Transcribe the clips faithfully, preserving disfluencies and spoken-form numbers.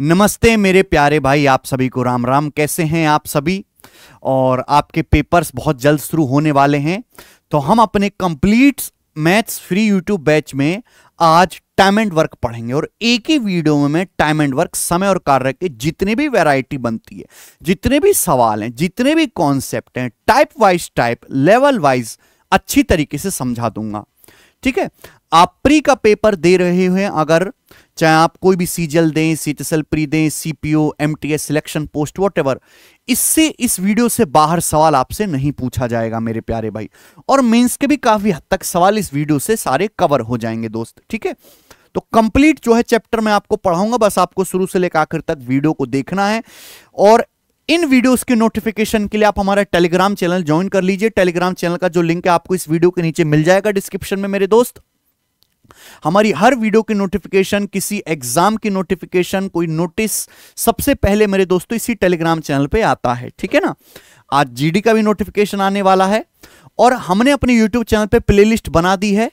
नमस्ते मेरे प्यारे भाई, आप सभी को राम राम। कैसे हैं आप सभी? और आपके पेपर्स बहुत जल्द शुरू होने वाले हैं, तो हम अपने complete maths free YouTube batch में आज टाइम एंड वर्क पढ़ेंगे। और एक ही वीडियो में टाइम एंड वर्क, समय और कार्य के जितने भी वैरायटी बनती है, जितने भी सवाल हैं, जितने भी कॉन्सेप्ट हैं, type wise, type level wise अच्छी तरीके से समझा दूंगा। ठीक है, आप प्री का पेपर दे रहे हैं अगर, चाहे आप कोई भी सीजीएल दें, सीटीएसएल प्री दें, CPO, MTS selection post, whatever, इससे इस वीडियो से बाहर सवाल आपसे नहीं पूछा जाएगा मेरे प्यारे भाई। और मेंस के भी काफी हद तक सवाल इस वीडियो से सारे कवर हो जाएंगे दोस्त। ठीक है, तो कंप्लीट जो है चैप्टर मैं आपको पढ़ाऊंगा, बस आपको शुरू से लेकर आखिर तक वीडियो को देखना है। और इन वीडियोस के नोटिफिकेशन के लिए आप हमारा टेलीग्राम चैनल ज्वाइन कर लीजिए। टेलीग्राम चैनल का जो लिंक है आपको इस वीडियो के नीचे मिल जाएगा डिस्क्रिप्शन में मेरे दोस्त। हमारी हर वीडियो की नोटिफिकेशन, किसी एग्जाम की नोटिफिकेशन, कोई नोटिस सबसे पहले मेरे दोस्तों इसी टेलीग्राम चैनल पे आता है। ठीक है ना, आज जीडी का भी नोटिफिकेशन आने वाला है। और हमने अपने यूट्यूब चैनल पे प्लेलिस्ट बना दी है।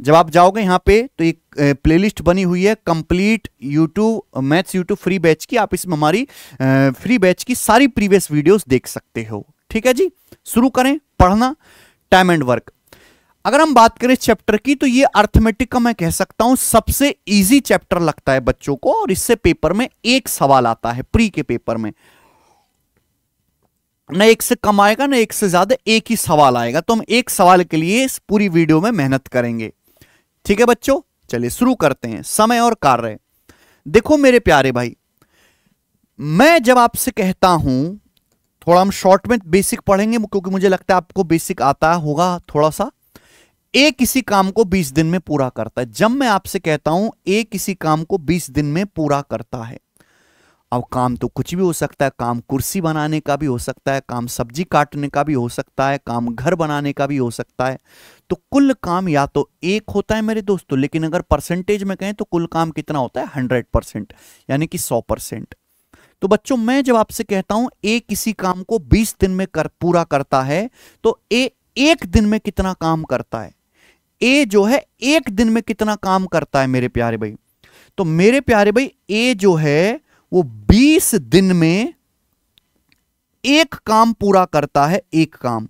जब आप जाओगे यहाँ पे तो एक प्लेलिस्ट बनी हुई है complete YouTube maths YouTube free batch की। आप इसमें हमारी फ्री बैच की सारी प्रीवियस वीडियोस देख सकते हो। ठीक है जी, शुरू करें पढ़ना टाइम एंड वर्क। अगर हम बात करें चैप्टर की, तो ये अर्थमेटिक का मैं कह सकता हूं सबसे इजी चैप्टर लगता है बच्चों को। और इससे पेपर में एक सवाल आता है प्री के पेपर में, ना एक से कम आएगा ना एक से ज्यादा, एक ही सवाल आएगा। तो हम एक सवाल के लिए इस पूरी वीडियो में मेहनत करेंगे। ठीक है बच्चों, चलिए शुरू करते हैं। समय और कार्य, देखो मेरे प्यारे भाई, मैं जब आपसे कहता हूं, थोड़ा हम शॉर्ट में बेसिक पढ़ेंगे क्योंकि मुझे लगता है आपको बेसिक आता होगा थोड़ा सा। ए किसी काम को बीस दिन में पूरा करता है। जब मैं आपसे कहता हूं ए किसी काम को बीस दिन में पूरा करता है, अब काम तो कुछ भी हो सकता है। काम कुर्सी बनाने का भी हो सकता है, काम सब्जी काटने का भी हो सकता है, काम घर बनाने का भी हो सकता है। तो कुल काम या तो एक होता है मेरे दोस्तों, लेकिन अगर परसेंटेज में कहें तो कुल काम कितना होता है, हंड्रेड परसेंट, यानी कि सौ परसेंट। तो बच्चों मैं जब आपसे कहता हूं ए किसी काम को बीस दिन में कर पूरा करता है, तो ए एक दिन में कितना काम करता है? ए जो है एक दिन में कितना काम करता है मेरे प्यारे भाई? तो मेरे प्यारे भाई ए जो है वो बीस दिन में एक काम पूरा करता है, एक काम।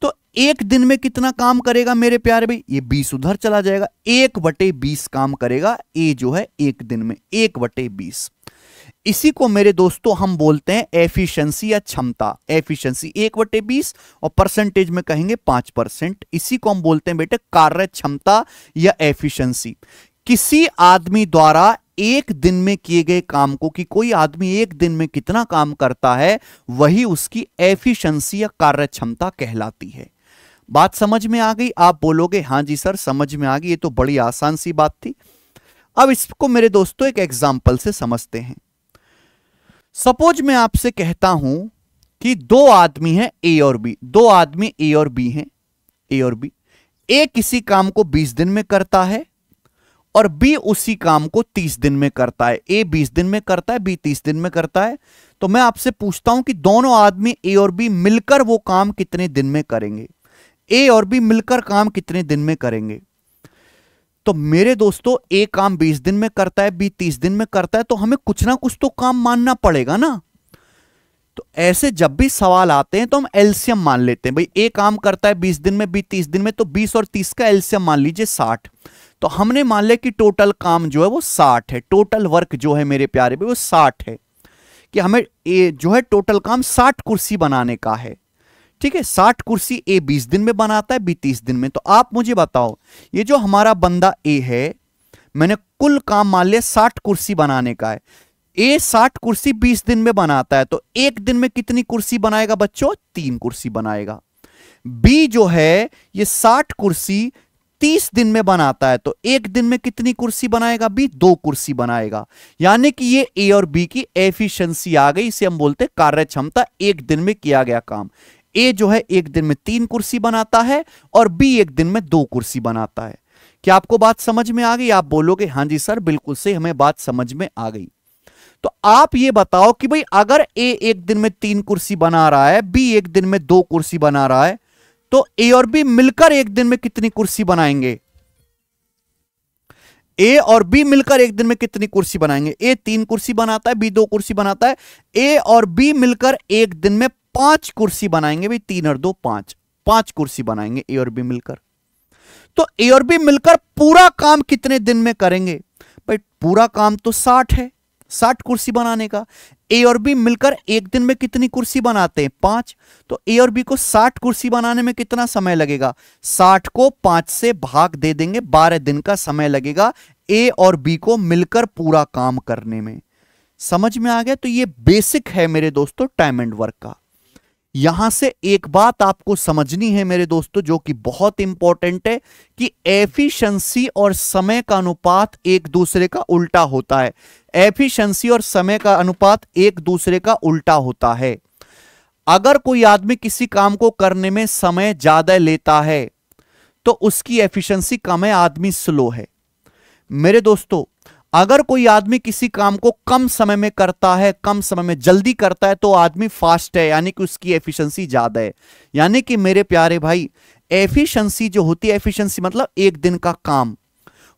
तो एक दिन में कितना काम करेगा मेरे प्यारे भाई? ये बीस उधर चला जाएगा, एक बटे बीस काम करेगा ए जो है एक दिन में, एक बटे बीस। इसी को मेरे दोस्तों हम बोलते हैं एफिशिएंसी या क्षमता। एफिशिएंसी एक बटे बीस और परसेंटेज में कहेंगे पांच परसेंट। इसी को हम बोलते हैं बेटे कार्य क्षमता या एफिशिएंसी। किसी आदमी द्वारा एक दिन में किए गए काम को, कि कोई आदमी एक दिन में कितना काम करता है, वही उसकी एफिशिएंसी या कार्य क्षमता कहलाती है। बात समझ में आ गई? आप बोलोगे हाँ जी सर समझ में आ गई, ये तो बड़ी आसान सी बात थी। अब इसको मेरे दोस्तों एक एग्जाम्पल से समझते हैं। सपोज मैं आपसे कहता हूं कि दो आदमी हैं ए और बी, दो आदमी ए और बी हैं, ए और बी। ए किसी काम को बीस दिन में करता है और बी उसी काम को तीस दिन में करता है। ए बीस दिन में करता है, बी तीस दिन में करता है। तो मैं आपसे पूछता हूं कि दोनों आदमी ए और बी मिलकर वो काम कितने दिन में करेंगे? ए और बी मिलकर काम कितने दिन में करेंगे? तो मेरे दोस्तों ए काम बीस दिन में करता है, बी तीस दिन में करता है, तो हमें कुछ ना कुछ तो काम मानना पड़ेगा ना। तो ऐसे जब भी सवाल आते हैं तो हम एलसीएम मान लेते हैं। भाई ए काम करता है बीस दिन में, बी तीस दिन में, तो बीस और तीस का एलसीएम मान लीजिए साठ। तो हमने मान लिया कि टोटल काम जो है वो साठ है, टोटल वर्क जो है मेरे प्यारे भाई वो साठ है, कि हमें ए जो है टोटल काम साठ कुर्सी बनाने का है। ठीक है, साठ कुर्सी ए बीस दिन में बनाता है, बी तीस दिन में। तो आप मुझे बताओ, ये जो हमारा बंदा ए है, मैंने कुल काम मान लिया साठ कुर्सी बनाने का है। ए साठ कुर्सी बीस दिन में बनाता है, तो एक दिन में कितनी कुर्सी बनाएगा बच्चों? तीन कुर्सी बनाएगा। बी जो है ये साठ कुर्सी तीस दिन में बनाता है, तो एक दिन में कितनी कुर्सी बनाएगा बी? दो कुर्सी बनाएगा। यानी कि ये ए और बी की एफिशिएंसी आ गई, इसे हम बोलते हैं कार्य क्षमता, एक दिन में किया गया काम। ए जो है एक दिन में तीन कुर्सी बनाता है और बी एक दिन में दो कुर्सी बनाता है। क्या आपको बात समझ में आ गई? आप बोलोगे हाँ जी सर बिल्कुल से हमें बात समझ में आ गई। तो आप ये बताओ कि भाई अगर ए एक दिन में तीन कुर्सी बना रहा है, बी एक दिन में दो कुर्सी बना रहा है, तो ए और बी मिलकर एक दिन में कितनी कुर्सी बनाएंगे? ए और बी मिलकर एक दिन में कितनी कुर्सी बनाएंगे? ए तीन कुर्सी बनाता है, बी दो कुर्सी बनाता है। ए और बी मिलकर एक दिन में पांच कुर्सी बनाएंगे भाई, तीन और दो पांच, पांच कुर्सी बनाएंगे ए और बी मिलकर। तो ए और बी मिलकर पूरा काम कितने दिन में करेंगे भाई? पूरा काम तो साठ है, साठ कुर्सी बनाने का। ए और बी मिलकर एक दिन में कितनी कुर्सी बनाते हैं? पांच। तो ए और बी को साठ कुर्सी बनाने में कितना समय लगेगा? साठ को पांच से भाग दे देंगे, बारह दिन का समय लगेगा ए और बी को मिलकर पूरा काम करने में। समझ में आ गया? तो ये बेसिक है मेरे दोस्तों टाइम एंड वर्क का। यहां से एक बात आपको समझनी है मेरे दोस्तों, जो कि बहुत इंपॉर्टेंट है, कि एफिशिएंसी और समय का अनुपात एक दूसरे का उल्टा होता है। एफिशिएंसी और समय का अनुपात एक दूसरे का उल्टा होता है। अगर कोई आदमी किसी काम को करने में समय ज्यादा लेता है तो उसकी एफिशिएंसी कम है, आदमी स्लो है। मेरे दोस्तों अगर कोई आदमी किसी काम को कम समय में करता है, कम समय में जल्दी करता है, तो आदमी फास्ट है, यानी कि उसकी एफिशिएंसी ज्यादा है। यानी कि मेरे प्यारे भाई एफिशिएंसी जो होती है, एफिशिएंसी मतलब एक दिन का काम,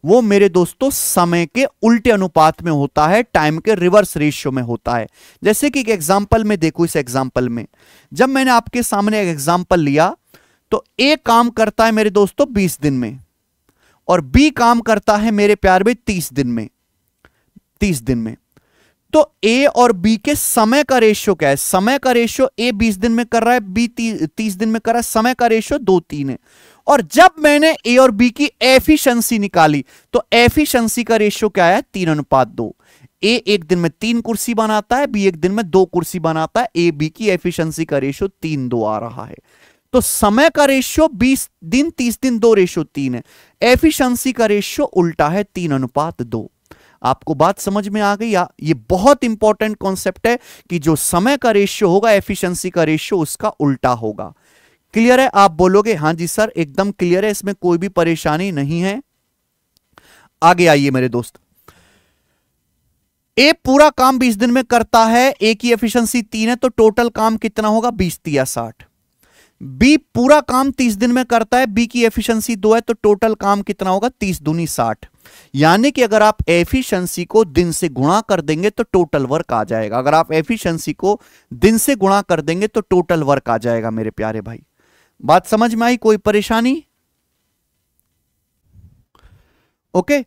वो मेरे दोस्तों समय के उल्टे अनुपात में होता है, टाइम के रिवर्स रेशियो में होता है। जैसे कि एक एग्जाम्पल में देखो, इस एग्जाम्पल में जब मैंने आपके सामने एक एग्जाम्पल लिया तो ए काम करता है मेरे दोस्तों बीस दिन में और बी काम करता है मेरे प्यारे भाई तीस दिन में, तीस दिन में। तो A और B के समय का रेशियो क्या है? समय का रेशियो A बीस दिन में कर रहा है, B तीस दिन में कर रहा है, समय का रेशियो दो तीन है। और जब मैंने A और B की एफिशिएंसी निकाली तो एफिशिएंसी का रेशियो क्या है? तीन अनुपात दो। A एक दिन में तीन कुर्सी बनाता है, B एक दिन में दो कुर्सी बनाता है। A B की एफिशिएंसी का रेशियो तीन दो आ रहा है। तो समय का रेशियो बीस दिन तीस दिन दो रेशियो तीन है, एफिशिएंसी का रेशियो उल्टा है तीन अनुपात दो। आपको बात समझ में आ गई? ये बहुत इंपॉर्टेंट कॉन्सेप्ट है कि जो समय का रेशियो होगा, एफिशिएंसी का रेशियो उसका उल्टा होगा। क्लियर है? आप बोलोगे हाँ जी सर एकदम क्लियर है, इसमें कोई भी परेशानी नहीं है। आगे आइए मेरे दोस्त, ए पूरा काम बीस दिन में करता है, ए की एफिशिएंसी तीन है, तो टोटल काम कितना होगा? बीस तिया साठ। बी पूरा काम तीस दिन में करता है, बी की एफिशिएंसी दो है, तो टोटल काम कितना होगा? तीस दूनी साठ। यानी कि अगर आप एफिशिएंसी को दिन से गुणा कर देंगे तो टोटल वर्क आ जाएगा। अगर आप एफिशिएंसी को दिन से गुणा कर देंगे तो टोटल वर्क आ जाएगा मेरे प्यारे भाई। बात समझ में आई? कोई परेशानी? ओके,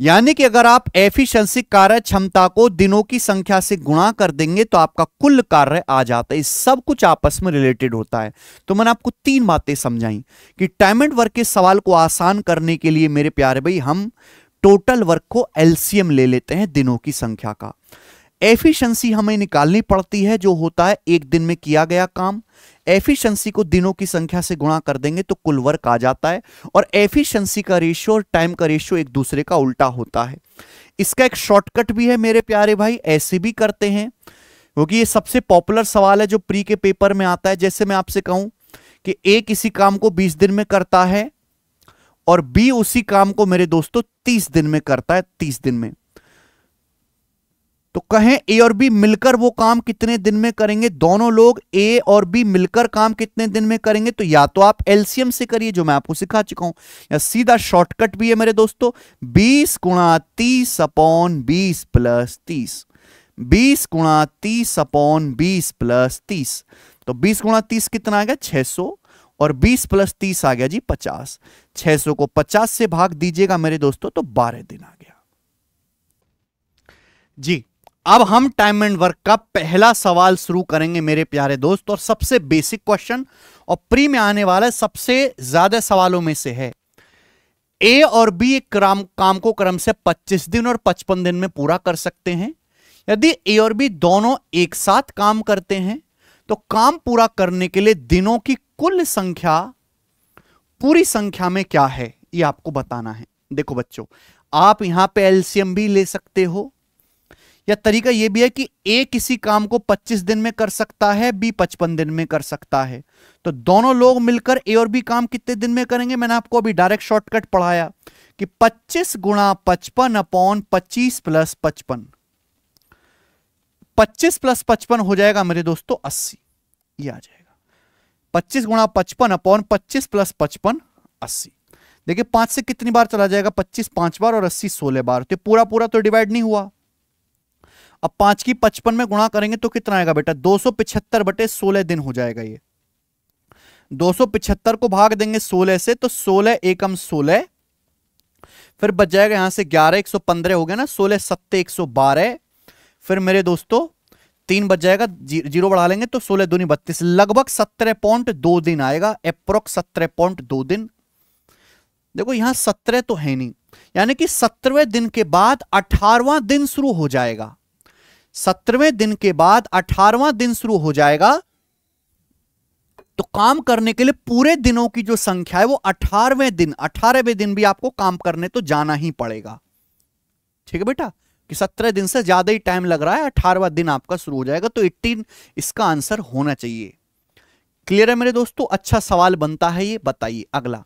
यानी कि अगर आप एफिशिएंसी कार्य क्षमता को दिनों की संख्या से गुणा कर देंगे तो आपका कुल कार्य आ जाता है। सब कुछ आपस में रिलेटेड होता है। तो मैंने आपको तीन बातें समझाई कि टाइम एंड वर्क के सवाल को आसान करने के लिए मेरे प्यारे भाई हम टोटल वर्क को एलसीएम ले लेते हैं, दिनों की संख्या का। एफिशिएंसी हमें निकालनी पड़ती है, जो होता है एक दिन में किया गया काम। एफिशिएंसी को दिनों की संख्या से गुणा कर देंगे तो कुल वर्क आ जाता है। और एफिशिएंसी का रेशियो और टाइम का रेशियो एक दूसरे का उल्टा होता है। इसका एक शॉर्टकट भी है मेरे प्यारे भाई, ऐसे भी करते हैं, क्योंकि ये सबसे पॉपुलर सवाल है जो प्री के पेपर में आता है। जैसे मैं आपसे कहूं कि ए किसी काम को बीस दिन में करता है और बी उसी काम को मेरे दोस्तों तीस दिन में करता है, तीस दिन में। तो कहें ए और बी मिलकर वो काम कितने दिन में करेंगे? दोनों लोग ए और बी मिलकर काम कितने दिन में करेंगे? तो या तो आप एलसीएम से करिए, जो मैं आपको सिखा चुका हूं, या सीधा शॉर्टकट भी है मेरे दोस्तों, बीस गुणा तीस अपॉन बीस प्लस तीस, बीस गुणा तीस अपॉन बीस प्लस तीस। तो बीस गुणा तीस कितना आ गया? छह सौ, और बीस प्लस तीस आ गया जी पचास। छह सौ को पचास से भाग दीजिएगा मेरे दोस्तों तो बारह दिन आ गया जी। अब हम टाइम एंड वर्क का पहला सवाल शुरू करेंगे मेरे प्यारे दोस्त, और सबसे बेसिक क्वेश्चन और प्री में आने वाला सबसे ज्यादा सवालों में से है। ए और बी एक काम काम को क्रम से पच्चीस दिन और पचपन दिन में पूरा कर सकते हैं। यदि ए और बी दोनों एक साथ काम करते हैं तो काम पूरा करने के लिए दिनों की कुल संख्या पूरी संख्या में क्या है, ये आपको बताना है। देखो बच्चों, आप यहां पे एलसीएम भी ले सकते हो, या तरीका यह भी है कि ए किसी काम को पच्चीस दिन में कर सकता है, बी पचपन दिन में कर सकता है। तो दोनों लोग मिलकर ए और बी काम कितने दिन में करेंगे? मैंने आपको अभी डायरेक्ट शॉर्टकट पढ़ाया कि पच्चीस गुणा पचपन अपॉन पच्चीस प्लस पचपन, पच्चीस प्लस पचपन हो जाएगा मेरे दोस्तों अस्सी, ये आ जाएगा। पच्चीस गुणा पचपन अपॉन पच्चीस प्लस पचपन अस्सी। देखिए पांच से कितनी बार चला जाएगा, पच्चीस पांच बार और अस्सी सोलह बार, तो पूरा पूरा तो डिवाइड नहीं हुआ। अब पांच की पचपन में गुणा करेंगे तो कितना आएगा बेटा, दो सौ पिछहत्तर बटे सोलह दिन हो जाएगा ये। दो सौ पिछहत्तर को भाग देंगे सोलह से तो सोलह एकम सोलह, फिर बच जाएगा यहां से ग्यारह, एक सौ पंद्रह हो गया ना, सोलह सत्ते एक सौ बारह, फिर मेरे दोस्तों तीन बच जाएगा, जी, जीरो बढ़ा लेंगे तो सोलह दूनी बत्तीस, लगभग सत्रह पॉइंट दो दिन आएगा, अप्रोक्स सत्रह पॉइंट दो दिन। देखो यहां सत्रह तो है नहीं, यानी कि सत्रहवें दिन के बाद अठारहवां दिन शुरू हो जाएगा, सत्रहवें दिन के बाद अठारहवां दिन शुरू हो जाएगा। तो काम करने के लिए पूरे दिनों की जो संख्या है वो अठारहवें दिन, अठारहवें दिन भी आपको काम करने तो जाना ही पड़ेगा। ठीक है बेटा, कि सत्रह दिन से ज्यादा ही टाइम लग रहा है, अठारहवां दिन आपका शुरू हो जाएगा, तो अठारह इसका आंसर होना चाहिए। क्लियर है मेरे दोस्तों? अच्छा सवाल बनता है ये। बताइए अगला,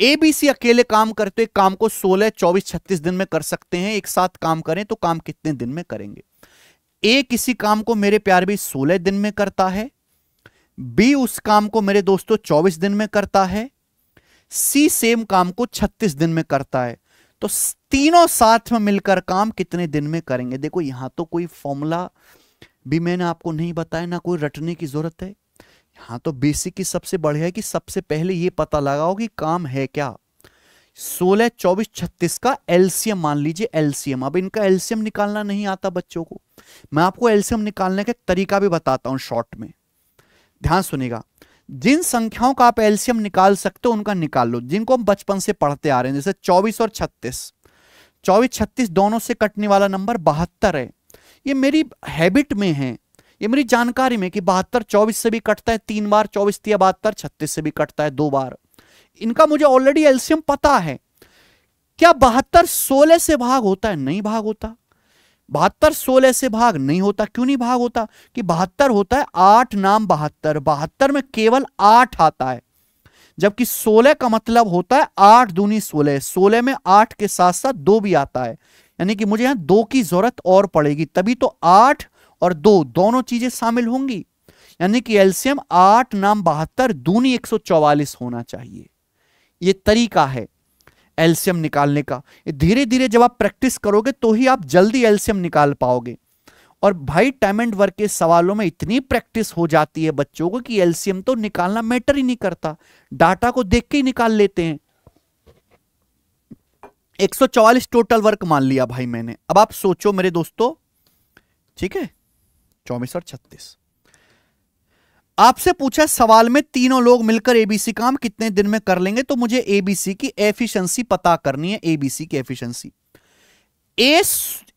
एबीसी अकेले काम करते हुए काम को सोलह चौबीस छत्तीस दिन में कर सकते हैं, एक साथ काम करें तो काम कितने दिन में करेंगे? ए किसी काम को मेरे प्यार भी सोलह दिन में करता है, बी उस काम को मेरे दोस्तों चौबीस दिन में करता है, सी सेम काम को छत्तीस दिन में करता है, तो तीनों साथ में मिलकर काम कितने दिन में करेंगे? देखो यहां तो कोई फॉर्मूला भी मैंने आपको नहीं बताया, ना कोई रटने की जरूरत है। यहां तो बेसिक की सबसे बढ़िया है कि सबसे पहले ये पता लगाओ कि काम है क्या। सोलह चौबीस छत्तीस का एलसीएम मान लीजिए, एलसीएम। अब इनका एलसीएम निकालना नहीं आता बच्चों को, मैं आपको एलसीएम निकालने का तरीका भी बताता हूं शॉर्ट में, ध्यान सुनेगा। जिन संख्याओं का आप एलसीएम निकाल सकते हो उनका निकाल लो, जिनको हम बचपन से पढ़ते आ रहे हैं, जैसे चौबीस और छत्तीस। चौबीस छत्तीस दोनों से कटने वाला नंबर बहत्तर है, ये मेरी हैबिट में है, ये मेरी जानकारी में कि बहत्तर चौबीस से भी कटता है तीन बार, चौबीस तीन बहत्तर, छत्तीस से भी कटता है दो बार, इनका मुझे ऑलरेडी एलसीएम पता है। क्या बहत्तर सोलह से भाग होता है? नहीं भाग होता। बहत्तर सोलह से भाग नहीं होता, क्यों नहीं भाग होता? कि बहत्तर होता है आठ नाम बहत्तर, बहत्तर में केवल आठ आता है, जबकि सोलह का मतलब होता है आठ दूनी सोलह, सोलह में आठ के साथ साथ दो भी आता है, यानी कि मुझे यहां दो की जरूरत और पड़ेगी, तभी तो आठ और दो दोनों चीजें शामिल होंगी, यानी कि एलसीएम आठ नाम बहत्तर दूनी एक सौ चौवालीस होना चाहिए। ये तरीका है एलसीएम निकालने का। धीरे धीरे जब आप प्रैक्टिस करोगे तो ही आप जल्दी एलसीएम निकाल पाओगे। और भाई टाइम एंड वर्क के सवालों में इतनी प्रैक्टिस हो जाती है बच्चों को कि एलसीएम तो निकालना मैटर ही नहीं करता, डाटा को देख के ही निकाल लेते हैं। एक सौ चौवालीस टोटल वर्क मान लिया भाई मैंने। अब आप सोचो मेरे दोस्तों, ठीक है, चौबीस और छत्तीस। आपसे पूछा सवाल में तीनों लोग मिलकर एबीसी काम कितने दिन में कर लेंगे, तो मुझे एबीसी की एफिशिएंसी पता करनी है। एबीसी की एफिशिएंसी, ए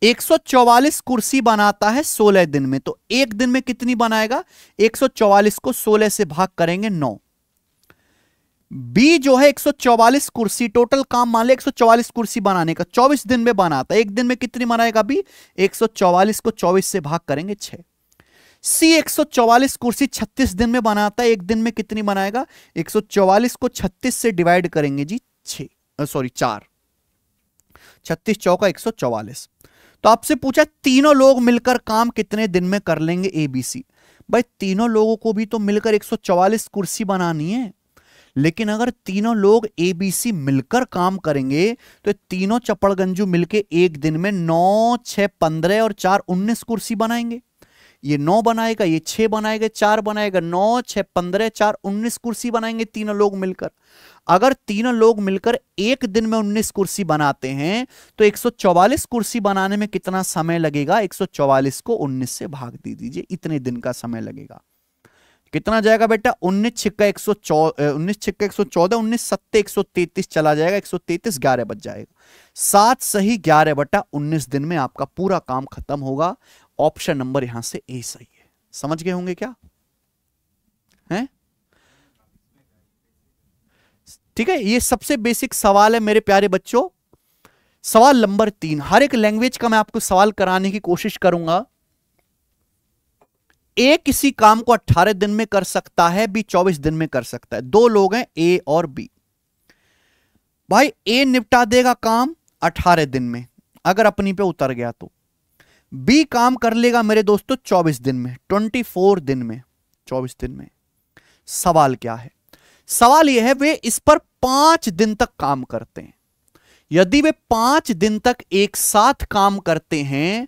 एक सौ चौवालीस कुर्सी बनाता है सोलह दिन में, तो एक दिन में कितनी बनाएगा? एक सौ चौवालीस को सोलह से भाग करेंगे नौ। बी जो है एक सौ चौवालीस कुर्सी, टोटल काम मान ले एक सौ चौवालीस कुर्सी बनाने का, चौबीस दिन में बनाता है, एक दिन में कितनी बनाएगा बी? एक सौ चौवालीस को चौबीस से भाग करेंगे छह। सी एक सौ चौवालीस कुर्सी छत्तीस दिन में बनाता है, एक दिन में कितनी बनाएगा? एक सौ चौवालीस को छत्तीस से डिवाइड करेंगे जी छह, सॉरी चार, छत्तीस चौका एक सौ चौवालीस। तो आपसे पूछा तीनों लोग मिलकर काम कितने दिन में कर लेंगे एबीसी। भाई तीनों लोगों को भी तो मिलकर एक सौ चौवालीस कुर्सी बनानी है, लेकिन अगर तीनों लोग एबीसी मिलकर काम करेंगे तो तीनों चपड़गंजू मिलकर एक दिन में नौ छह पंद्रह और चार उन्नीस कुर्सी बनाएंगे। ये नौ बनाएगा, ये छह बनाएगा, चार बनाएगा, नौ छह पंद्रह चार उन्नीस कुर्सी बनाएंगे तीनों लोग मिलकर। अगर तीनों लोग मिलकर एक दिन में उन्नीस कुर्सी बनाते हैं तो एक सौ चौवालीस कुर्सी बनाने में कितना समय लगेगा? एक सौ चौवालीस को उन्नीस से भाग दे दीजिए, इतने दिन का समय लगेगा। कितना जाएगा बेटा? उन्नीस छिक्का एक सौ चौदह उन्नीस छिक्का एक सौ चौदह उन्नीस सत्ते एक सौ तैतीस चला जाएगा, एक सौ तैतीस ग्यारह बच जाएगा, सात सही ग्यारह बटा उन्नीस दिन में आपका पूरा काम खत्म होगा। ऑप्शन नंबर यहां से ए सही है। समझ गए होंगे क्या हैं? ठीक है, ये सबसे बेसिक सवाल है मेरे प्यारे बच्चों। सवाल नंबर तीन, हर एक लैंग्वेज का मैं आपको सवाल कराने की कोशिश करूंगा। ए किसी काम को अठारह दिन में कर सकता है, बी चौबीस दिन में कर सकता है। दो लोग हैं ए और बी। भाई ए निपटा देगा काम अठारह दिन में अगर अपनी पे उतर गया तो, बी काम कर लेगा मेरे दोस्तों चौबीस दिन में, चौबीस दिन में। सवाल क्या है? सवाल यह है वे इस पर पांच दिन तक काम करते हैं। यदि वे पांच दिन तक एक साथ काम करते हैं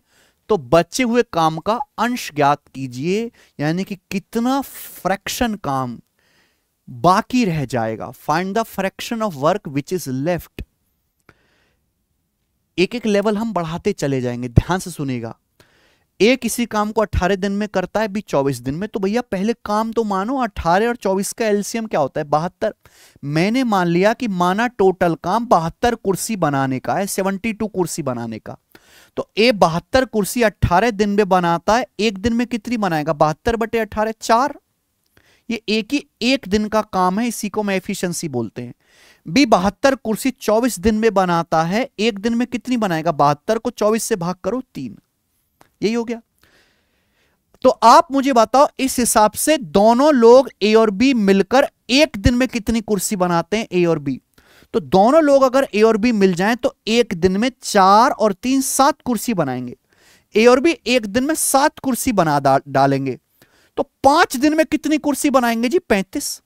तो बचे हुए काम का अंश ज्ञात कीजिए, यानी कि कितना फ्रैक्शन काम बाकी रह जाएगा। Find the fraction of work which is left. एक एक लेवल हम बढ़ाते चले जाएंगे, ध्यान से सुनिएगा। ए किसी काम को अठारह दिन में करता है, बी चौबीस दिन में, तो भैया पहले काम तो मानो। अठारह और चौबीस का एलसीएम क्या होता है? बहत्तर। मैंने मान लिया कि माना टोटल काम बहत्तर कुर्सी बनाने का है, बहत्तर कुर्सी बनाने का। तो ए बहत्तर कुर्सी अठारह दिन में बनाता है, एक दिन में कितनी बनाएगा? बहत्तर बटे अठारह, चार। ये ए की एक दिन का काम है, इसी को मैं एफिशिएंसी बोलते हैं। बी बहत्तर कुर्सी चौबीस दिन में बनाता है, एक दिन में कितनी बनाएगा? बहत्तर को चौबीस से भाग करो, तीन। यही हो गया। तो आप मुझे बताओ इस हिसाब से दोनों लोग ए और बी मिलकर एक दिन में कितनी कुर्सी बनाते हैं? ए और बी। तो दोनों लोग अगर ए और बी मिल जाएं तो एक दिन में चार और तीन सात कुर्सी बनाएंगे। ए और बी एक दिन में सात कुर्सी बना डालेंगे तो पांच दिन में कितनी कुर्सी बनाएंगे जी? पैंतीस।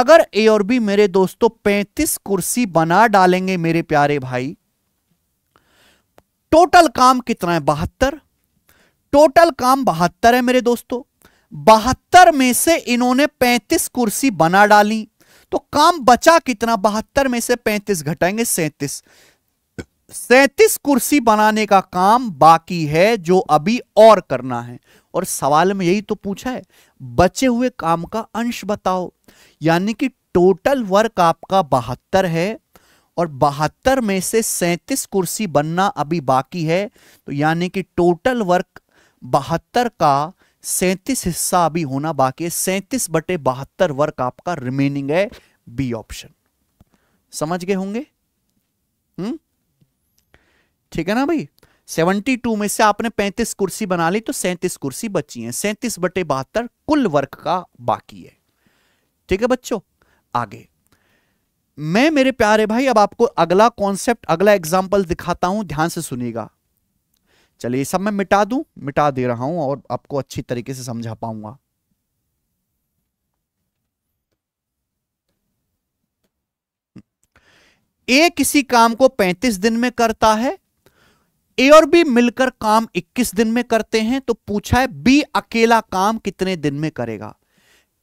अगर ए और बी मेरे दोस्तों पैंतीस कुर्सी बना डालेंगे मेरे प्यारे भाई, टोटल काम कितना है? बहत्तर। टोटल काम बहत्तर है मेरे दोस्तों। बहत्तर में से इन्होंने पैंतीस कुर्सी बना डाली तो काम बचा कितना? बहत्तर में से पैंतीस घटाएंगे सैंतीस। सैंतीस कुर्सी बनाने का काम बाकी है जो अभी और करना है। और सवाल में यही तो पूछा है, बचे हुए काम का अंश बताओ। यानी कि टोटल वर्क आपका बहत्तर है और बहत्तर में से सैंतीस कुर्सी बनना अभी बाकी है, तो यानी कि टोटल वर्क बहत्तर का सैंतीस हिस्सा अभी होना बाकी है। सैंतीस बटे बहत्तर वर्क आपका रिमेनिंग है, बी ऑप्शन। समझ गए होंगे? हम्म, ठीक है ना भाई। बहत्तर में से आपने पैंतीस कुर्सी बना ली तो सैंतीस कुर्सी बची हैं। सैंतीस बटे बहत्तर कुल वर्क का बाकी है। ठीक है बच्चों, आगे मैं मेरे प्यारे भाई अब आपको अगला कॉन्सेप्ट, अगला एग्जाम्पल दिखाता हूं, ध्यान से सुनिएगा। चलिए सब मैं मिटा दूं, मिटा दे रहा हूं और आपको अच्छी तरीके से समझा पाऊंगा। ए किसी काम को पैंतीस दिन में करता है, ए और बी मिलकर काम इक्कीस दिन में करते हैं, तो पूछा है बी अकेला काम कितने दिन में करेगा।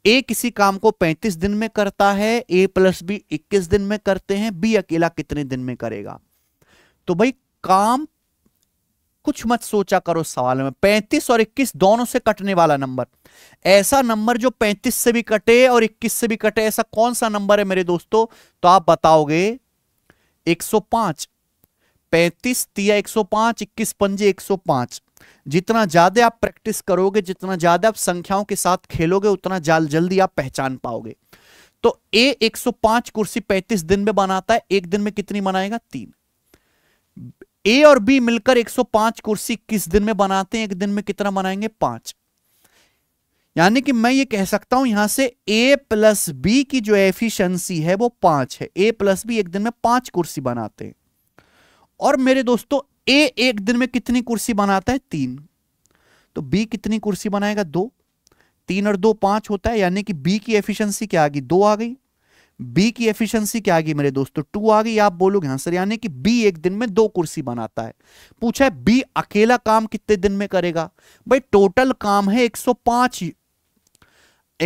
ए किसी काम को पैंतीस दिन में करता है, ए प्लस बी इक्कीस दिन में करते हैं, बी अकेला कितने दिन में करेगा। तो भाई काम कुछ मत सोचा करो सवाल में, पैंतीस और इक्कीस दोनों से कटने वाला नंबर। ऐसा नंबर जो पैंतीस से भी कटे और इक्कीस से भी कटे, ऐसा कौन सा नंबर है मेरे दोस्तों? तो आप बताओगे एक सौ पाँच। पैंतीस तिया एक सौ पाँच, इक्कीस पंजे एक सौ पाँच। जितना ज्यादा आप प्रैक्टिस करोगे, जितना ज्यादा आप संख्याओं के साथ खेलोगे, उतना जाल जल्दी आप पहचान पाओगे। तो ए एक सौ पाँच कुर्सी पैंतीस दिन में बनाता है, एक दिन में कितनी बनाएगा? तीन। ए और बी मिलकर एक सौ पाँच कुर्सी किस दिन में बनाते हैं, एक दिन में कितना बनाएंगे? पांच। यानी कि मैं ये कह सकता हूं यहां से ए प्लस बी की जो एफिशिएंसी है वो पांच है। ए प्लस बी एक दिन में पांच कुर्सी बनाते हैं। और मेरे दोस्तों ए एक दिन में कितनी कुर्सी बनाता है? तीन। तो बी कितनी कुर्सी बनाएगा? दो। तीन और दो पांच होता है, यानी कि बी की एफिशिएंसी क्या आ गई? दो आ गई। बी की एफिशिएंसी क्या आ गई मेरे दोस्तों? टू आ गई। आप बोलोगे हाँ सर, यानी कि बी एक दिन में दो कुर्सी बनाता है। पूछा है बी अकेला काम कितने दिन में करेगा। भाई टोटल काम है एक सौ पाँच।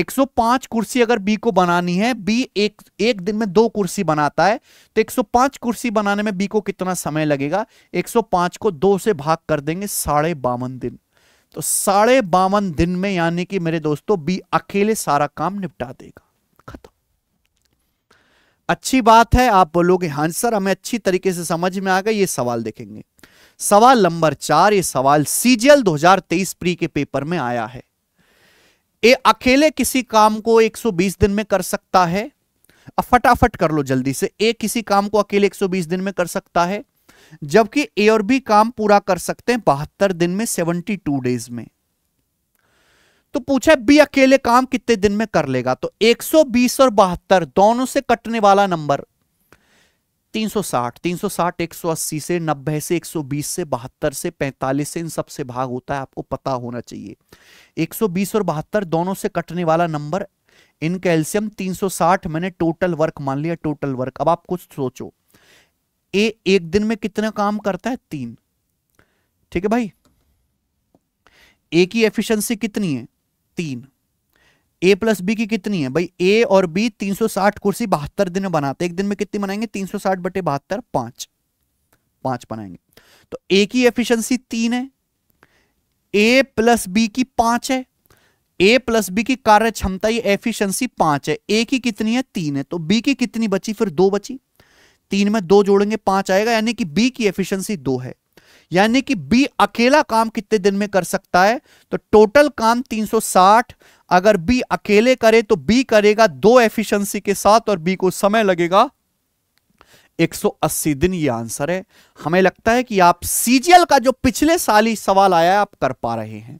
एक सौ पाँच कुर्सी अगर बी को बनानी है, बी एक एक दिन में दो कुर्सी बनाता है, तो एक सौ पाँच कुर्सी बनाने में बी को कितना समय लगेगा? एक सौ पाँच को दो से भाग कर देंगे, साढ़े बावन दिन। तो साढ़े बावन दिन में यानी कि मेरे दोस्तों बी अकेले सारा काम निपटा देगा। अच्छी बात है, आप बोलोगे हाँ सर हमें अच्छी तरीके से समझ में आ गया। ये सवाल देखेंगे, सवाल नंबर चार। ये सवाल सीजीएल दो हज़ार तेईस प्री के पेपर में आया है। ए अकेले किसी काम को एक सौ बीस दिन में कर सकता है। अब फटाफट कर लो जल्दी से। ए किसी काम को अकेले एक सौ बीस दिन में कर सकता है, जबकि ए और बी काम पूरा कर सकते हैं बहत्तर दिन में, बहत्तर डेज में। तो पूछा है बी अकेले काम कितने दिन में कर लेगा। तो एक सौ बीस और बहत्तर दोनों से कटने वाला नंबर तीन सौ साठ, तीन सौ साठ, एक सौ अस्सी से, नब्बे से, एक सौ बीस से, बहत्तर से, पैंतालीस से, इन सब से भाग होता है, आपको पता होना चाहिए। एक सौ बीस और बहत्तर दोनों से कटने वाला नंबर इन कैल्शियम तीन सौ साठ मैंने टोटल वर्क मान लिया, टोटल वर्क। अब आप कुछ सोचो, ए एक दिन में कितना काम करता है? तीन। ठीक है भाई, ए की एफिशिएंसी कितनी है? तीन। ए प्लस बी की कितनी है भाई? ए और बी तीन सौ साठ कुर्सी बहत्तर दिन बनाते, एक दिन में कितनी बनाएंगे? तीन सौ साठ बटे बहत्तर, पांच पांच बनाएंगे। तो ए की एफिशिएंसी तीन है, ए प्लस बी की पांच है, ए प्लस बी की कार्य क्षमता ये एफिशिएंसी पांच है, ए की कितनी है? तीन है। तो बी की कितनी बची? फिर दो बची, तीन में दो जोड़ेंगे पांच आएगा, यानी कि बी की एफिशिएंसी दो है। यानी कि बी अकेला काम कितने दिन में कर सकता है? तो टोटल काम तीन सौ साठ अगर बी अकेले करे तो बी करेगा दो एफिशिएंसी के साथ, और बी को समय लगेगा एक सौ अस्सी दिन। ये आंसर है। हमें लगता है कि आप सीजीएल का जो पिछले साल ही सवाल आया है आप कर पा रहे हैं।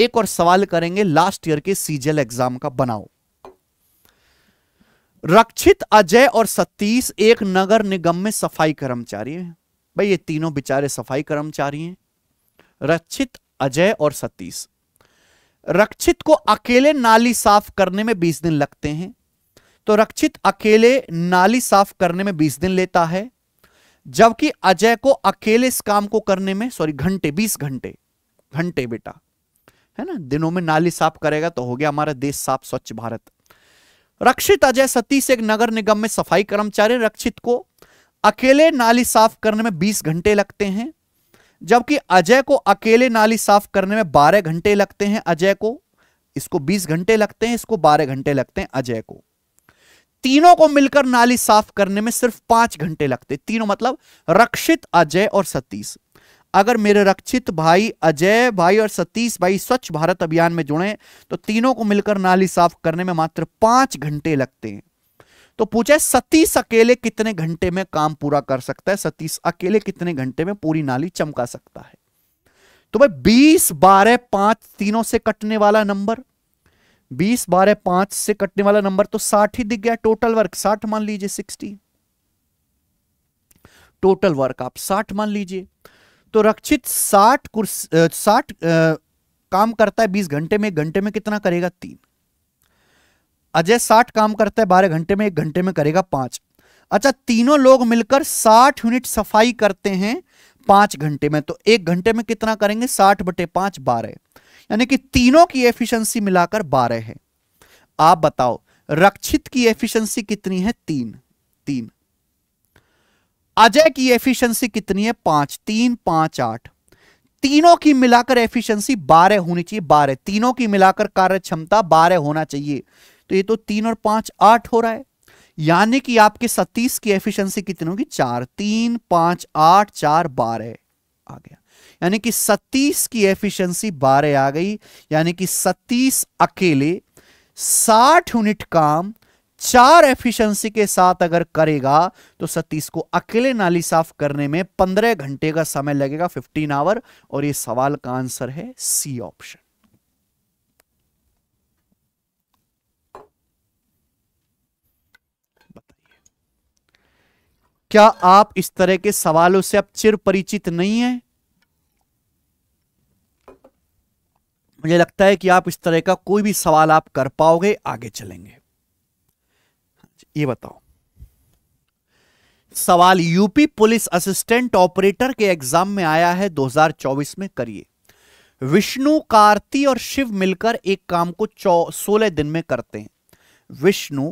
एक और सवाल करेंगे लास्ट ईयर के सीजीएल एग्जाम का, बनाओ। रक्षित, अजय और सतीश एक नगर निगम में सफाई कर्मचारी हैं। भाई ये तीनों बेचारे सफाई कर्मचारी हैं, रक्षित, अजय और सतीश। रक्षित को अकेले नाली साफ करने में बीस दिन लगते हैं, तो रक्षित अकेले नाली साफ करने में बीस दिन लेता है, जबकि अजय को अकेले इस काम को करने में सॉरी घंटे बीस घंटे घंटे बेटा है ना, दिनों में नाली साफ करेगा तो हो गया हमारा देश साफ, स्वच्छ भारत। रक्षित, अजय, सतीश एक नगर निगम में सफाई कर्मचारी। रक्षित को अकेले नाली साफ करने में बीस घंटे लगते हैं, जबकि अजय को अकेले नाली साफ करने में बारह घंटे लगते हैं। अजय को इसको बीस घंटे लगते हैं, इसको बारह घंटे लगते हैं अजय को। तीनों को मिलकर नाली साफ करने में सिर्फ पांच घंटे लगते, तीनों मतलब रक्षित, अजय और सतीश। अगर मेरे रक्षित भाई, अजय भाई और सतीश भाई स्वच्छ भारत अभियान में जुड़े तो तीनों को मिलकर नाली साफ करने में मात्र पांच घंटे लगते हैं। तो पूछा है सतीश अकेले कितने घंटे में काम पूरा कर सकता है, सतीश अकेले कितने घंटे में पूरी नाली चमका सकता है। तो भाई बीस, बारह, पांच तीनों से कटने वाला नंबर, बीस, बारह, पांच से कटने वाला नंबर तो साठ ही दिख गया। टोटल वर्क साठ मान लीजिए, सिक्सटी टोटल वर्क आप साठ मान लीजिए। तो रक्षित साठ कुर्सी साठ काम करता है बीस घंटे में, एक घंटे में कितना करेगा? तीन। अजय साठ काम करता है बारह घंटे में, एक घंटे में करेगा पांच। अच्छा, तीनों लोग मिलकर साठ यूनिट सफाई करते हैं पांच घंटे में, तो एक घंटे में कितना करेंगे? साठ बटे पांच, बारह, यानी कि तीनों की एफिशिएंसी मिलाकर बारह है। आप बताओ रक्षित की एफिशिएंसी कितनी है? तीन तीन। अजय की एफिशिएंसी कितनी है? पांच, तीन पांच आठ। तीनों की मिलाकर एफिशिएंसी बारह होनी चाहिए, बारह। तीनों की मिलाकर कार्य क्षमता बारह होना चाहिए, तो ये तो तीन और पांच आठ हो रहा है। यानी कि आपके सतीश की एफिशिएंसी कितनी होगी? चार, तीन पांच आठ चार बारह आ गया, यानी कि सतीश की एफिशिएंसी बारह आ गई। यानी कि सतीश अकेले साठ यूनिट काम चार एफिशिएंसी के साथ अगर करेगा तो सतीश को अकेले नाली साफ करने में पंद्रह घंटे का समय लगेगा, फिफ्टीन आवर। और ये सवाल का आंसर है सी ऑप्शन। क्या आप इस तरह के सवालों से अब चिर परिचित नहीं है? मुझे लगता है कि आप इस तरह का कोई भी सवाल आप कर पाओगे। आगे चलेंगे। ये बताओ सवाल यूपी पुलिस असिस्टेंट ऑपरेटर के एग्जाम में आया है दो हज़ार चौबीस में, करिए। विष्णु, कार्ती और शिव मिलकर एक काम को सोलह दिन में करते हैं। विष्णु,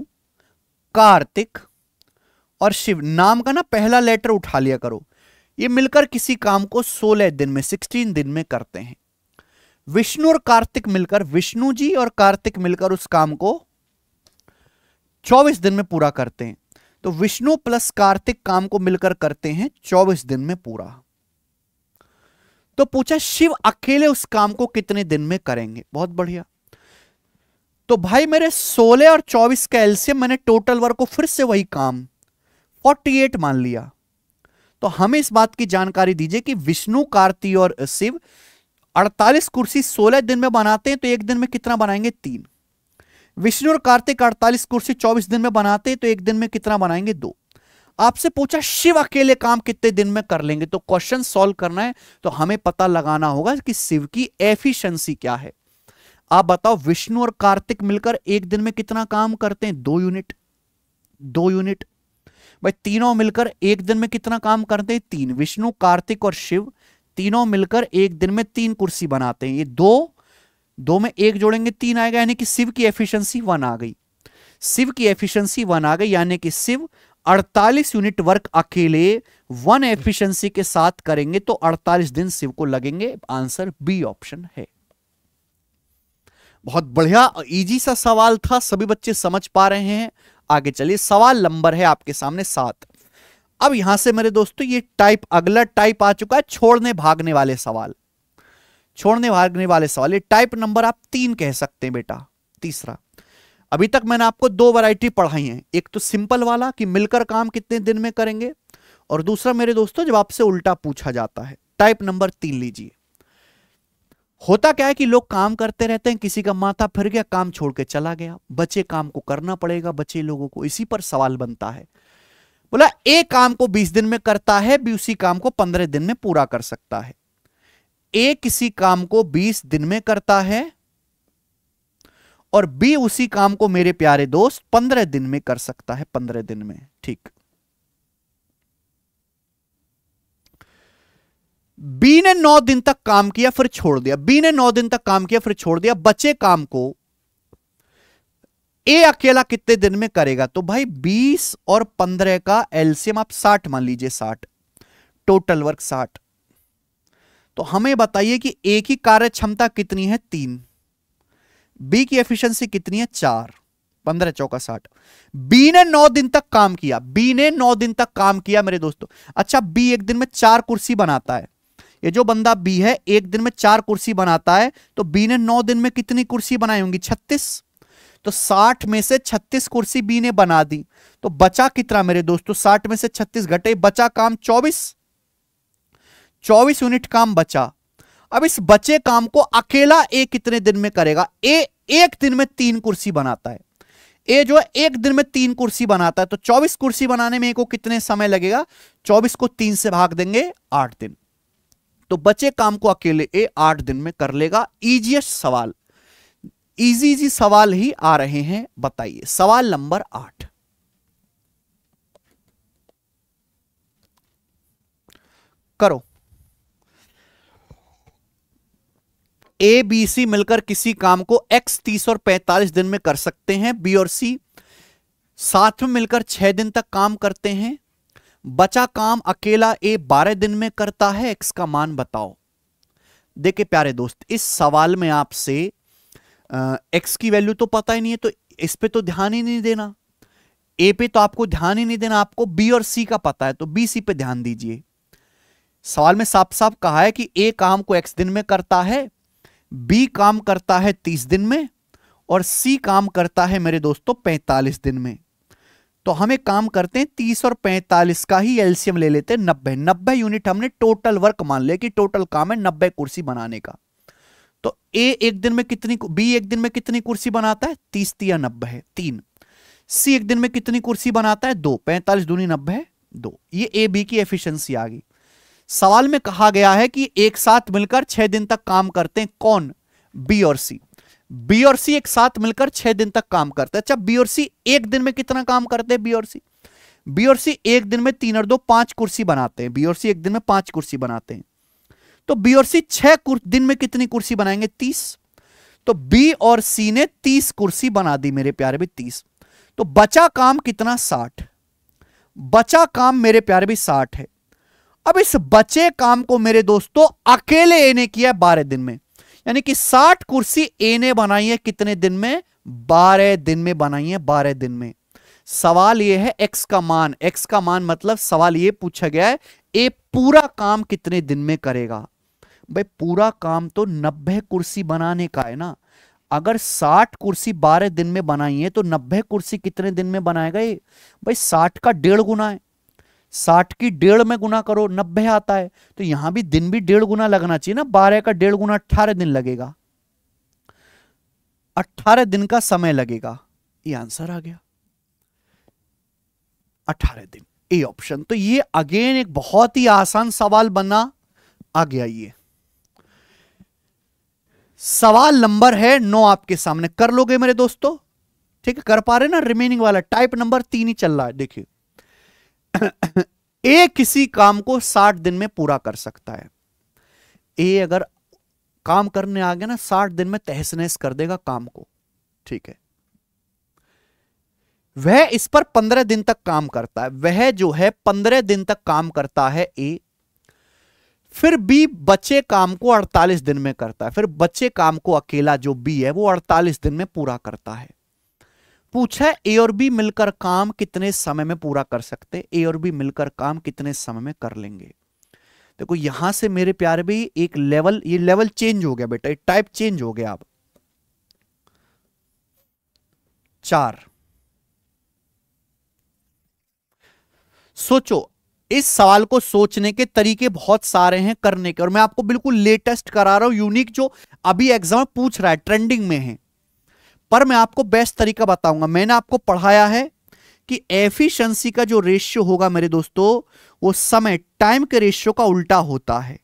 कार्तिक और शिव, नाम का ना पहला लेटर उठा लिया करो। ये मिलकर किसी काम को सोलह दिन में सोलह दिन में करते हैं। विष्णु और कार्तिक मिलकर, विष्णु जी और कार्तिक मिलकर उस काम को चौबीस दिन में पूरा करते हैं। तो विष्णु प्लस कार्तिक काम को मिलकर करते हैं चौबीस दिन में पूरा। तो पूछा शिव अकेले उस काम को कितने दिन में करेंगे। बहुत बढ़िया। तो भाई मेरे सोलह और चौबीस का एलसीएम, मैंने टोटल वर्क को फिर से वही काम अड़तालीस मान लिया। तो हमें इस बात की जानकारी दीजिए कि विष्णु, कार्ती और शिव अड़तालीस कुर्सी सोलह दिन में बनाते हैं, तो एक दिन में कितना बनाएंगे? तीन। विष्णु और कार्तिक अड़तालीस कुर्सी चौबीस दिन में बनाते हैं, तो एक दिन में कितना बनाएंगे? दो। आपसे पूछा शिव अकेले काम कितने दिन में कर लेंगे। तो क्वेश्चन सॉल्व करना है तो हमें पता लगाना होगा कि शिव की एफिशिएंसी क्या है। आप बताओ विष्णु और कार्तिक मिलकर एक दिन में कितना काम करते हैं? दो यूनिट, दो यूनिट। भाई तीनों मिलकर एक दिन में कितना काम करते हैं? तीन। विष्णु, कार्तिक और शिव तीनों मिलकर एक दिन में तीन कुर्सी बनाते हैं। ये दो, दो में एक जोड़ेंगे तीन आएगा, यानी कि शिव की एफिशिएंसी वन आ गई। शिव की एफिशिएंसी वन आ गई, यानी कि शिव अड़तालीस यूनिट वर्क अकेले वन एफिशिएंसी के साथ करेंगे तो अड़तालीस दिन शिव को लगेंगे। आंसर बी ऑप्शन है। बहुत बढ़िया, इजी सा सवाल था, सभी बच्चे समझ पा रहे हैं। आगे चलिए, सवाल नंबर है आपके सामने सात। अब यहां से मेरे दोस्तों ये टाइप, अगला टाइप आ चुका है, छोड़ने भागने वाले सवाल। छोड़ने भागने वाले सवाल, ये टाइप नंबर आप तीन कह सकते हैं बेटा, तीसरा। अभी तक मैंने आपको दो वैरायटी पढ़ाई है, एक तो सिंपल वाला कि मिलकर काम कितने दिन में करेंगे, और दूसरा मेरे दोस्तों जब आपसे उल्टा पूछा जाता है। टाइप नंबर तीन लीजिए। होता क्या है कि लोग काम करते रहते हैं, किसी का माथा फिर गया, काम छोड़ के चला गया, बचे काम को करना पड़ेगा, बचे लोगों को। इसी पर सवाल बनता है, बोला ए काम को बीस दिन में करता है, बी उसी काम को पंद्रह दिन में पूरा कर सकता है। ए किसी काम को बीस दिन में करता है और बी उसी काम को मेरे प्यारे दोस्त पंद्रह दिन में कर सकता है, पंद्रह दिन में। ठीक, बी ने नौ दिन तक काम किया फिर छोड़ दिया, बी ने नौ दिन तक काम किया फिर छोड़ दिया, बचे काम को ए अकेला कितने दिन में करेगा? तो भाई बीस और पंद्रह का एलसीएम आप साठ मान लीजिए, साठ, टोटल वर्क साठ। तो हमें बताइए कि ए की कार्य क्षमता कितनी है? तीन। बी की एफिशिएंसी कितनी है? चार। पंद्रह चौका साठ। बी ने नौ दिन तक काम किया, बी ने नौ दिन तक काम किया मेरे दोस्तों। अच्छा, बी एक दिन में चार कुर्सी बनाता है, ये जो बंदा बी है एक दिन में चार कुर्सी बनाता है, तो बी ने नौ दिन में कितनी कुर्सी बनाई होंगी? छत्तीस। तो साठ में से छत्तीस कुर्सी बी ने बना दी, तो बचा कितना मेरे दोस्तों? साठ में से छत्तीस घटे, बचा काम चौबीस, चौबीस यूनिट काम बचा। अब इस बचे काम को अकेला ए कितने दिन में करेगा? ए एक दिन में तीन कुर्सी बनाता है, ए जो है एक दिन में तीन कुर्सी बनाता है, तो चौबीस कुर्सी बनाने में ए को कितने समय लगेगा? चौबीस को तीन से भाग देंगे, आठ दिन। तो बचे काम को अकेले ए आठ दिन में कर लेगा। इजीएस्ट सवाल, इजी इजी सवाल ही आ रहे हैं। बताइए सवाल नंबर आठ, करो। ए बी सी मिलकर किसी काम को एक्स तीस और पैंतालीस दिन में कर सकते हैं, बी और सी साथ में मिलकर छह दिन तक काम करते हैं, बचा काम अकेला ए बारह दिन में करता है, एक्स का मान बताओ। देखिए प्यारे दोस्त, इस सवाल में आपसे एक्स की वैल्यू तो पता ही नहीं है, तो इस पे तो ध्यान ही नहीं देना, ए पे तो आपको ध्यान ही नहीं देना, आपको बी और सी का पता है, तो बी सी पे ध्यान दीजिए। सवाल में साफ साफ कहा है कि ए काम को एक्स दिन में करता है, बी काम करता है तीस दिन में और सी काम करता है मेरे दोस्तों पैंतालीस दिन में। तो हमें काम करते हैं तीस और पैंतालीस का ही एलसीएम ले लेते हैं, नब्बे। नब्बे यूनिट हमने टोटल वर्क मान लिया कि टोटल काम है नब्बे कुर्सी बनाने का। तो ए एक दिन में कितनी, बी एक दिन में कितनी कुर्सी बनाता है? तीस या नब्बे है तीन। सी एक दिन में कितनी कुर्सी बनाता है? दो। पैंतालीस दूनी नब्बे, दो। ये ए बी की एफिशिएंसी आ गई। सवाल में कहा गया है कि एक साथ मिलकर छह दिन तक काम करते हैं, कौन? बी और सी। बी और सी एक साथ मिलकर छह दिन तक काम करते हैं। अच्छा, बी और सी एक दिन में कितना काम करते हैं? बी और सी बी और सी एक दिन में तीन और दो पांच कुर्सी बनाते हैं, बी और सी एक दिन में पांच कुर्सी बनाते हैं। तो बी और सी छह दिन में कितनी कुर्सी बनाएंगे? तीस। तो बी और सी ने तीस कुर्सी बना दी मेरे प्यारे भी, तीस। तो बचा काम कितना? साठ। बचा काम मेरे प्यारे भी साठ है। अब इस बचे काम को मेरे दोस्तों अकेले ए ने किया बारह दिन में, यानी कि साठ कुर्सी ए ने बनाई है कितने दिन में? बारह दिन में बनाई है, बारह दिन में। सवाल ये है एक्स का मान, एक्स का मान मतलब सवाल ये पूछा गया है ए पूरा काम कितने दिन में करेगा? भाई पूरा काम तो नब्बे कुर्सी बनाने का है ना, अगर साठ कुर्सी बारह दिन में बनाई है तो नब्बे कुर्सी कितने दिन में बनाएगा ये? भाई साठ का डेढ़ गुना है, साठ की डेढ़ में गुना करो नब्बे आता है, तो यहां भी दिन भी डेढ़ गुना लगना चाहिए ना, बारह का डेढ़ गुना अट्ठारह दिन लगेगा, अट्ठारह दिन का समय लगेगा। ये आंसर आ गया, अट्ठारह दिन ए ऑप्शन। तो ये अगेन एक बहुत ही आसान सवाल बना, आ गया ये। सवाल नंबर है नौ आपके सामने, कर लोगे मेरे दोस्तों? ठीक है, कर पा रहे ना? रिमेनिंग वाला टाइप नंबर तीन ही चल रहा है। देखिए ए किसी काम को साठ दिन में पूरा कर सकता है। ए अगर काम करने आ गया ना साठ दिन में तहस नहस कर देगा काम को, ठीक है। वह इस पर पंद्रह दिन तक काम करता है, वह जो है पंद्रह दिन तक काम करता है ए। फिर बी बचे काम को अड़तालीस दिन में करता है, फिर बचे काम को अकेला जो बी है वो अड़तालीस दिन में पूरा करता है। पूछा है ए और बी मिलकर काम कितने समय में पूरा कर सकते, ए और बी मिलकर काम कितने समय में कर लेंगे। देखो यहां से मेरे प्यारे भाई एक लेवल, ये लेवल चेंज हो गया बेटा, ये टाइप चेंज हो गया। आप चार सोचो, इस सवाल को सोचने के तरीके बहुत सारे हैं करने के, और मैं आपको बिल्कुल लेटेस्ट करा रहा हूं, यूनिक जो अभी एग्जाम पूछ रहा है ट्रेंडिंग में है, पर मैं आपको बेस्ट तरीका बताऊंगा। मैंने आपको पढ़ाया है कि एफिशिएंसी का जो रेशियो होगा मेरे दोस्तों वो समय टाइम के रेशियो का उल्टा होता है।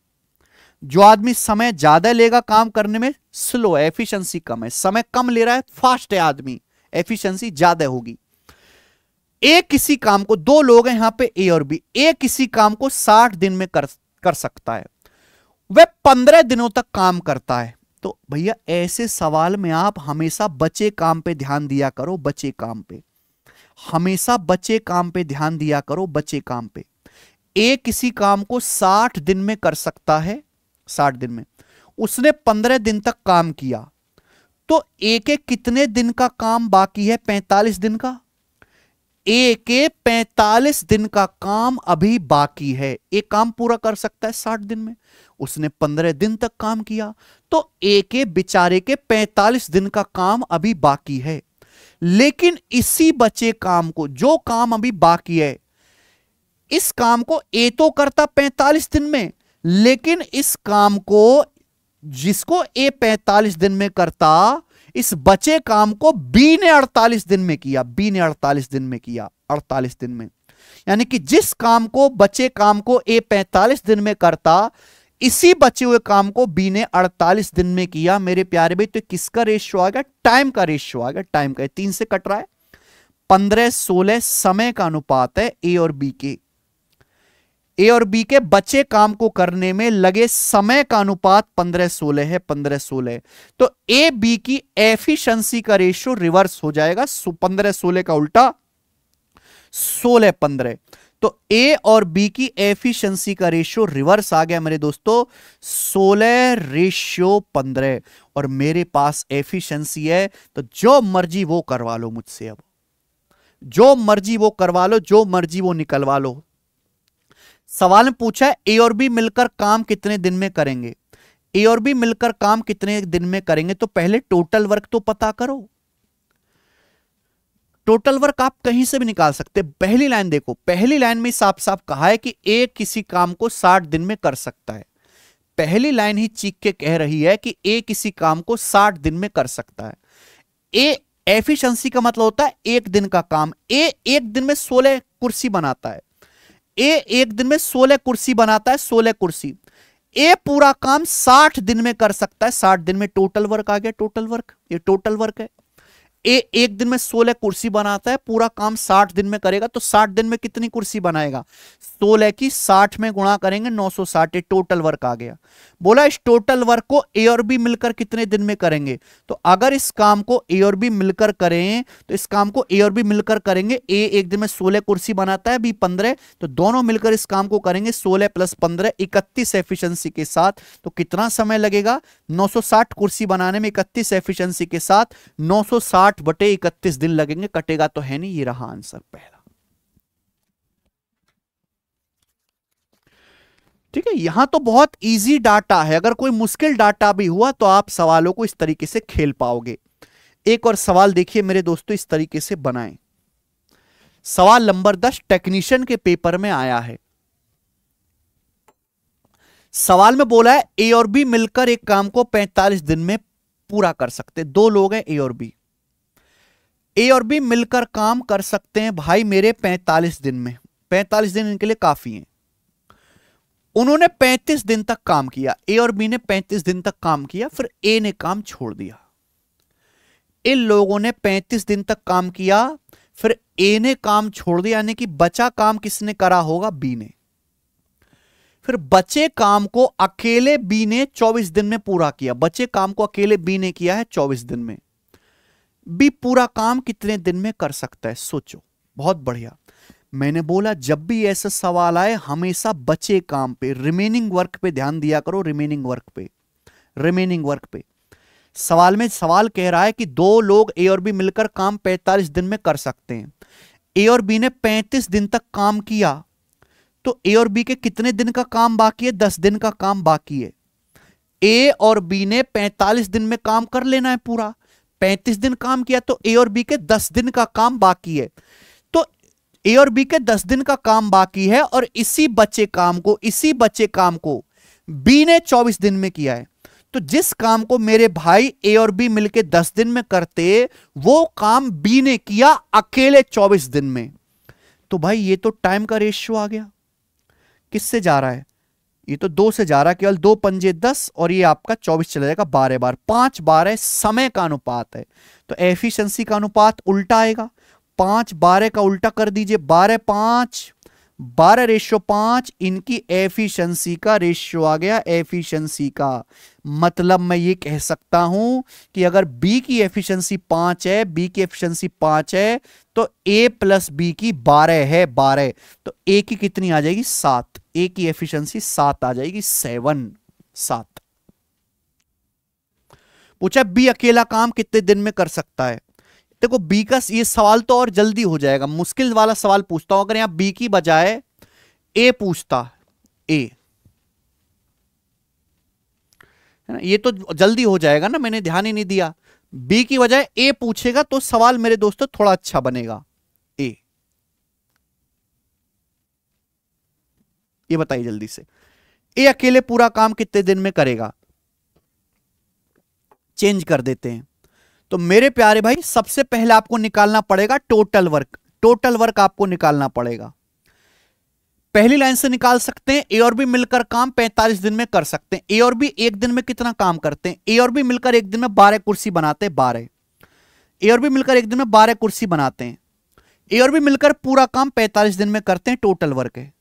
जो आदमी समय ज्यादा लेगा काम करने में स्लो है, एफिशिएंसी कम है, समय कम ले रहा है फास्ट है आदमी, एफिशिएंसी ज्यादा होगी। ए किसी काम को, दो लोग हैं यहां पे ए और बी, ए किसी काम को साठ दिन में कर कर सकता है, वह पंद्रह दिनों तक काम करता है। तो भैया ऐसे सवाल में आप हमेशा बचे काम पे ध्यान दिया करो, बचे काम पे हमेशा बचे काम पे ध्यान दिया करो बचे काम पे। ए किसी काम को साठ दिन में कर सकता है, साठ दिन में उसने पंद्रह दिन तक काम किया, तो ए के कितने दिन का काम बाकी है? पैंतालीस दिन का। ए के पैंतालीस दिन का काम अभी बाकी है, एक काम पूरा कर सकता है साठ दिन में, उसने पंद्रह दिन तक काम किया, तो ए के बेचारे के पैंतालीस दिन का काम अभी बाकी है। लेकिन इसी बचे काम को, जो काम अभी बाकी है, इस काम को ए तो करता पैंतालीस दिन में, लेकिन इस काम को जिसको ए पैंतालीस दिन में करता, इस बचे काम को बी ने अड़तालीस दिन में किया, बी ने अड़तालीस दिन में किया, अड़तालीस दिन में। यानी कि जिस काम को, बचे काम को ए पैंतालीस दिन में करता, इसी बचे हुए काम को बी ने अड़तालीस दिन में किया मेरे प्यारे भाई। तो किसका रेशियो आएगा? टाइम का रेशियो आएगा, टाइम का। तीन से कट रहा है, पंद्रह सोलह समय का अनुपात है ए और बी के, ए और बी के बचे काम को करने में लगे समय का अनुपात पंद्रह सोलह है, पंद्रह सोलह। तो ए बी की एफिशिएंसी का रेशियो रिवर्स हो जाएगा, पंद्रह सोलह का उल्टा सोलह पंद्रह। तो ए और बी की एफिशिएंसी का रेशियो रिवर्स आ गया मेरे दोस्तों, सोलह रेशियो पंद्रह, और मेरे पास एफिशिएंसी है, तो जो मर्जी वो करवा लो मुझसे, अब जो मर्जी वो करवा लो, जो मर्जी वो निकलवा लो। सवाल में पूछा है ए और बी मिलकर काम कितने दिन में करेंगे, ए और बी मिलकर काम कितने दिन में करेंगे। तो पहले टोटल वर्क तो पता करो, टोटल वर्क आप कहीं से भी निकाल सकते। पहली लाइन देखो, पहली लाइन में साफ साफ कहा है कि ए किसी काम को साठ दिन में कर सकता है, पहली लाइन ही चीख के कह रही है कि ए किसी काम को साठ दिन में कर सकता है। ए एफिशिएंसी का मतलब होता है एक दिन का काम, ए एक दिन में सोलह कुर्सी बनाता है, ए एक दिन में सोलह कुर्सी बनाता है, सोलह कुर्सी। ए पूरा काम साठ दिन में कर सकता है, साठ दिन में। टोटल वर्क आ गया, टोटल वर्क, ये टोटल वर्क है। ए एक दिन में सोलह कुर्सी बनाता है, पूरा काम साठ दिन में करेगा, तो साठ दिन में कितनी कुर्सी बनाएगा? सोलह की साठ में गुणा करेंगे, नौ सौ साठ, ये टोटल वर्क आ गया। बोला इस टोटल वर्क को ए और बी मिलकर कितने दिन में करेंगे। तो अगर इस काम को ए और बी मिलकर करें, तो इस काम को ए और बी मिलकर करेंगे। ए एक दिन में सोलह कुर्सी बनाता है, बी पंद्रह, तो दोनों मिलकर इस काम को करेंगे, सोलह प्लस पंद्रह इकतीस एफिशिएंसी के साथ। तो कितना समय लगेगा? नौ सौ साठ कुर्सी बनाने में इकतीस एफिशिएंसी के साथ नौ सौ साठ बटे इकतीस दिन लगेंगे, कटेगा तो है नहीं। ये रहा आंसर पहला, ठीक है। यहां तो बहुत इजी डाटा है, अगर कोई मुश्किल डाटा भी हुआ तो आप सवालों को इस तरीके से खेल पाओगे। एक और सवाल देखिए मेरे दोस्तों, इस तरीके से बनाएं। सवाल नंबर दस टेक्नीशियन के पेपर में आया है। सवाल में बोला है ए और बी मिलकर एक काम को पैंतालीस दिन में पूरा कर सकते। दो लोग हैं ए और बी, ए और बी मिलकर काम कर सकते हैं भाई मेरे पैंतालीस दिन में, पैंतालीस दिन इनके लिए काफी हैं। उन्होंने पैंतीस दिन तक काम किया, ए और बी ने पैंतीस दिन तक काम किया, फिर ए ने काम छोड़ दिया। इन लोगों ने पैंतीस दिन तक काम किया, फिर ए ने काम छोड़ दिया, यानी कि बचा काम किसने करा होगा? बी ने। फिर बचे काम को अकेले बी ने चौबीस दिन में पूरा किया। बचे काम को अकेले बी ने किया है चौबीस दिन में। बी पूरा काम कितने दिन में कर सकता है? सोचो। बहुत बढ़िया। मैंने बोला जब भी ऐसा सवाल आए हमेशा बचे काम पे, रिमेनिंग वर्क पे ध्यान दिया करो। रिमेनिंग वर्क पे, रिमेनिंग वर्क पे। सवाल में सवाल कह रहा है कि दो लोग ए और बी मिलकर काम पैंतालीस दिन में कर सकते हैं। ए और बी ने पैंतीस दिन तक काम किया, तो ए और बी के कितने दिन का काम बाकी है? दस दिन का काम बाकी है। ए और बी ने पैंतालीस दिन में काम कर लेना है पूरा। पैंतीस दिन काम किया तो ए और बी के दस दिन का काम बाकी है। ए और बी के दस दिन का काम बाकी है और इसी बचे काम को इसी बचे काम को बी ने चौबीस दिन में किया है। तो जिस काम को मेरे भाई ए और बी मिलके दस दिन में करते, वो काम बी ने किया अकेले चौबीस दिन में। तो भाई ये तो टाइम का रेशियो आ गया। किससे जा रहा है? ये तो दो से जा रहा है। केवल दो पंजे दस और ये आपका चौबीस चला जाएगा। बारह बार पांच बारह समय का अनुपात है, तो एफिशिएंसी का अनुपात उल्टा आएगा। पांच बारह का उल्टा कर दीजिए, बारह पांच बारह रेशियो पांच, इनकी एफिशिएंसी का रेशियो आ गया। एफिशिएंसी का मतलब मैं ये कह सकता हूं कि अगर बी की एफिशिएंसी पांच है, बी की एफिशिएंसी पांच है, तो ए प्लस बी की बारह है, बारह तो ए की कितनी आ जाएगी? सात। ए की एफिशिएंसी सात आ जाएगी, सेवन सात। पूछा बी अकेला काम कितने दिन में कर सकता है। देखो बी का ये सवाल तो और जल्दी हो जाएगा, मुश्किल वाला सवाल पूछता हूं। अगर यहां बी की बजाय ए पूछता, ए है ना, ये तो जल्दी हो जाएगा ना, मैंने ध्यान ही नहीं दिया। बी की बजाय ए पूछेगा तो सवाल मेरे दोस्तों थोड़ा अच्छा बनेगा। ए ये बताइए जल्दी से, ए अकेले पूरा काम कितने दिन में करेगा? चेंज कर देते हैं। तो मेरे प्यारे भाई सबसे पहले आपको निकालना पड़ेगा टोटल वर्क। टोटल वर्क आपको निकालना पड़ेगा। पहली लाइन से निकाल सकते हैं, ए और बी मिलकर काम पैंतालीस दिन में कर सकते हैं। ए और बी एक दिन में कितना काम करते हैं? ए और बी मिलकर एक दिन में बारह कुर्सी बनाते हैं, बारह। ए और बी मिलकर एक दिन में बारह कुर्सी बनाते हैं। ए और बी मिलकर पूरा काम पैंतालीस दिन में करते हैं, टोटल वर्क है।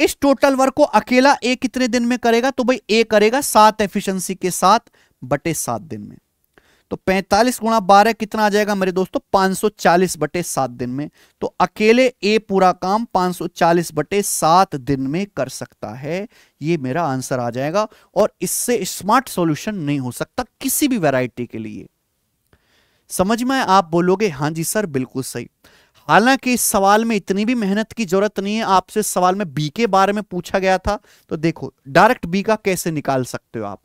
इस टोटल वर्क को अकेला ए कितने दिन में करेगा? तो भाई ए करेगा सात एफिशिएंसी के साथ बटे सात दिन में। तो पैंतालीस गुणा बारह कितना आ जाएगा मेरे दोस्तों? पांच सौ चालीस बटे सात दिन में। तो अकेले ए पूरा काम पांच सौ चालीस बटे सात दिन में कर सकता है। ये मेरा आंसर आ जाएगा और इससे स्मार्ट सॉल्यूशन नहीं हो सकता किसी भी वैरायटी के लिए। समझ में आया? आप बोलोगे हाँ जी सर बिल्कुल सही। हालांकि इस सवाल में इतनी भी मेहनत की जरूरत नहीं है। आपसे सवाल में बी के बारे में पूछा गया था, तो देखो डायरेक्ट बी का कैसे निकाल सकते हो आप।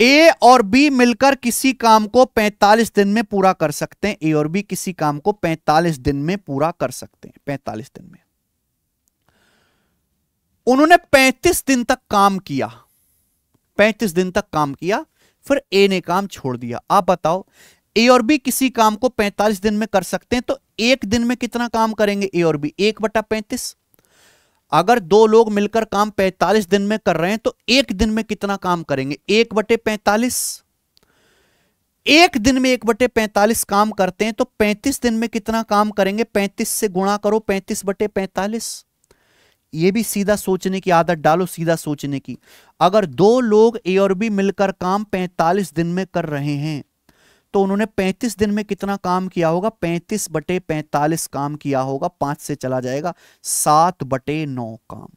ए और बी मिलकर किसी काम को पैंतालीस दिन में पूरा कर सकते हैं। ए और बी किसी काम को पैंतालीस दिन में पूरा कर सकते हैं। पैंतालीस दिन में उन्होंने पैंतीस दिन तक काम किया, पैंतीस दिन तक काम किया, फिर ए ने काम छोड़ दिया। आप बताओ ए और बी किसी काम को पैंतालीस दिन में कर सकते हैं, तो एक दिन में कितना काम करेंगे ए और बी? एक बटा पैंतीस। अगर दो लोग मिलकर काम पैंतालीस दिन में कर रहे हैं तो एक दिन में कितना काम करेंगे? एक बटे पैंतालीस। एक दिन में एक बटे पैंतालीस काम करते हैं तो पैंतीस दिन में कितना काम करेंगे? पैंतीस से गुणा करो, पैंतीस बटे पैंतालीस। ये भी सीधा सोचने की आदत डालो, सीधा सोचने की। अगर दो लोग ए और बी मिलकर काम पैंतालीस दिन में कर रहे हैं तो उन्होंने पैंतीस दिन में कितना काम किया होगा? पैंतीस बटे पैंतालीस काम किया होगा। पांच से चला जाएगा, सात बटे नौ काम,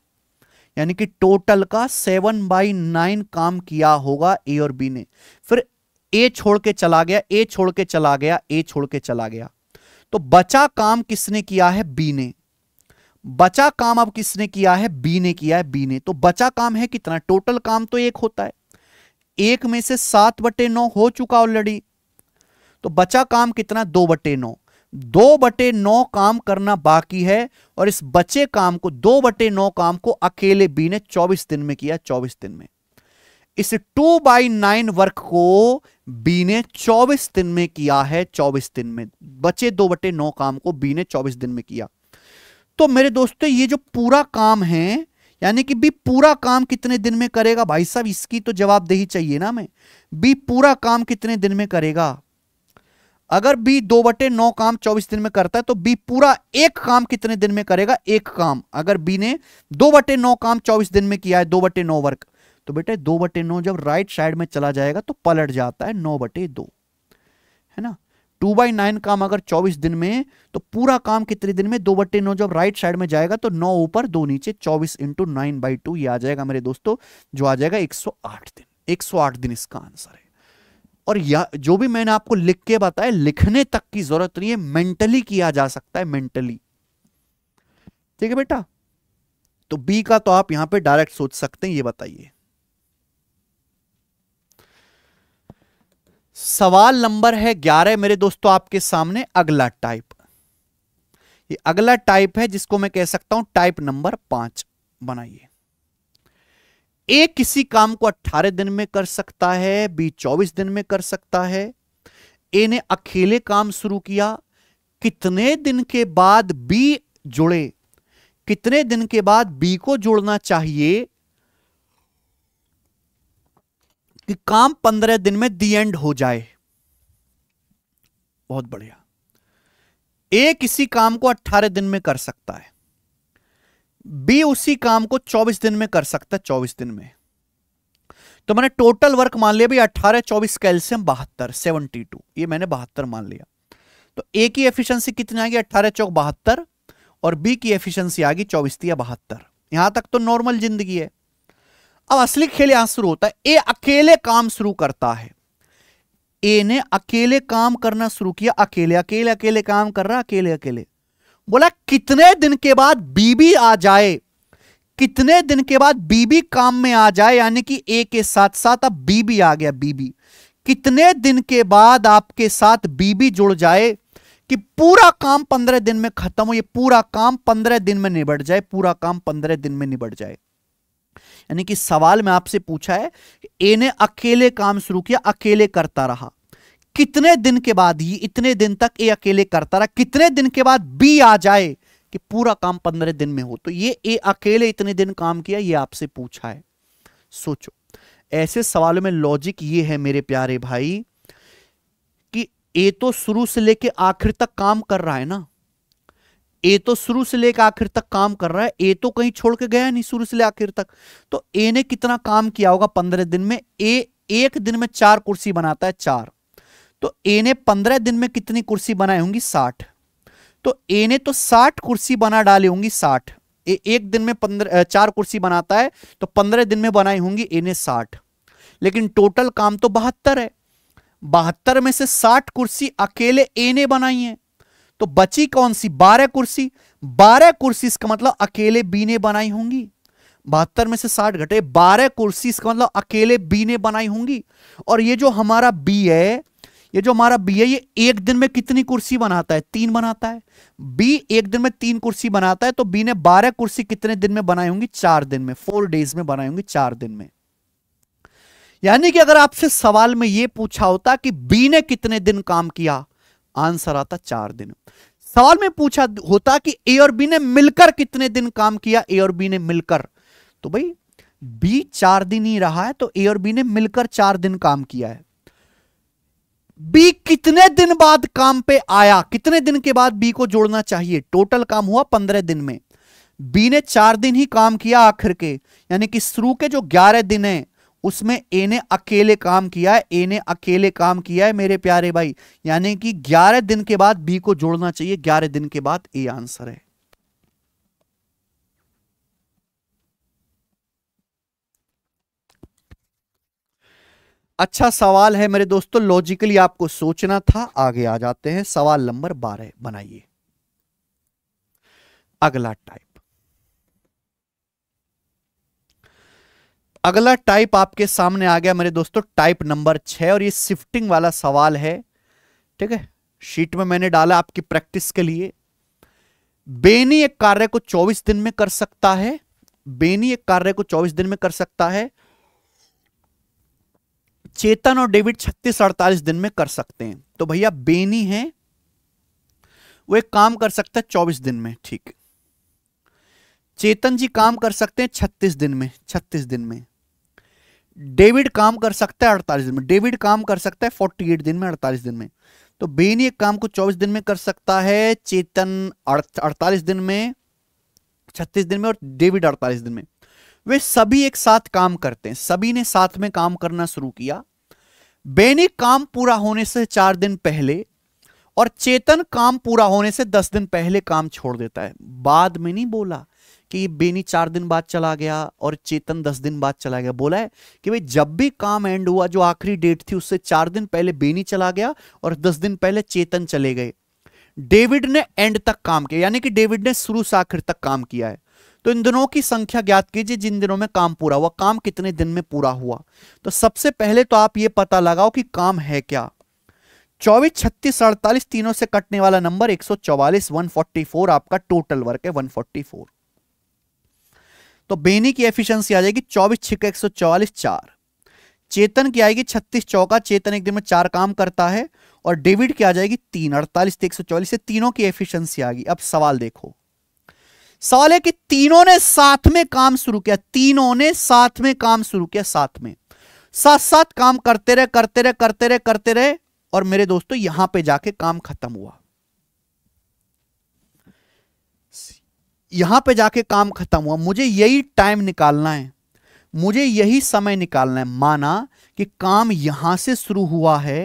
यानी कि टोटल का सेवन बाई नाइन काम किया होगा ए और बी ने। फिर ए छोड़ के चला गया, ए छोड़ के चला गया, ए छोड़ के चला गया, तो बचा काम किसने किया है? बी ने। बचा काम अब किसने किया है? बी ने किया है, बी ने। तो बचा काम है कितना? टोटल काम तो एक होता है, एक में से सात बटे नौ हो चुका ऑलरेडी, तो बचा काम कितना? दो बटे नौ। दो बटे नौ काम करना बाकी है और इस बचे काम को, दो बटे नौ काम को अकेले बी ने चौबीस दिन में किया, चौबीस दिन में। इस टू बाई नाइन वर्क को बी ने चौबीस दिन में किया है, चौबीस दिन में। बचे दो बटे नौ काम को बी ने चौबीस दिन में किया, तो मेरे दोस्तों ये जो पूरा काम है यानी कि बी पूरा काम कितने दिन में करेगा, भाई साहब इसकी तो जवाबदेही चाहिए ना। मैं बी पूरा काम कितने दिन में करेगा, अगर बी दो बटे नौ काम चौबीस दिन में करता है तो बी पूरा एक काम कितने दिन में करेगा, एक काम। अगर बी ने दो बटे नौ काम चौबीस दिन में किया है, दो बटे नौ वर्क, तो बेटे दो बटे नौ जब राइट साइड में चला जाएगा तो पलट जाता है नौ बटे दो, है ना। टू बाई नाइन काम अगर चौबीस दिन में, तो पूरा काम कितने दिन में, दो बटे नौ जब राइट साइड में जाएगा तो नौ ऊपर दो नीचे चौबीस इंटू नाइन बाई टू ये आ जाएगा मेरे दोस्तों, जो आ जाएगा एक सौ आठ दिन। एक सौ आठ दिन इसका आंसर है। और या जो भी मैंने आपको लिख के बताया, लिखने तक की जरूरत नहीं है, मेंटली किया जा सकता है, मेंटली। ठीक है बेटा, तो बी का तो आप यहां पे डायरेक्ट सोच सकते हैं। ये बताइए सवाल नंबर है ग्यारह मेरे दोस्तों आपके सामने, अगला टाइप। ये अगला टाइप है जिसको मैं कह सकता हूं टाइप नंबर पांच। बनाइए, ए किसी काम को अट्ठारह दिन में कर सकता है, बी चौबीस दिन में कर सकता है। ए ने अकेले काम शुरू किया, कितने दिन के बाद बी जुड़े, कितने दिन के बाद बी को जुड़ना चाहिए कि काम पंद्रह दिन में दी एंड हो जाए। बहुत बढ़िया। ए किसी काम को अट्ठारह दिन में कर सकता है, बी उसी काम को चौबीस दिन में कर सकता है, चौबीस दिन में। तो मैंने टोटल वर्क मान लिया भाई अट्ठारह चौबीस कैल्सियम बहत्तर, सेवेंटी टू, ये मैंने बहत्तर मान लिया। तो ए की एफिशिएंसी कितनी आएगी, अट्ठारह चौक बहत्तर, और बी की एफिशिएंसी आएगी चौबीस तिया बहत्तर। यहां तक तो नॉर्मल जिंदगी है। अब असली खेल यहां शुरू होता है। ए अकेले काम शुरू करता है, ए ने अकेले काम करना शुरू किया, अकेले अकेले अकेले काम कर रहा, अकेले अकेले। बोला कितने दिन के बाद बीबी आ जाए, कितने दिन के बाद बीबी काम में आ जाए, यानी कि ए के साथ साथ अब बीबी आ गया, बीबी। कितने दिन के बाद आपके साथ बीबी जुड़ जाए कि पूरा काम पंद्रह दिन में खत्म हो, ये पूरा काम पंद्रह दिन में निबट जाए, पूरा काम पंद्रह दिन में निबट जाए। यानी कि सवाल में आपसे पूछा है ए ने अकेले काम शुरू किया, अकेले करता रहा, कितने दिन के बाद, ये इतने दिन तक ए अकेले करता रहा, कितने दिन के बाद बी आ जाए कि पूरा काम पंद्रह दिन में हो। तो ये ए अकेले इतने दिन काम किया, ये आपसे पूछा है। सोचो ऐसे सवालों में लॉजिक ये है मेरे प्यारे भाई कि ए तो शुरू से लेके आखिर तक काम कर रहा है ना, ए तो शुरू से लेकर आखिर तक काम कर रहा है, ए तो कहीं छोड़ के गया नहीं शुरू से लेकर आखिर तक। तो ए ने कितना काम किया होगा पंद्रह दिन में। ए एक दिन में चार कुर्सी बनाता है, चार, तो ए ने पंद्रह दिन में कितनी कुर्सी बनाई होंगी, साठ। तो ए ने तो साठ कुर्सी बना डाली होंगी, साठ। ए एक दिन में पंद्रह चार कुर्सी बनाता है तो पंद्रह दिन में बनाई होंगी ए ने साठ, लेकिन टोटल काम तो बहत्तर है। बहत्तर में से साठ कुर्सी अकेले ए ने बनाई है, तो बची कौन सी, बारह कुर्सी। बारह कुर्सी इसका मतलब अकेले बी ने बनाई होंगी। बहत्तर में से साठ घटे बारह कुर्सी, इसका मतलब अकेले बी ने बनाई होंगी। और ये जो हमारा बी है, ये जो हमारा बी है, ये एक दिन में कितनी कुर्सी बनाता है, तीन बनाता है। बी एक दिन में तीन कुर्सी बनाता है, तो बी ने बारह कुर्सी कितने दिन में बनाई होंगी, चार दिन में, फोर डेज में बनाई होंगी, चार दिन में। यानी कि अगर आपसे सवाल में ये पूछा होता कि बी ने कितने दिन काम किया, आंसर आता चार दिन। सवाल में पूछा होता कि ए और बी ने मिलकर कितने दिन काम किया, ए और बी ने मिलकर, तो भाई बी चार दिन ही रहा है, तो ए और बी ने मिलकर चार दिन काम किया है। बी कितने दिन बाद काम पे आया, कितने दिन के बाद बी को जोड़ना चाहिए, टोटल काम हुआ पंद्रह दिन में, बी ने चार दिन ही काम किया आखिर के, यानी कि शुरू के जो ग्यारह दिन है उसमें ए ने अकेले काम किया है, ए ने अकेले काम किया है मेरे प्यारे भाई, यानी कि ग्यारह दिन के बाद बी को जोड़ना चाहिए, ग्यारह दिन के बाद ए आंसर है। अच्छा सवाल है मेरे दोस्तों, लॉजिकली आपको सोचना था। आगे आ जाते हैं, सवाल नंबर बारह बनाइए, अगला टाइप। अगला टाइप आपके सामने आ गया मेरे दोस्तों, टाइप नंबर छह, और ये शिफ्टिंग वाला सवाल है। ठीक है, शीट में मैंने डाला आपकी प्रैक्टिस के लिए। बेनी एक कार्य को चौबीस दिन में कर सकता है, बेनी एक कार्य को चौबीस दिन में कर सकता है। चेतन और डेविड छत्तीस अड़तालीस दिन में कर सकते हैं। तो भैया बेनी है, वो एक काम कर सकता है चौबीस दिन में, ठीक। चेतन जी काम कर सकते हैं छत्तीस दिन में, छत्तीस दिन में। डेविड काम कर सकता है अड़तालीस दिन में, डेविड काम कर सकता है अड़तालीस दिन में, अड़तालीस दिन में। तो बेन ये काम को चौबीस दिन में कर सकता है, चेतन अड़तालीस दिन में, छत्तीस दिन में और डेविड अड़तालीस दिन में। वे सभी एक साथ काम करते हैं, सभी ने साथ में काम करना शुरू किया। बेन काम पूरा होने से चार दिन पहले और चेतन काम पूरा होने से दस दिन पहले काम छोड़ देता है। बाद में नहीं बोला कि बेनी चार दिन बाद चला गया और चेतन दस दिन बाद चला गया, बोला है कि भाई जब भी काम एंड हुआ जो आखिरी डेट थी उससे चार दिन पहले बेनी चला गया और दस दिन पहले चेतन चले गए। डेविड ने एंड तक काम किया, यानी कि डेविड ने शुरू से आखिर तक काम किया है। तो इन दिनों की संख्या ज्ञात कीजिए जिन दिनों में काम पूरा हुआ, काम कितने दिन में पूरा हुआ। तो सबसे पहले तो आप ये पता लगाओ कि काम है क्या। चौबीस, छत्तीस, अड़तालीस तीनों से कटने वाला नंबर एक सौ चौवालीस, एक सौ चौवालीस आपका टोटल वर्क है एक सौ चौवालीस। तो बेनी की एफिशिएंसी आ जाएगी चौबीस छिका एक सौ चौवालीस चार, चेतन की आएगी छत्तीस चौका, चेतन एक दिन में चार काम करता है, और डेविड की आ जाएगी तीन, अड़तालीस एक सौ चौवालीस से तीनों की एफिशिएंसी आ गई। अब सवाल देखो, सवाल है कि तीनों ने साथ में काम शुरू किया, तीनों ने साथ में काम शुरू किया, साथ में साथ साथ काम करते रहे करते रहे करते रहे करते रहे और मेरे दोस्तों यहां पे जाके काम खत्म हुआ, यहां पे जाके काम खत्म हुआ। मुझे यही टाइम निकालना है, मुझे यही समय निकालना है। माना कि काम यहां से शुरू हुआ है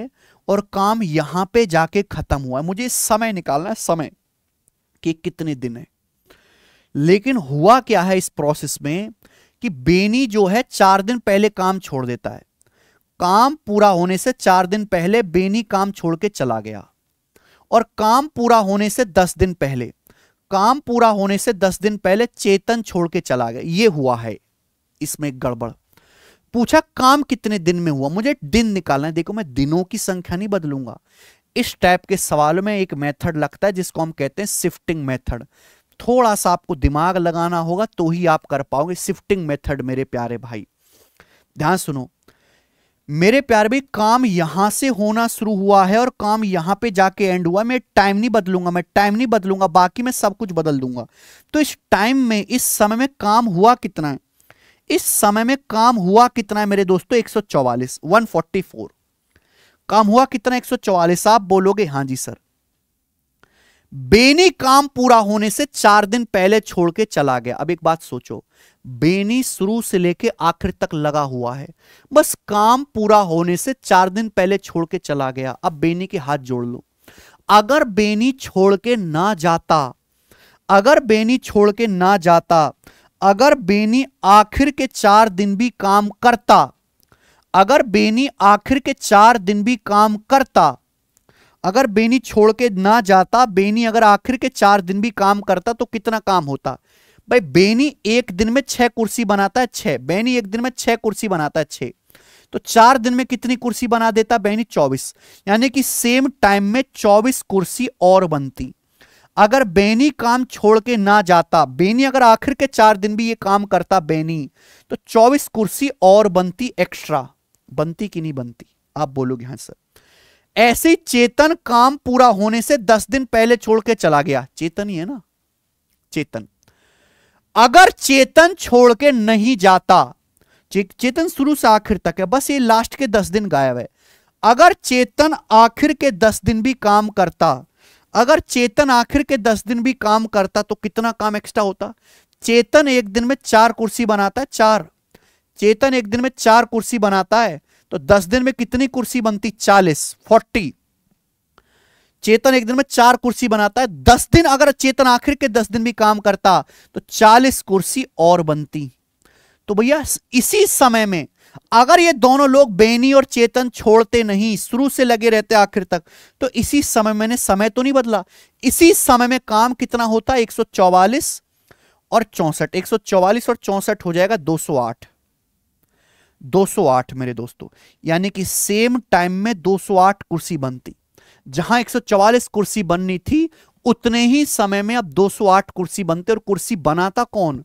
और काम यहां पे जाके खत्म हुआ है, मुझे समय निकालना है, समय कि कितने दिन है। लेकिन हुआ क्या है इस प्रोसेस में कि बेनी जो है चार दिन पहले काम छोड़ देता है, काम पूरा होने से चार दिन पहले बेनी काम छोड़ के चला गया और काम पूरा होने से दस दिन पहले, काम पूरा होने से दस दिन पहले चेतन छोड़ के चला गया। ये हुआ है, इसमें गड़बड़। पूछा काम कितने दिन में हुआ, मुझे दिन निकालना है। देखो मैं दिनों की संख्या नहीं बदलूंगा। इस टाइप के सवाल में एक मेथड लगता है जिसको हम कहते हैं शिफ्टिंग मेथड। थोड़ा सा आपको दिमाग लगाना होगा तो ही आप कर पाओगे शिफ्टिंग मेथड। मेरे प्यारे भाई ध्यान सुनो, मेरे प्यारे भाई काम यहां से होना शुरू हुआ है और काम यहां पे जाके एंड हुआ। मैं टाइम नहीं बदलूंगा, मैं टाइम नहीं बदलूंगा, बाकी मैं सब कुछ बदल दूंगा। तो इस टाइम में, इस समय में काम हुआ कितना है, इस समय में काम हुआ कितना है मेरे दोस्तों एक सौ चौवालीस, एक सौ चौवालीस। काम हुआ कितना एक सौ चौवालीस। आप बोलोगे हां जी सर, बेनी काम पूरा होने से चार दिन पहले छोड़ के चला गया। अब एक बात सोचो, बेनी शुरू से लेके आखिर तक लगा हुआ है, बस काम पूरा होने से चार दिन पहले छोड़ के चला गया। अब बेनी के हाथ जोड़ लो, अगर बेनी छोड़ के ना जाता, अगर बेनी छोड़ के ना जाता, अगर बेनी आखिर के चार दिन भी काम करता, अगर बेनी आखिर के चार दिन भी काम करता, अगर बेनी छोड़ के ना जाता, बेनी अगर आखिर के चार दिन भी काम करता तो कितना काम होता। भाई बेनी एक दिन में छह कुर्सी बनाता है, छह, बेनी एक दिन में छह कुर्सी बनाता है, छह। तो चार दिन में कितनी कुर्सी बना देता बेनी, चौबीस। यानी कि सेम टाइम में चौबीस कुर्सी और बनती। अगर बेनी काम छोड़ के ना जाता, बेनी अगर आखिर के चार दिन भी ये काम करता बेनी, तो चौबीस कुर्सी और बनती एक्स्ट्रा। बनती कि नहीं बनती, आप बोलोगे हाँ सर। ऐसे चेतन काम पूरा होने से दस दिन पहले छोड़ के चला गया, चेतन ही है ना, चेतन। अगर चेतन छोड़ के नहीं जाता, चे, चेतन शुरू से आखिर तक है, बस ये लास्ट के दस दिन गायब है। अगर चेतन आखिर के दस दिन भी काम करता, अगर चेतन आखिर के दस दिन भी काम करता तो कितना काम एक्स्ट्रा होता। चेतन एक दिन में चार कुर्सी बनाता है, चार। चेतन एक दिन में चार कुर्सी बनाता है तो दस दिन में कितनी कुर्सी बनती, चालीस, फोर्टी। चेतन एक दिन में चार कुर्सी बनाता है, दस दिन अगर चेतन आखिर के दस दिन भी काम करता तो चालीस कुर्सी और बनती। तो भैया इसी समय में अगर ये दोनों लोग बेनी और चेतन छोड़ते नहीं, शुरू से लगे रहते आखिर तक, तो इसी समय मैंने समय तो नहीं बदला, इसी समय में काम कितना होता है एक सौ चौवालीस और चौसठ, एक सौ चौवालीस और चौसठ हो जाएगा दो सौ आठ, दो सौ आठ मेरे दोस्तों। यानी कि सेम टाइम में दो सौ आठ कुर्सी बनती, जहां एक सौ चौवालीस कुर्सी बननी थी उतने ही समय में अब दो सौ आठ कुर्सी बनते। और कुर्सी बनाता कौन,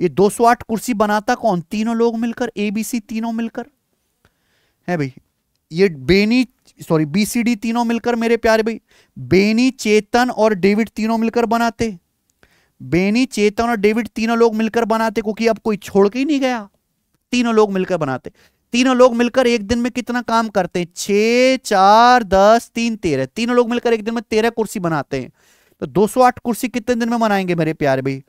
ये दो सौ आठ कुर्सी बनाता कौन, तीनों लोग मिलकर, एबीसी तीनों मिलकर है भाई, ये बेनी सॉरी बीसीडी तीनों मिलकर मेरे प्यारे भाई, बेनी चेतन और डेविड तीनों मिलकर बनाते। बेनी, चेतन और डेविड तीनों लोग मिलकर बनाते, क्योंकि अब कोई छोड़ के ही नहीं गया, तीनों लोग मिलकर बनाते। तीनों लोग मिलकर एक दिन में कितना काम करते हैं, छः चार दस तीन तेरह, तीनों लोग मिलकर एक दिन में तेरह कुर्सी बनाते हैं। तो दो सौ आठ कुर्सी कितने दिन में बनाएंगे मेरे प्यारे भाई,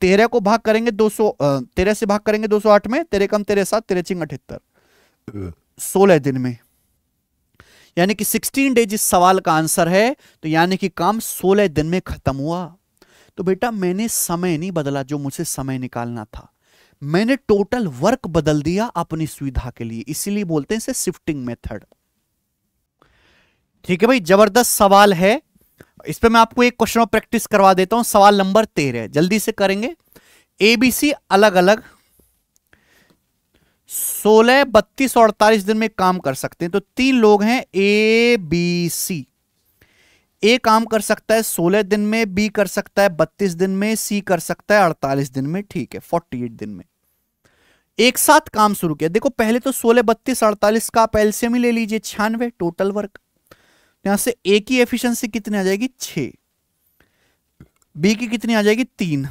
तेरह को भाग करेंगे दो सौ तेरह से भाग करेंगे दो सौ आठ में, तेरह कम तेरह सात तेरह छिंग अठहत्तर, सोलह दिन में, यानी कि सोलह डेज इस सवाल का आंसर है। तो यानी कि काम सोलह दिन में खत्म हुआ। तो बेटा मैंने समय नहीं बदला जो मुझे समय निकालना था, मैंने टोटल वर्क बदल दिया अपनी सुविधा के लिए, इसीलिए बोलते हैं इसे शिफ्टिंग मेथड। ठीक है भाई, जबरदस्त सवाल है। इस पे मैं आपको एक क्वेश्चन और प्रैक्टिस करवा देता हूं, सवाल नंबर तेरह, जल्दी से करेंगे। एबीसी अलग अलग सोलह बत्तीस और अड़तालीस दिन में काम कर सकते हैं। तो तीन लोग हैं ए बी सी, ए काम कर सकता है सोलह दिन में, बी कर सकता है बत्तीस दिन में, सी कर सकता है अड़तालीस दिन में, ठीक है अड़तालीस दिन में। एक साथ काम शुरू किया, देखो पहले तो सोलह बत्तीस अड़तालीस का आप एलसीएम ही ले लीजिए, छियानवे टोटल वर्क। यहां से ए की एफिशिएंसी कितनी आ जाएगी छह, बी की कितनी आ जाएगी तीन,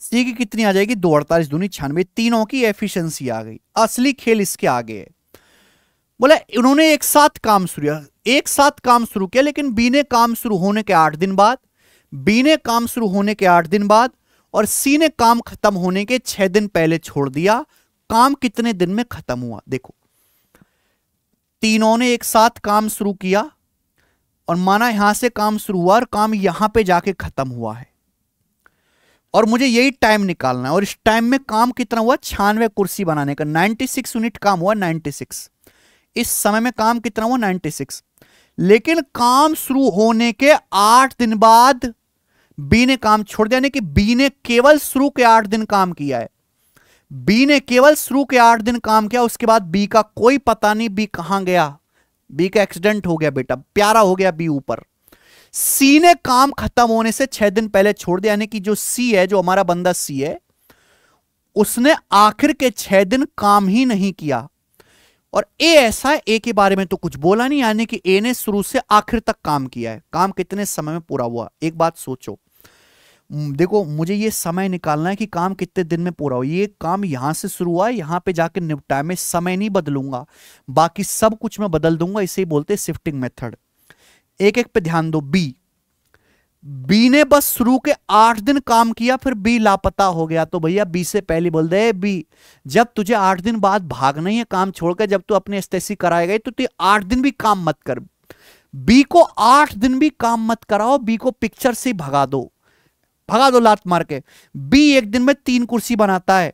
सी की कितनी आ जाएगी दो, अड़तालीस दूनी छियानवे, तीनों की एफिशिएंसी आ गई। असली खेल इसके आगे है। बोला उन्होंने एक साथ काम शुरू किया, एक साथ काम शुरू किया, लेकिन बी ने काम शुरू होने के आठ दिन बाद, बी ने काम शुरू होने के आठ दिन बाद और सी ने काम खत्म होने के छह दिन पहले छोड़ दिया। काम कितने दिन में खत्म हुआ, देखो तीनों ने एक साथ काम शुरू किया और माना यहां से काम शुरू हुआ और काम यहां पे जाके खत्म हुआ है, और मुझे यही टाइम निकालना है। और इस टाइम में काम कितना हुआ, छियानवे कुर्सी बनाने का छियानवे यूनिट काम हुआ, छियानवे इस समय में काम कितना हुआ छियानवे। लेकिन काम शुरू होने के आठ दिन बाद बी ने काम छोड़ दिया, यानी कि बी ने केवल शुरू के आठ दिन काम किया है, बी ने केवल शुरू के आठ दिन काम किया, उसके बाद बी का कोई पता नहीं, बी कहां गया, बी का एक्सीडेंट हो गया बेटा, प्यारा हो गया बी ऊपर। सी ने काम खत्म होने से छह दिन पहले छोड़ दिया, यानी कि जो सी है, जो हमारा बंदा सी है, उसने आखिर के छह दिन काम ही नहीं किया। और ए ऐसा है, ए के बारे में तो कुछ बोला नहीं, यानी कि ए ने शुरू से आखिर तक काम किया है। काम कितने समय में पूरा हुआ, एक बात सोचो, देखो मुझे ये समय निकालना है कि काम कितने दिन में पूरा हो। ये काम यहां से शुरू हुआ, यहां पे जाके निपटाया, मैं समय नहीं बदलूंगा, बाकी सब कुछ मैं बदल दूंगा, इसे बोलते शिफ्टिंग मेथड। एक एक पे ध्यान दो, बी बी ने बस शुरू के आठ दिन काम किया, फिर बी लापता हो गया, तो भैया बी से पहले बोल दे, बी जब तुझे आठ दिन बाद भागना ही है काम छोड़कर, जब तू अपने एस्टेसी कराएगा तो तू आठ दिन भी काम मत कर, बी को आठ दिन भी काम मत कराओ, बी को पिक्चर से भगा दो, भगा दो लात मार के। बी एक दिन में तीन कुर्सी बनाता है,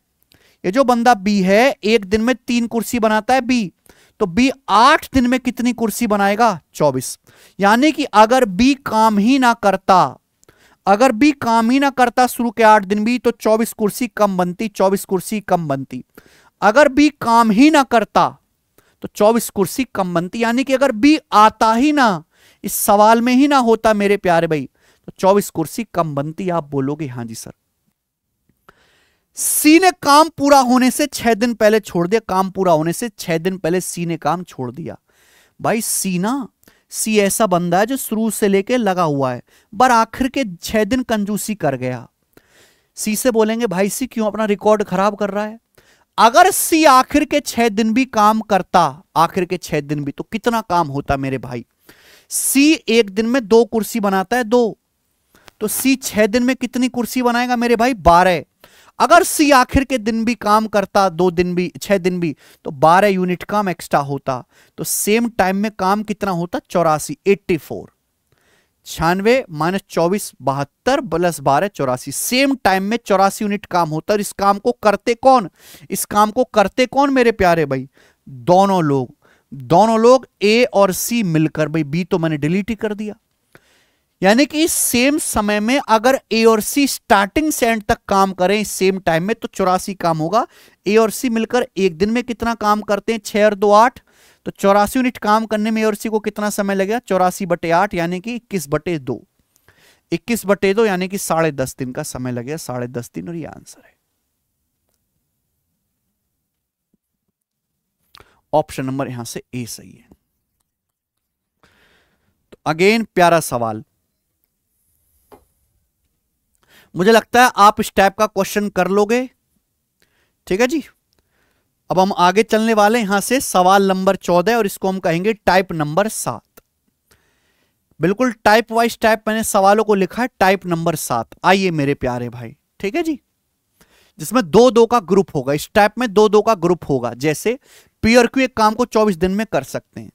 ये जो बंदा बी है एक दिन में तीन कुर्सी बनाता है बी, तो बी आठ दिन में कितनी कुर्सी बनाएगा चौबीस। यानी कि अगर बी काम ही ना करता, अगर बी काम ही ना करता शुरू के आठ दिन भी, तो चौबीस कुर्सी कम बनती, चौबीस कुर्सी कम बनती। अगर बी काम ही ना करता तो चौबीस कुर्सी कम बनती, यानी कि अगर बी आता ही ना, इस सवाल में ही ना होता मेरे प्यारे भाई, तो चौबीस कुर्सी कम बनती। आप बोलोगे हाँ जी सर। सी ने काम पूरा होने से छह दिन पहले छोड़ दिया, काम पूरा होने से छह दिन पहले सी ने काम छोड़ दिया। भाई सी ना, सी ऐसा बंदा है जो शुरू से लेके लगा हुआ है, पर आखिर के छह दिन कंजूसी कर गया। सी से बोलेंगे भाई सी क्यों अपना रिकॉर्ड खराब कर रहा है। अगर सी आखिर के छह दिन भी काम करता, आखिर के छह दिन भी, तो कितना काम होता मेरे भाई। सी एक दिन में दो कुर्सी बनाता है, दो, तो सी छह दिन में कितनी कुर्सी बनाएगा मेरे भाई बारह। अगर सी आखिर के दिन भी काम करता, दो दिन भी, छह दिन भी, तो बारह यूनिट काम एक्स्ट्रा होता। तो सेम टाइम में काम कितना होता चौरासी, एट्टी फोर। छियानवे माइनस चौबीस बहत्तर प्लस बारह चौरासी, सेम टाइम में चौरासी यूनिट काम होता। और इस काम को करते कौन, इस काम को करते कौन मेरे प्यारे भाई, दोनों लोग, दोनों लोग ए और सी मिलकर। भाई बी तो मैंने डिलीट ही कर दिया, यानी कि इस सेम समय में अगर ए और सी स्टार्टिंग से एंड तक काम करें इस सेम टाइम में, तो चौरासी काम होगा। ए और सी मिलकर एक दिन में कितना काम करते हैं, छह और दो आठ, तो चौरासी यूनिट काम करने में ए और सी को कितना समय लगेगा, चौरासी बटे आठ यानी कि इक्कीस बटे दो, इक्कीस बटे दो यानी कि साढ़े दस दिन का समय लगेगा, साढ़े दस दिन। और ये आंसर है ऑप्शन नंबर यहां से ए सही है। तो अगेन प्यारा सवाल, मुझे लगता है आप इस टाइप का क्वेश्चन कर लोगे। ठीक है जी, अब हम आगे चलने वाले यहां से सवाल नंबर चौदह और इसको हम कहेंगे टाइप नंबर सात। बिल्कुल टाइप वाइज टाइप मैंने सवालों को लिखा है टाइप नंबर सात। आइए मेरे प्यारे भाई, ठीक है जी, जिसमें दो दो का ग्रुप होगा। इस टाइप में दो दो का ग्रुप होगा। जैसे पी और क्यू एक काम को चौबीस दिन में कर सकते हैं,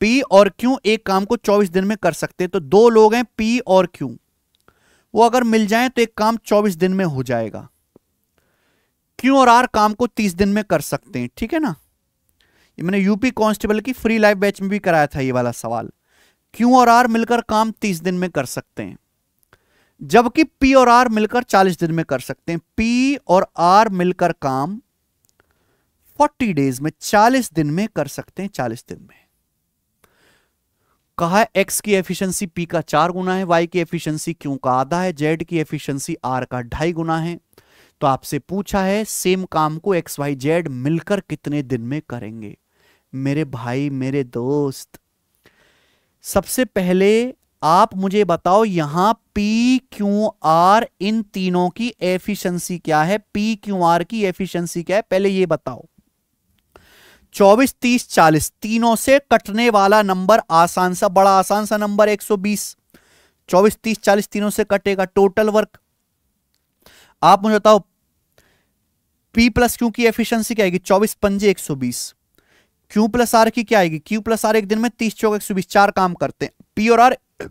पी और क्यू एक काम को चौबीस दिन में कर सकते हैं। तो दो लोग हैं पी और क्यू, वो अगर मिल जाए तो एक काम चौबीस दिन में हो जाएगा। क्यू और आर काम को तीस दिन में कर सकते हैं। ठीक है ना, ये मैंने यूपी कांस्टेबल की फ्री लाइव बैच में भी कराया था ये वाला सवाल। क्यू और आर मिलकर काम तीस दिन में कर सकते हैं, जबकि पी और आर मिलकर चालीस दिन में कर सकते हैं। पी और आर मिलकर काम चालीस डेज में, चालीस दिन में कर सकते हैं। चालीस दिन में कहा है एक्स की एफिशिएंसी पी का चार गुना है, वाई की एफिशिएंसी क्यू का आधा है, जेड की एफिशिएंसी आर का ढाई गुना है। तो आपसे पूछा है सेम काम को एक्स वाई जेड मिलकर कितने दिन में करेंगे। मेरे भाई मेरे दोस्त, सबसे पहले आप मुझे बताओ यहां पी क्यू आर इन तीनों की एफिशिएंसी क्या है, पी क्यू आर की एफिशिएंसी क्या है, पहले ये बताओ। चौबीस, तीस, चालीस तीनों से कटने वाला नंबर आसान सा, बड़ा आसान सा नंबर एक सौ बीस। चौबीस, तीस, चालीस तीनों से कटेगा। टोटल वर्क आप मुझे बताओ P प्लस क्यू की एफिशिएंसी क्या आएगी, चौबीस पंजे एक सौ बीस। Q प्लस R की क्या आएगी, Q प्लस R एक दिन में तीस चौक एक सौ बीस, चार काम करते हैं। P और R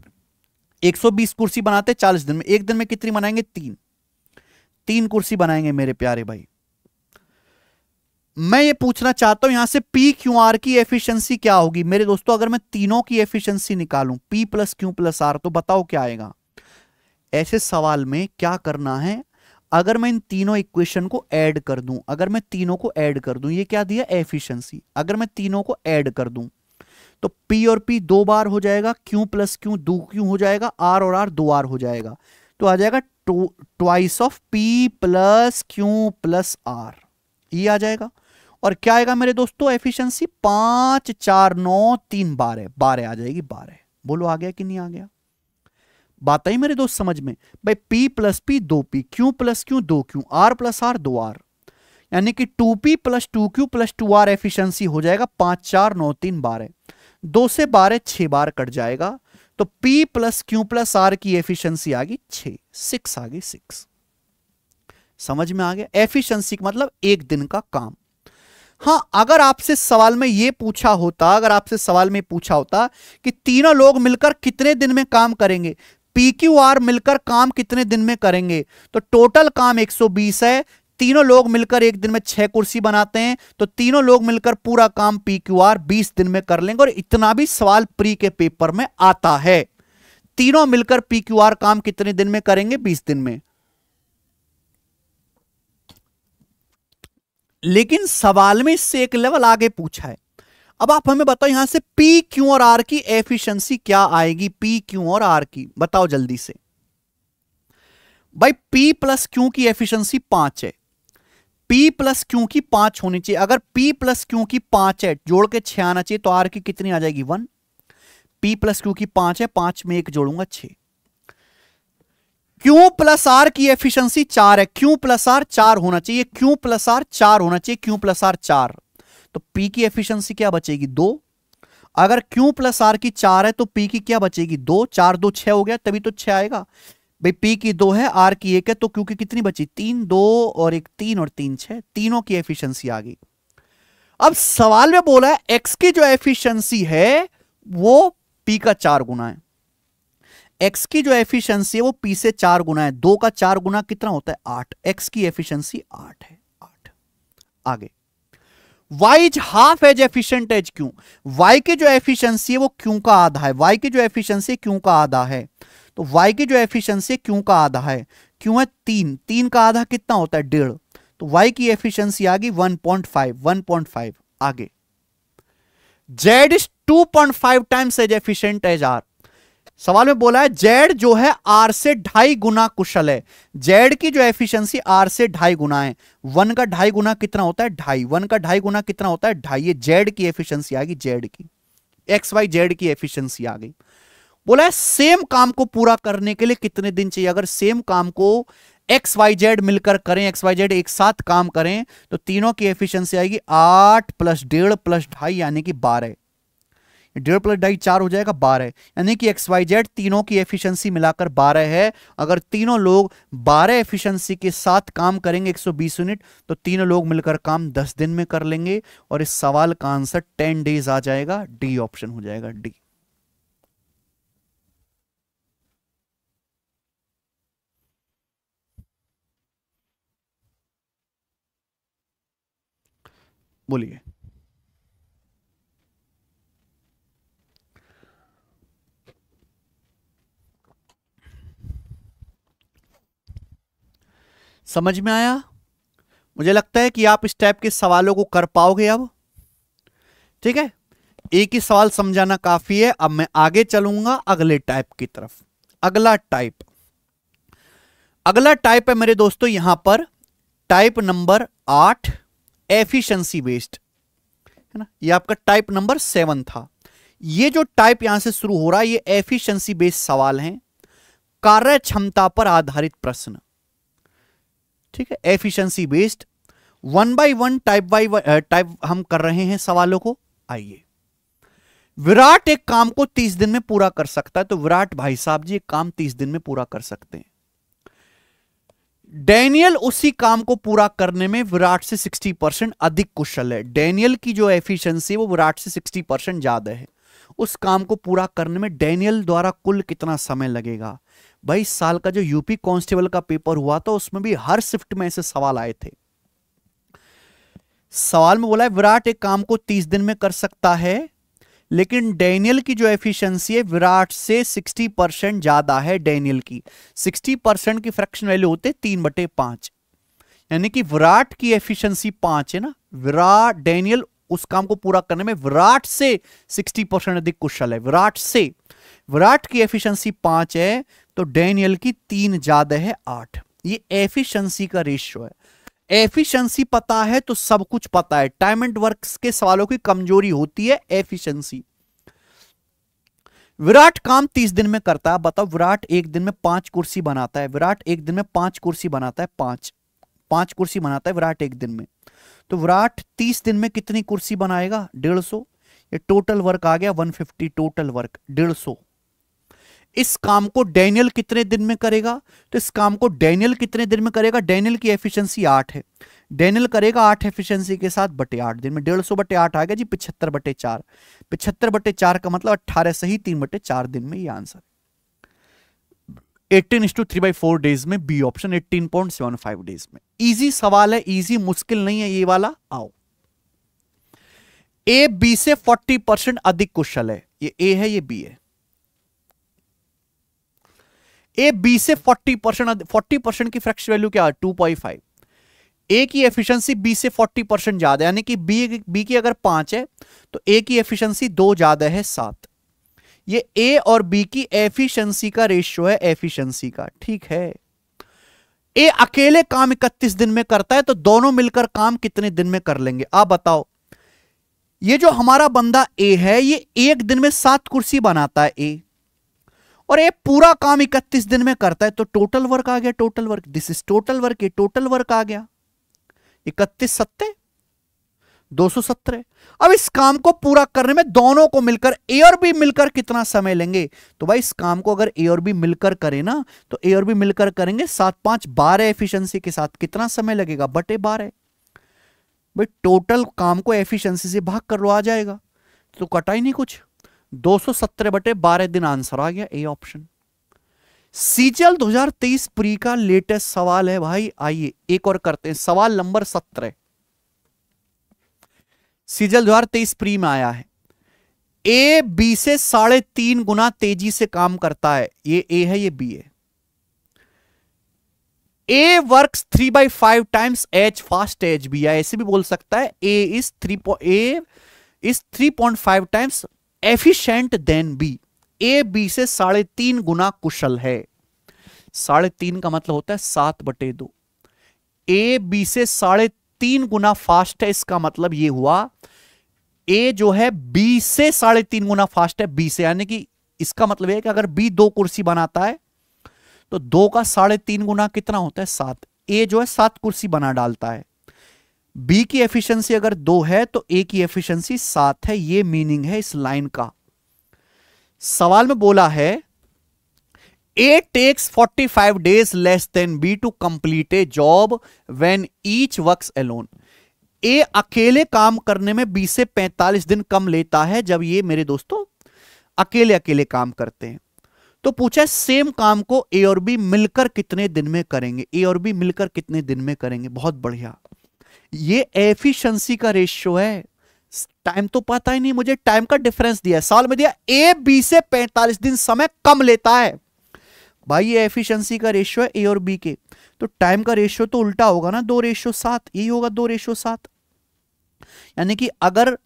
एक सौ बीस कुर्सी बनाते हैं चालीस दिन में, एक दिन में कितनी बनाएंगे, तीन तीन कुर्सी बनाएंगे मेरे प्यारे भाई। मैं ये पूछना चाहता हूं यहां से P Q R की एफिशिएंसी क्या होगी। मेरे दोस्तों अगर मैं तीनों की एफिशिएंसी निकालूं P plus Q plus R, तो बताओ क्या आएगा। ऐसे सवाल में क्या करना है, अगर मैं इन तीनों इक्वेशन को ऐड कर दूं, अगर मैं तीनों को ऐड कर दूं, ये क्या दिया एफिशिएंसी, अगर मैं तीनों को ऐड कर दूं तो P और P दो बार हो जाएगा, Q प्लस Q दो Q हो जाएगा, R और R दो R हो जाएगा। तो आ जाएगा twice of P plus Q plus R, ये आ जाएगा। और क्या आएगा मेरे दोस्तों एफिशिएंसी, पांच चार नौ तीन बारह, बारह आ जाएगी, बारह। बोलो आ गया कि नहीं आ गया, बात आई मेरे दोस्त समझ में। भाई P प्लस पी दो पी, क्यू प्लस क्यू दो क्यू, आर प्लस आर दो आर, यानी कि two P plus two Q plus two R efficiency हो जाएगा पांच चार नौ तीन बारह, दो से बारह छह बार कट जाएगा। तो P plus Q plus R की एफिशिएंसी आ गई छह, सिक्स आ गई सिक्स। समझ में आ गया, एफिशिएंसी का मतलब एक दिन का काम। हाँ, अगर आपसे सवाल में यह पूछा होता, अगर आपसे सवाल में पूछा होता कि तीनों लोग मिलकर कितने दिन में काम करेंगे, पी क्यू आर मिलकर काम कितने दिन में करेंगे, तो टोटल काम एक सौ बीस है, तीनों लोग मिलकर एक दिन में छह कुर्सी बनाते हैं, तो तीनों लोग मिलकर पूरा काम पी क्यू आर बीस दिन में कर लेंगे। और इतना भी सवाल प्री के पेपर में आता है, तीनों मिलकर पी क्यू आर काम कितने दिन में करेंगे, बीस दिन में। लेकिन सवाल में इससे एक लेवल आगे पूछा है। अब आप हमें बताओ यहां से पी क्यू और आर की एफिशिएंसी क्या आएगी, पी क्यू और आर की बताओ जल्दी से। भाई पी प्लस क्यू की एफिशिएंसी पांच है, पी प्लस क्यू की पांच होनी चाहिए। अगर पी प्लस क्यू की पांच है, जोड़ के छह आना चाहिए, तो आर की कितनी आ जाएगी, वन। पी प्लस क्यू की पांच है, पांच में एक जोड़ूंगा छह। Q प्लस आर की एफिशिएंसी चार है, Q प्लस आर चार होना चाहिए, Q प्लस आर चार होना चाहिए, Q प्लस आर चार। तो P की एफिशिएंसी क्या बचेगी, दो। अगर Q प्लस आर की चार है तो P की क्या बचेगी, दो। चार दो छह हो गया, तभी तो छह आएगा। भाई P की दो है, R की एक है, तो Q की कितनी बची, तीन। दो और एक तीन और तीन छह, तीनों की एफिशिएंसी आ गई। अब सवाल में बोला है एक्स की जो एफिशिएंसी है वो पी का चार गुना है, एक्स की जो एफिशिएंसी है वो पी से चार गुना है, दो का चार गुना कितना होता है, आठ। एक्स की एफिशिएंसी आठ है, आठ। आगे Y is half as efficient as Q, Y की जो एफिशिएंसी है वो क्यू का आधा है, वाई की जो एफिशिएंसी क्यू का आधा है, तो वाई की जो एफिशिएंसी क्यू का आधा है, क्यू है तीन, तीन का आधा कितना होता है, डेढ़। तो वाई की एफिशिएंसी आ गई one point five one point five. आगे Z is two point five times as efficient as R. सवाल में बोला है जेड जो है आर से ढाई गुना कुशल है, जेड की जो एफिशिएंसी आर से ढाई गुना है। वन का ढाई गुना कितना होता है, ढाई। वन का ढाई गुना कितना होता है, ढाई। ये जेड की एफिशिएंसी आ गई, जेड की, एक्स वाई जेड की एफिशिएंसी आ गई। बोला है सेम काम को पूरा करने के लिए कितने दिन चाहिए। अगर सेम काम को एक्स वाई जेड मिलकर करें, एक्स वाई जेड एक साथ काम करें, तो तीनों की एफिशिएंसी आएगी आठ प्लस डेढ़ प्लस ढाई यानी कि बारह, डेढ़ प्लस ढाई चार हो जाएगा बारह, यानी कि एक्स वाई जेड तीनों की एफिशिएंसी मिलाकर बारह है। अगर तीनों लोग बारह एफिशिएंसी के साथ काम करेंगे एक सौ बीस यूनिट, तो तीनों लोग मिलकर काम दस दिन में कर लेंगे और इस सवाल का आंसर टेन डेज आ जाएगा, डी ऑप्शन हो जाएगा डी। बोलिए समझ में आया? मुझे लगता है कि आप इस टाइप के सवालों को कर पाओगे अब। ठीक है, एक ही सवाल समझाना काफी है। अब मैं आगे चलूंगा अगले टाइप की तरफ। अगला टाइप अगला टाइप है मेरे दोस्तों, यहां पर टाइप नंबर आठ एफिशिएंसी बेस्ड है ना। ये आपका टाइप नंबर सेवन था। ये जो टाइप यहां से शुरू हो रहा है ये एफिशिएंसी बेस्ड सवाल हैं, कार्य क्षमता पर आधारित प्रश्न। ठीक है, efficiency based one by one type by type हम कर रहे हैं सवालों को। आइए, विराट एक काम को तीस दिन में पूरा कर सकता है, तो विराट भाई साहब जी एक काम तीस दिन में पूरा कर सकते हैं। डेनियल उसी काम को पूरा करने में विराट से साठ परसेंट अधिक कुशल है। डेनियल की जो एफिशिएंसी है वो विराट से साठ परसेंट ज्यादा है। उस काम को पूरा करने में डेनियल द्वारा कुल कितना समय लगेगा? भाई साल का जो यूपी कांस्टेबल का पेपर हुआ था उसमें भी हर शिफ्ट में ऐसे सवाल आए थे। सवाल में बोला है विराट एक काम को तीस दिन में कर सकता है, लेकिन डेनियल की जो एफिशिएंसी है विराट से साठ परसेंट ज्यादा है। डेनियल की साठ परसेंट की फ्रैक्शन वैल्यू होते तीन बटे पांच, यानी कि विराट की एफिशिएंसी पांच है ना। विराट डेनियल उस काम को पूरा करने में विराट से साठ परसेंट अधिक कुशल है। विराट से विराट की एफिशिएंसी पांच है तो डेनियल की तीन ज्यादा है आठ। ये एफिशिएंसी का रेशियो है। एफिशिएंसी पता है तो सब कुछ पता है। टाइम एंड वर्क्स के सवालों की कमजोरी होती है एफिशिएंसी। विराट काम तीस दिन में करता है, बताओ विराट एक दिन में पांच कुर्सी बनाता है। विराट एक दिन में पांच कुर्सी बनाता है, पांच पांच कुर्सी बनाता है विराट एक दिन में, तो विराट तीस दिन में कितनी कुर्सी बनाएगा? डेढ़ सौ। ये टोटल वर्क आ गया एक सौ पचास, टोटल वर्क डेढ़ सौ। इस काम को डेनियल कितने दिन में करेगा? तो इस काम को डेनियल कितने दिन में करेगा? डेनियल की एफिशिएंसी आठ है, डेनियल करेगा आठ एफिशिएंसी के साथ बटे आठ दिन में। डेढ़ सौ बटे आठ आ गया जी पिछहत्तर बटे चार। पिछहत्तर बटे चार का मतलब अट्ठारह सही तीन बटे चार दिन में। ये आंसर एटीन इंस two three by four days में, B option eighteen point seven five days में। इजी सवाल है, इजी मुश्किल नहीं है ये वाला। आओ, ए बी से फोर्टी परसेंट अधिक कुशल है। ये ए है, ये बी है। ए बी से चालीस परसेंट चालीस परसेंट की फ्रैक्शन वैल्यू क्या है? To point five. ए की एफिशिएंसी बी से चालीस परसेंट ज्यादा, यानी कि बी बी की अगर पांच है तो ए की एफिशिएंसी दो ज्यादा है सात। ये ए और बी की एफिशिएंसी का रेशियो है, एफिशिएंसी का। ठीक है, ए अकेले काम इकतीस दिन में करता है तो दोनों मिलकर काम कितने दिन में कर लेंगे? आप बताओ। ये जो हमारा बंदा ए है ये एक दिन में सात कुर्सी बनाता है ए, और ये पूरा काम इकतीस दिन में करता है तो टोटल वर्क आ गया। Total work, this is total work. ये टोटल वर्क आ गया इकतीस सत्ते दो सौ सत्रह। अब इस काम को पूरा करने में दोनों को मिलकर ए और बी मिलकर कितना समय लेंगे? तो भाई इस काम को अगर ए और बी मिलकर करें ना तो ए और बी मिलकर करेंगे सात पांच बारह एफिशिएंसी के साथ। कितना समय लगेगा? बटे बारह। भाई टोटल काम को एफिशिएंसी से भाग कर लो, आ जाएगा। तो कटा ही नहीं कुछ। दो सौ सत्रह बटे बारह दिन आंसर आ गया, ए ऑप्शन। सीजीएल दो हज़ार तेईस प्री का लेटेस्ट सवाल है भाई। आइए एक और करते हैं, सवाल नंबर सत्रह सीजीएल दो हज़ार तेईस प्री में आया है। ए बी से साढ़े तीन गुना तेजी से काम करता है। ये ए है, ये बी है। A works three by five times as fast as B, ऐसे भी बोल सकता है। A is three A is three point five times efficient than B. A B से साढ़े तीन गुना कुशल है। साढ़े तीन का मतलब होता है सात बटे दो। ए बी से साढ़े तीन गुना फास्ट है, इसका मतलब ये हुआ ए जो है बी से साढ़े तीन गुना फास्ट है बी से, यानी कि इसका मतलब है कि अगर बी दो कुर्सी बनाता है तो दो का साढ़े तीन गुना कितना होता है, सात। ए जो है सात कुर्सी बना डालता है। बी की एफिशिएंसी अगर दो है तो ए की एफिशिएंसी सात है, ये मीनिंग है इस लाइन का। सवाल में बोला है A takes forty-five days less than B to complete a job when each works alone. A अकेले काम करने में B से पैंतालीस दिन कम लेता है जब ये मेरे दोस्तों अकेले अकेले काम करते हैं। तो पूछा है सेम काम को A और B मिलकर कितने दिन में करेंगे, A और B मिलकर कितने दिन में करेंगे। बहुत बढ़िया, ये एफिशिएंसी का रेशियो है। टाइम तो पता ही नहीं मुझे, टाइम का डिफरेंस दिया है। साल में दिया A B से पैंतालीस दिन समय कम लेता है। भाई ये एफिशिएंसी का रेशियो है ए और बी के, तो टाइम का रेशियो तो उल्टा होगा ना, दो रेशियो सात, यही होगा दो रेशियो सात। यानी कि अगर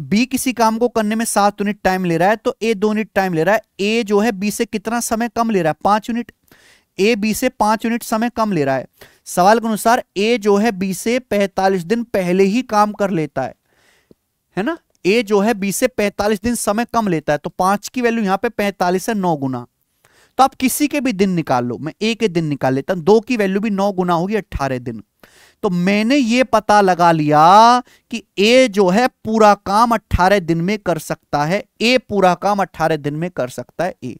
बी किसी काम को करने में सात यूनिट टाइम ले रहा है तो ए दो यूनिट टाइम ले रहा है। ए जो है बी से कितना समय कम ले रहा है, पांच यूनिट। ए बी से पांच यूनिट समय कम ले रहा है। सवाल के अनुसार ए जो है बी से पैंतालीस दिन पहले ही काम कर लेता है, है ना। ए जो है बी से पैंतालीस दिन समय कम लेता है, तो पांच की वैल्यू यहां पर पैंतालीस है, नौ गुना। तो आप किसी के भी दिन निकाल लो, मैं ए के दिन निकाल लेता हूं, दो की वैल्यू भी नौ गुना होगी, अट्ठारह दिन। तो मैंने ये पता लगा लिया कि ए जो है पूरा काम अट्ठारह दिन में कर सकता है, ए पूरा काम अट्ठारह दिन में कर सकता है। ए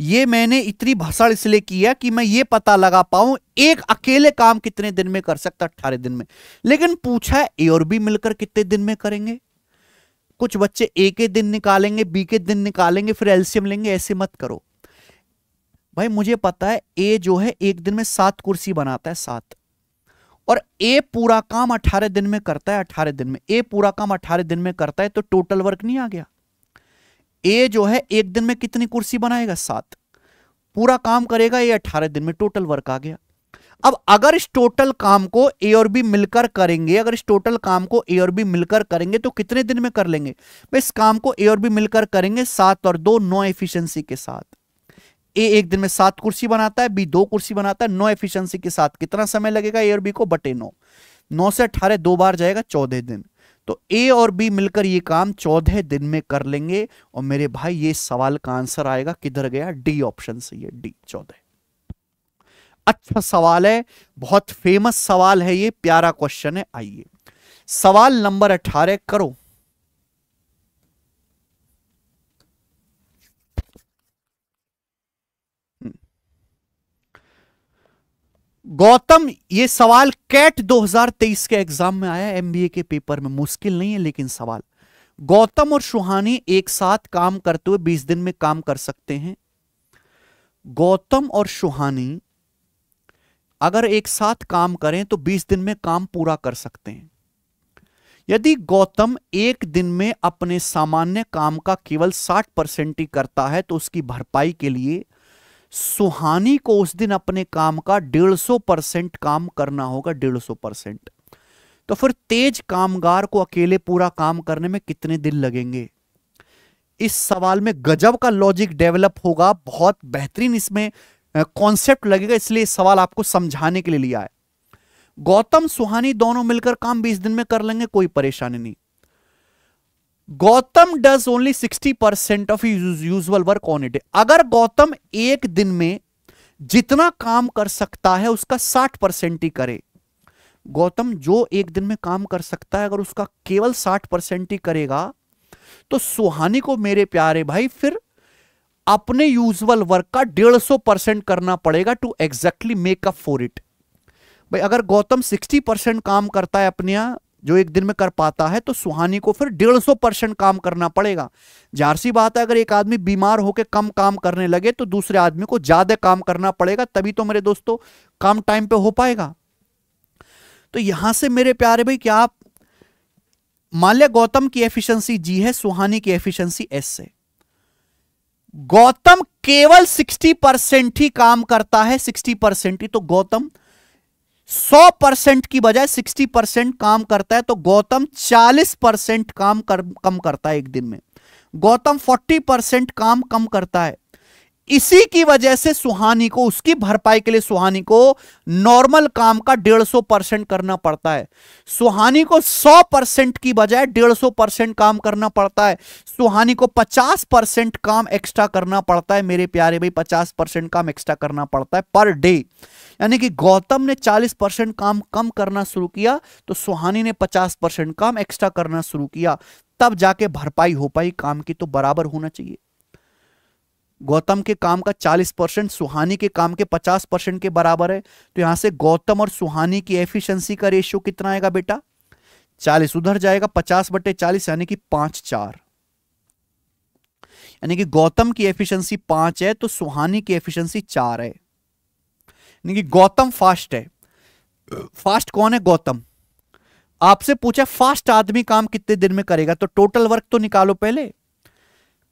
ये मैंने इतनी भसड़ इसलिए किया कि मैं ये पता लगा पाऊं एक अकेले काम कितने दिन में कर सकता है, अट्ठारह दिन में। लेकिन पूछा है ए और बी मिलकर कितने दिन में करेंगे। कुछ बच्चे ए के दिन निकालेंगे, बी के दिन निकालेंगे, फिर एलसीएम लेंगे, ऐसे मत करो। भाई मुझे पता है ए जो है एक दिन में सात कुर्सी बनाता है, सात, और ए पूरा काम अठारह दिन में करता है, अठारह दिन में। ए पूरा काम अठारह दिन में करता है तो टोटल वर्क नहीं आ गया। ए जो है एक दिन में कितनी कुर्सी बनाएगा, सात, पूरा काम करेगा ये अठारह दिन में, टोटल वर्क आ गया। अब अगर इस टोटल काम को ए और बी मिलकर करेंगे, अगर इस टोटल काम को ए और बी मिलकर करेंगे तो कितने दिन में कर लेंगे। इस काम को ए और बी मिलकर करेंगे सात और दो, नौ एफिशिएंसी के साथ। ए एक दिन में सात कुर्सी बनाता है, बी दो कुर्सी बनाता है, नौ एफिशिएंसी के साथ कितना समय लगेगा ए और बी को बटे नौ, नौ से अठारह दो बार जाएगा, चौदह दिन। तो ए और बी मिलकर ये काम चौदह दिन में कर लेंगे। और मेरे भाई ये सवाल का आंसर आएगा, किधर गया, डी ऑप्शन से, ये डी चौदह। अच्छा सवाल है, बहुत फेमस सवाल है, ये प्यारा क्वेश्चन है। आइए सवाल नंबर अठारह करो। गौतम ये सवाल कैट दो हज़ार तेईस के एग्जाम में आया, एमबीए के पेपर में, मुश्किल नहीं है लेकिन सवाल। गौतम और सुहानी एक साथ काम करते हुए बीस दिन में काम कर सकते हैं। गौतम और सुहानी अगर एक साथ काम करें तो बीस दिन में काम पूरा कर सकते हैं। यदि गौतम एक दिन में अपने सामान्य काम का केवल साठ परसेंट ही करता है तो उसकी भरपाई के लिए सुहानी को उस दिन अपने काम का डेढ़ सौ परसेंट काम करना होगा, डेढ़ सौ परसेंट। तो फिर तेज कामगार को अकेले पूरा काम करने में कितने दिन लगेंगे। इस सवाल में गजब का लॉजिक डेवलप होगा, बहुत बेहतरीन इसमें कॉन्सेप्ट लगेगा, इसलिए सवाल आपको समझाने के लिए लिया है। गौतम सुहानी दोनों मिलकर काम बीस दिन में कर लेंगे, कोई परेशानी नहीं। Gautam does only sixty percent of usual work on it. अगर गौतम एक दिन में जितना काम कर सकता है उसका साठ परसेंट ही करे, गौतम जो एक दिन में काम कर सकता है अगर उसका केवल साठ परसेंट ही करेगा तो सुहानी को मेरे प्यारे भाई फिर अपने यूजुअल वर्क का डेढ़ सौ परसेंट करना पड़ेगा to exactly make up for it. भाई अगर गौतम साठ परसेंट काम करता है अपने यहां जो एक दिन में कर पाता है तो सुहानी को फिर डेढ़ सौ परसेंट काम करना पड़ेगा। जाहिर सी बात है अगर एक आदमी बीमार होकर कम काम करने लगे तो दूसरे आदमी को ज्यादा काम करना पड़ेगा, तभी तो मेरे दोस्तों काम टाइम पे हो पाएगा। तो यहां से मेरे प्यारे भाई क्या आप मान लिया गौतम की एफिशिएंसी जी है, सुहानी की एफिशिएंसी एस से। गौतम केवल साठ परसेंट ही काम करता है, साठ परसेंट ही, तो गौतम सौ परसेंट की बजाय साठ परसेंट काम करता है तो गौतम चालीस परसेंट काम कर, कम करता है एक दिन में। गौतम चालीस परसेंट काम कम करता है। इसी की वजह से सुहानी को, उसकी भरपाई के लिए सुहानी को नॉर्मल काम का डेढ़ सौ परसेंट करना पड़ता है। सुहानी को सौ परसेंट की बजाय डेढ़ सौ परसेंट काम करना पड़ता है। सुहानी को पचास परसेंट काम एक्स्ट्रा करना पड़ता है। मेरे प्यारे भाई पचास परसेंट काम एक्स्ट्रा करना पड़ता है पर डे। यानी कि गौतम ने चालीस परसेंट काम कम करना शुरू किया तो सुहानी ने पचास परसेंट काम एक्स्ट्रा करना शुरू किया, तब जाके भरपाई हो पाई काम की। तो बराबर होना चाहिए, गौतम के काम का चालीस परसेंट सुहानी के काम के पचास परसेंट के बराबर है। तो यहां से गौतम और सुहानी की एफिशिएंसी का रेशियो कितना आएगा बेटा? चालीस उधर जाएगा, पचास बटे चालीस यानी कि पांच चार, यानी कि गौतम की एफिशिएंसी पांच है तो सुहानी की एफिशिएंसी चार है। यानी कि गौतम फास्ट है। फास्ट कौन है? गौतम। आपसे पूछा फास्ट आदमी काम कितने दिन में करेगा, तो टोटल वर्क तो निकालो पहले,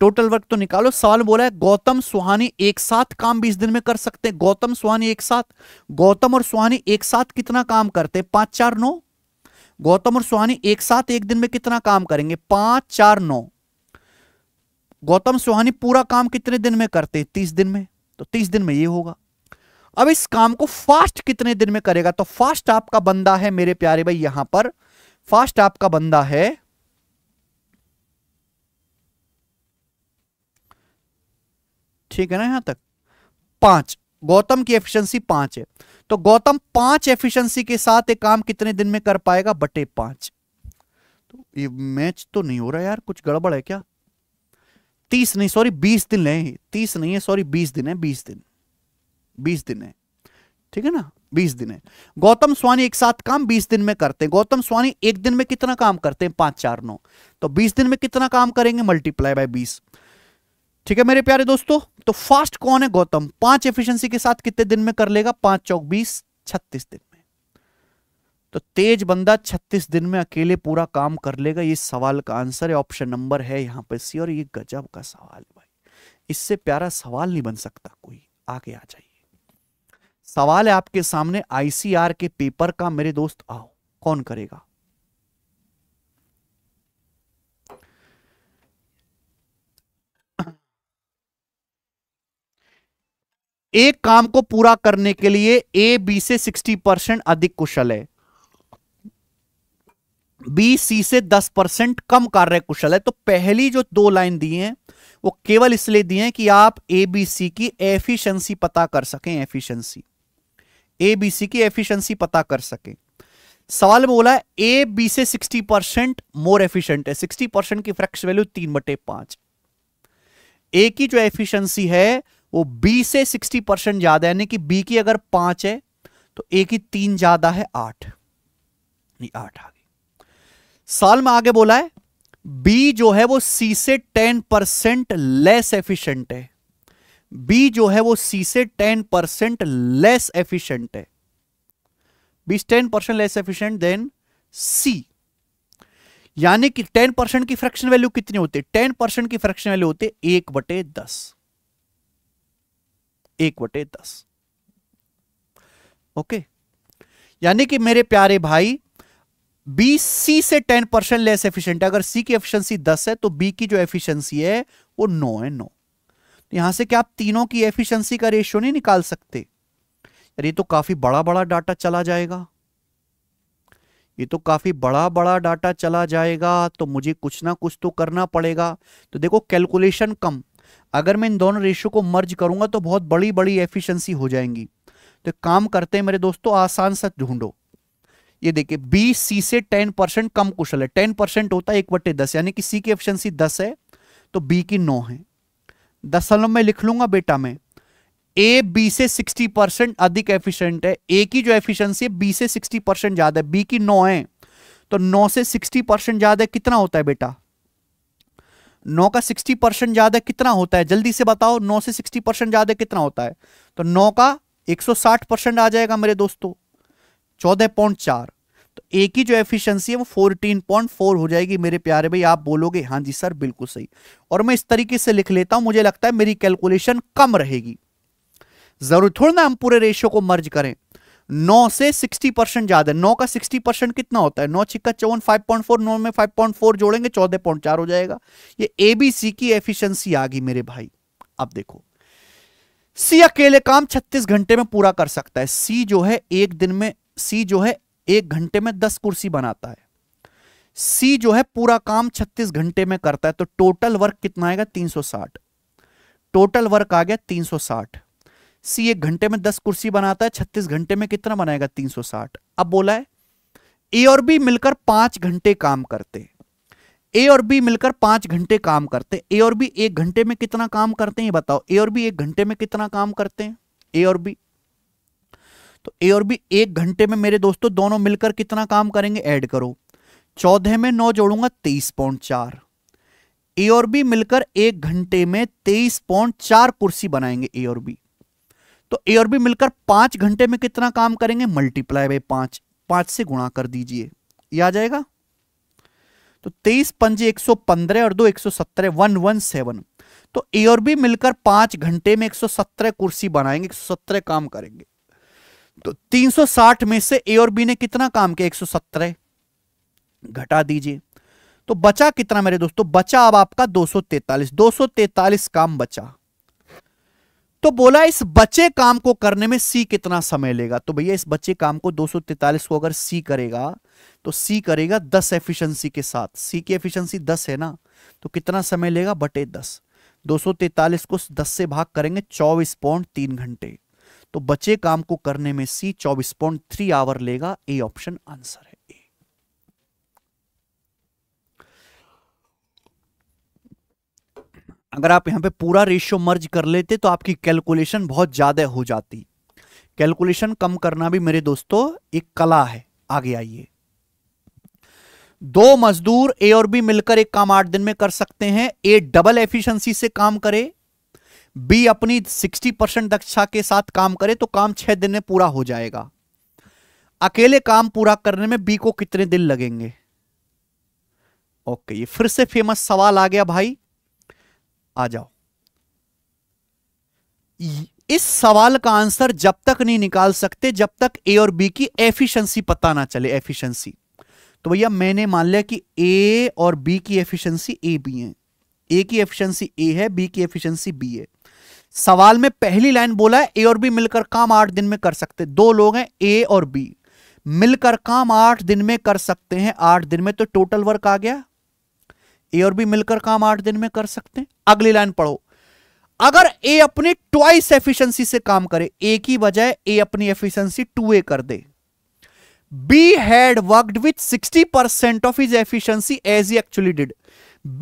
टोटल वर्क तो निकालो। सवाल बोला है गौतम सुहानी एक साथ काम बीस दिन में कर सकते हैं। गौतम सुहानी एक साथ, गौतम और सुहानी एक साथ कितना काम करते हैं? पांच चार नौ। गौतम और सुहानी एक साथ एक दिन में कितना काम करेंगे? पांच चार नौ। गौतम सुहानी पूरा काम कितने दिन में करते हैं? तीस दिन में। तो तीस दिन में ये होगा। अब इस काम को फास्ट कितने दिन में करेगा? तो फास्ट आपका बंदा है मेरे प्यारे भाई, यहां पर फास्ट आपका बंदा है ठीक है ना, यहां तक पांच। गौतम की एफिशिएंसी पांच है तो गौतम पांच एफिशिएंसी के साथ एक काम कितने दिन में कर पाएगा? बटे पांच। तो ये मैच तो नहीं हो रहा यार, कुछ गड़बड़ है क्या? तीस नहीं सॉरी बीस दिन है, तीस नहीं है सॉरी बीस दिन है, बीस दिन बीस दिन है ठीक है ना, बीस दिन है। गौतम स्वानी एक साथ काम बीस दिन में करते हैं। गौतम स्वानी एक दिन में कितना काम करते हैं? पांच चार नौ। तो बीस दिन में कितना काम करेंगे? मल्टीप्लाई बाय बीस। ठीक है मेरे प्यारे दोस्तों, तो फास्ट कौन है? गौतम। पांच एफिशिएंसी के साथ कितने दिन में कर लेगा? पांच चौक बीस, छत्तीस दिन में। तो तेज बंदा छत्तीस दिन में अकेले पूरा काम कर लेगा। ये सवाल का आंसर है, ऑप्शन नंबर है यहां पे सी। और ये गजब का सवाल है भाई, इससे प्यारा सवाल नहीं बन सकता कोई। आगे आ जाइए, सवाल है आपके सामने आईसीआर के पेपर का मेरे दोस्त। आओ कौन करेगा? एक काम को पूरा करने के लिए ए बी से साठ परसेंट अधिक कुशल है, बी सी से दस परसेंट कम कार्य कुशल है। तो पहली जो दो लाइन दी हैं वो केवल इसलिए दी हैं कि आप ए बी सी की एफिशिएंसी पता कर सकें। एफिशिएंसी, ए बी सी की एफिशिएंसी पता कर सकें। सवाल में बोला है ए बी से साठ परसेंट मोर एफिशिएंट है। साठ परसेंट की फ्रैक्शन वैल्यू तीन बटे पांच। ए की जो एफिशिएंसी है वो बी से साठ परसेंट ज्यादा है, यानी कि बी की अगर पांच है तो ए की तीन ज्यादा है, आठ। नहीं आठ आगे। साल में आगे बोला है बी जो है वो सी से दस परसेंट लेस एफिशिएंट है। बी जो है वो सी से दस परसेंट लेस एफिशिएंट है। बी दस percent less efficient than C. यानी कि दस परसेंट की फ्रैक्शन वैल्यू कितनी होती है? दस परसेंट की फ्रैक्शन वैल्यू होती है एक बटे दस। एक बटे दस। ओके, यानी कि मेरे प्यारे भाई बी सी से टेन परसेंट लेस एफिशिएंट है। अगर सी की एफिशिएंसी दस है तो बी की जो एफिशिएंसी है वो नौ है। नौ तो यहां से क्या आप तीनों की एफिशिएंसी का रेशियो नहीं निकाल सकते? यार ये तो काफी बड़ा बड़ा डाटा चला जाएगा, ये तो काफी बड़ा बड़ा डाटा चला जाएगा। तो मुझे कुछ ना कुछ तो करना पड़ेगा। तो देखो कैलकुलेशन कम, अगर मैं इन दोनों रेशियो को मर्ज करूंगा तो बहुत बड़ी बड़ी एफिशिएंसी हो जाएंगी। तो काम करते हैं मेरे दोस्तों, आसान सा ढूंढो। ये देखिए बी सी से दस परसेंट कम कुशल है। दस परसेंट होता है एक बटे दस, यानी कि सी की एफिशिएंसी दस है तो बी की नौ है। दशमलव में लिख लूंगा बेटा मैं, ए बी से साठ परसेंट अधिक एफिशिएंट है। ए की जो एफिशिएंसी है बी से साठ परसेंट ज्यादा है, बी की नौ है तो नौ से साठ परसेंट ज्यादा कितना होता है बेटा? नौ का साठ परसेंट ज्यादा कितना होता है? जल्दी से बताओ, नौ से साठ परसेंट ज्यादा कितना होता है? तो नौ का एक सौ साठ परसेंट आ जाएगा मेरे दोस्तों, चौदह पॉइंट चार। तो ए की जो एफिशिएंसी है वो चौदह पॉइंट चार हो जाएगी मेरे प्यारे भाई। आप बोलोगे हाँ जी सर बिल्कुल सही। और मैं इस तरीके से लिख लेता हूं, मुझे लगता है मेरी कैलकुलेशन कम रहेगी। जरूर थोड़ा ना हम पूरे रेशियो को मर्ज करें। नौ से साठ परसेंट ज्यादा, नौ का साठ परसेंट कितना होता है? नौ छिक्का चौवन, पाँच पॉइंट चार, नौ में पाँच पॉइंट चार जोड़ेंगे चौदह पॉइंट चार हो जाएगा। ये एबीसी की एफिशिएंसी आ गई मेरे भाई। अब देखो सी अकेले काम छत्तीस घंटे में पूरा कर सकता है। सी जो है एक दिन में सी जो है एक घंटे में दस कुर्सी बनाता है। सी जो है पूरा काम छत्तीस घंटे में करता है, तो टोटल वर्क कितना आएगा तीन सौ साठ। टोटल वर्क आ गया तीन सौ साठ। सी एक घंटे में दस कुर्सी बनाता है, छत्तीस घंटे में कितना बनाएगा तीन सौ साठ। अब बोला है ए और बी मिलकर पांच घंटे काम करते ए और बी मिलकर पांच घंटे काम करते ए और बी एक घंटे में कितना काम करते हैं बताओ। ए और बी एक घंटे में कितना काम करते हैं ए और बी तो ए और बी एक घंटे में मेरे दोस्तों दोनों मिलकर कितना काम करेंगे, ऐड करो। चौदह में नौ जोड़ूंगा तेईस पॉइंट चार। ए और बी मिलकर एक घंटे में तेईस पॉइंट चार कुर्सी बनाएंगे ए और बी। तो ए और बी मिलकर पांच घंटे में कितना काम करेंगे, मल्टीप्लाई बाई पांच, पांच से गुणा कर दीजिए, ये आ जाएगा। तो तेईस पंजे एक सौ पंद्रह और दो एक सौ सत्रह वन वन सेवन। तो ए और बी मिलकर पांच घंटे में एक सौ सत्रह कुर्सी बनाएंगे, एक सौ सत्रह काम करेंगे। तो तीन सौ साठ में से ए और बी ने कितना काम किया, एक सौ सत्रह घटा दीजिए। तो बचा कितना मेरे दोस्तों, बचा अब आपका दो सौ तैंतालीस। दो सौ तैंतालीस काम बचा। तो बोला इस बचे काम को करने में सी कितना समय लेगा। तो भैया इस बचे काम को दो सौ तैंतालीस को अगर सी करेगा तो सी करेगा दस एफिशिएंसी के साथ। सी की एफिशिएंसी दस है ना, तो कितना समय लेगा बटे दस। दो सौ तैंतालीस को दस से भाग करेंगे, चौबीस पॉइंट तीन घंटे। तो बचे काम को करने में सी चौबीस पॉइंट थ्री आवर लेगा। ए ऑप्शन आंसर है। अगर आप यहां पे पूरा रेशियो मर्ज कर लेते तो आपकी कैलकुलेशन बहुत ज्यादा हो जाती। कैलकुलेशन कम करना भी मेरे दोस्तों एक कला है। आगे आइए। दो मजदूर ए और बी मिलकर एक काम आठ दिन में कर सकते हैं। ए डबल एफिशिएंसी से काम करे, बी अपनी सिक्सटी परसेंट दक्षता के साथ काम करे, तो काम छह दिन में पूरा हो जाएगा। अकेले काम पूरा करने में बी को कितने दिन लगेंगे। ओके, ये फिर से फेमस सवाल आ गया भाई, आ जाओ। इस सवाल का आंसर जब तक नहीं निकाल सकते जब तक ए और बी की एफिशिएंसी पता ना चले। एफिशिएंसी तो भैया मैंने मान लिया कि ए और बी की एफिशिएंसी ए बी है। ए की एफिशिएंसी ए है, बी की एफिशिएंसी बी है। सवाल में पहली लाइन बोला है ए और बी मिलकर काम आठ दिन में कर सकते। दो लोग हैं ए और बी, मिलकर काम आठ दिन में कर सकते हैं। आठ दिन में तो टोटल वर्क आ गया। ए और बी मिलकर काम आठ दिन में कर सकते हैं। अगली लाइन पढ़ो। अगर ए अपनी ट्वाइस एफिशिएंसी से काम करे, ए की बजाय ए अपनी एफिशिएंसी टू ए कर दे। B had worked with sixty percent of his efficiency as he actually did.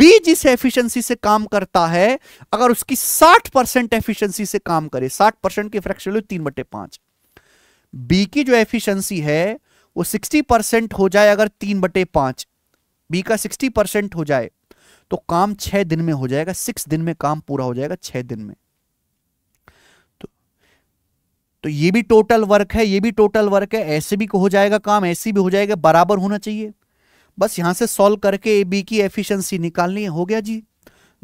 B जिस एफिशिएंसी से काम करता है अगर उसकी साठ परसेंट एफिशिएंसी से काम करे, साठ परसेंट की फ्रैक्शन लो तीन बटे पांच। बी की जो एफिशिएंसी है वो साठ परसेंट हो जाए अगर तीन बटे पांच, बी का साठ परसेंट हो जाए तो काम छह दिन में हो जाएगा। सिक्स दिन में काम पूरा हो जाएगा, छह दिन में। तो, तो ये भी टोटल वर्क है, ये भी टोटल वर्क है। ऐसे भी हो जाएगा काम, ऐसे भी हो जाएगा, बराबर होना चाहिए। बस यहां से सॉल्व करके ए बी की एफिशिएंसी निकालनी है। हो गया जी,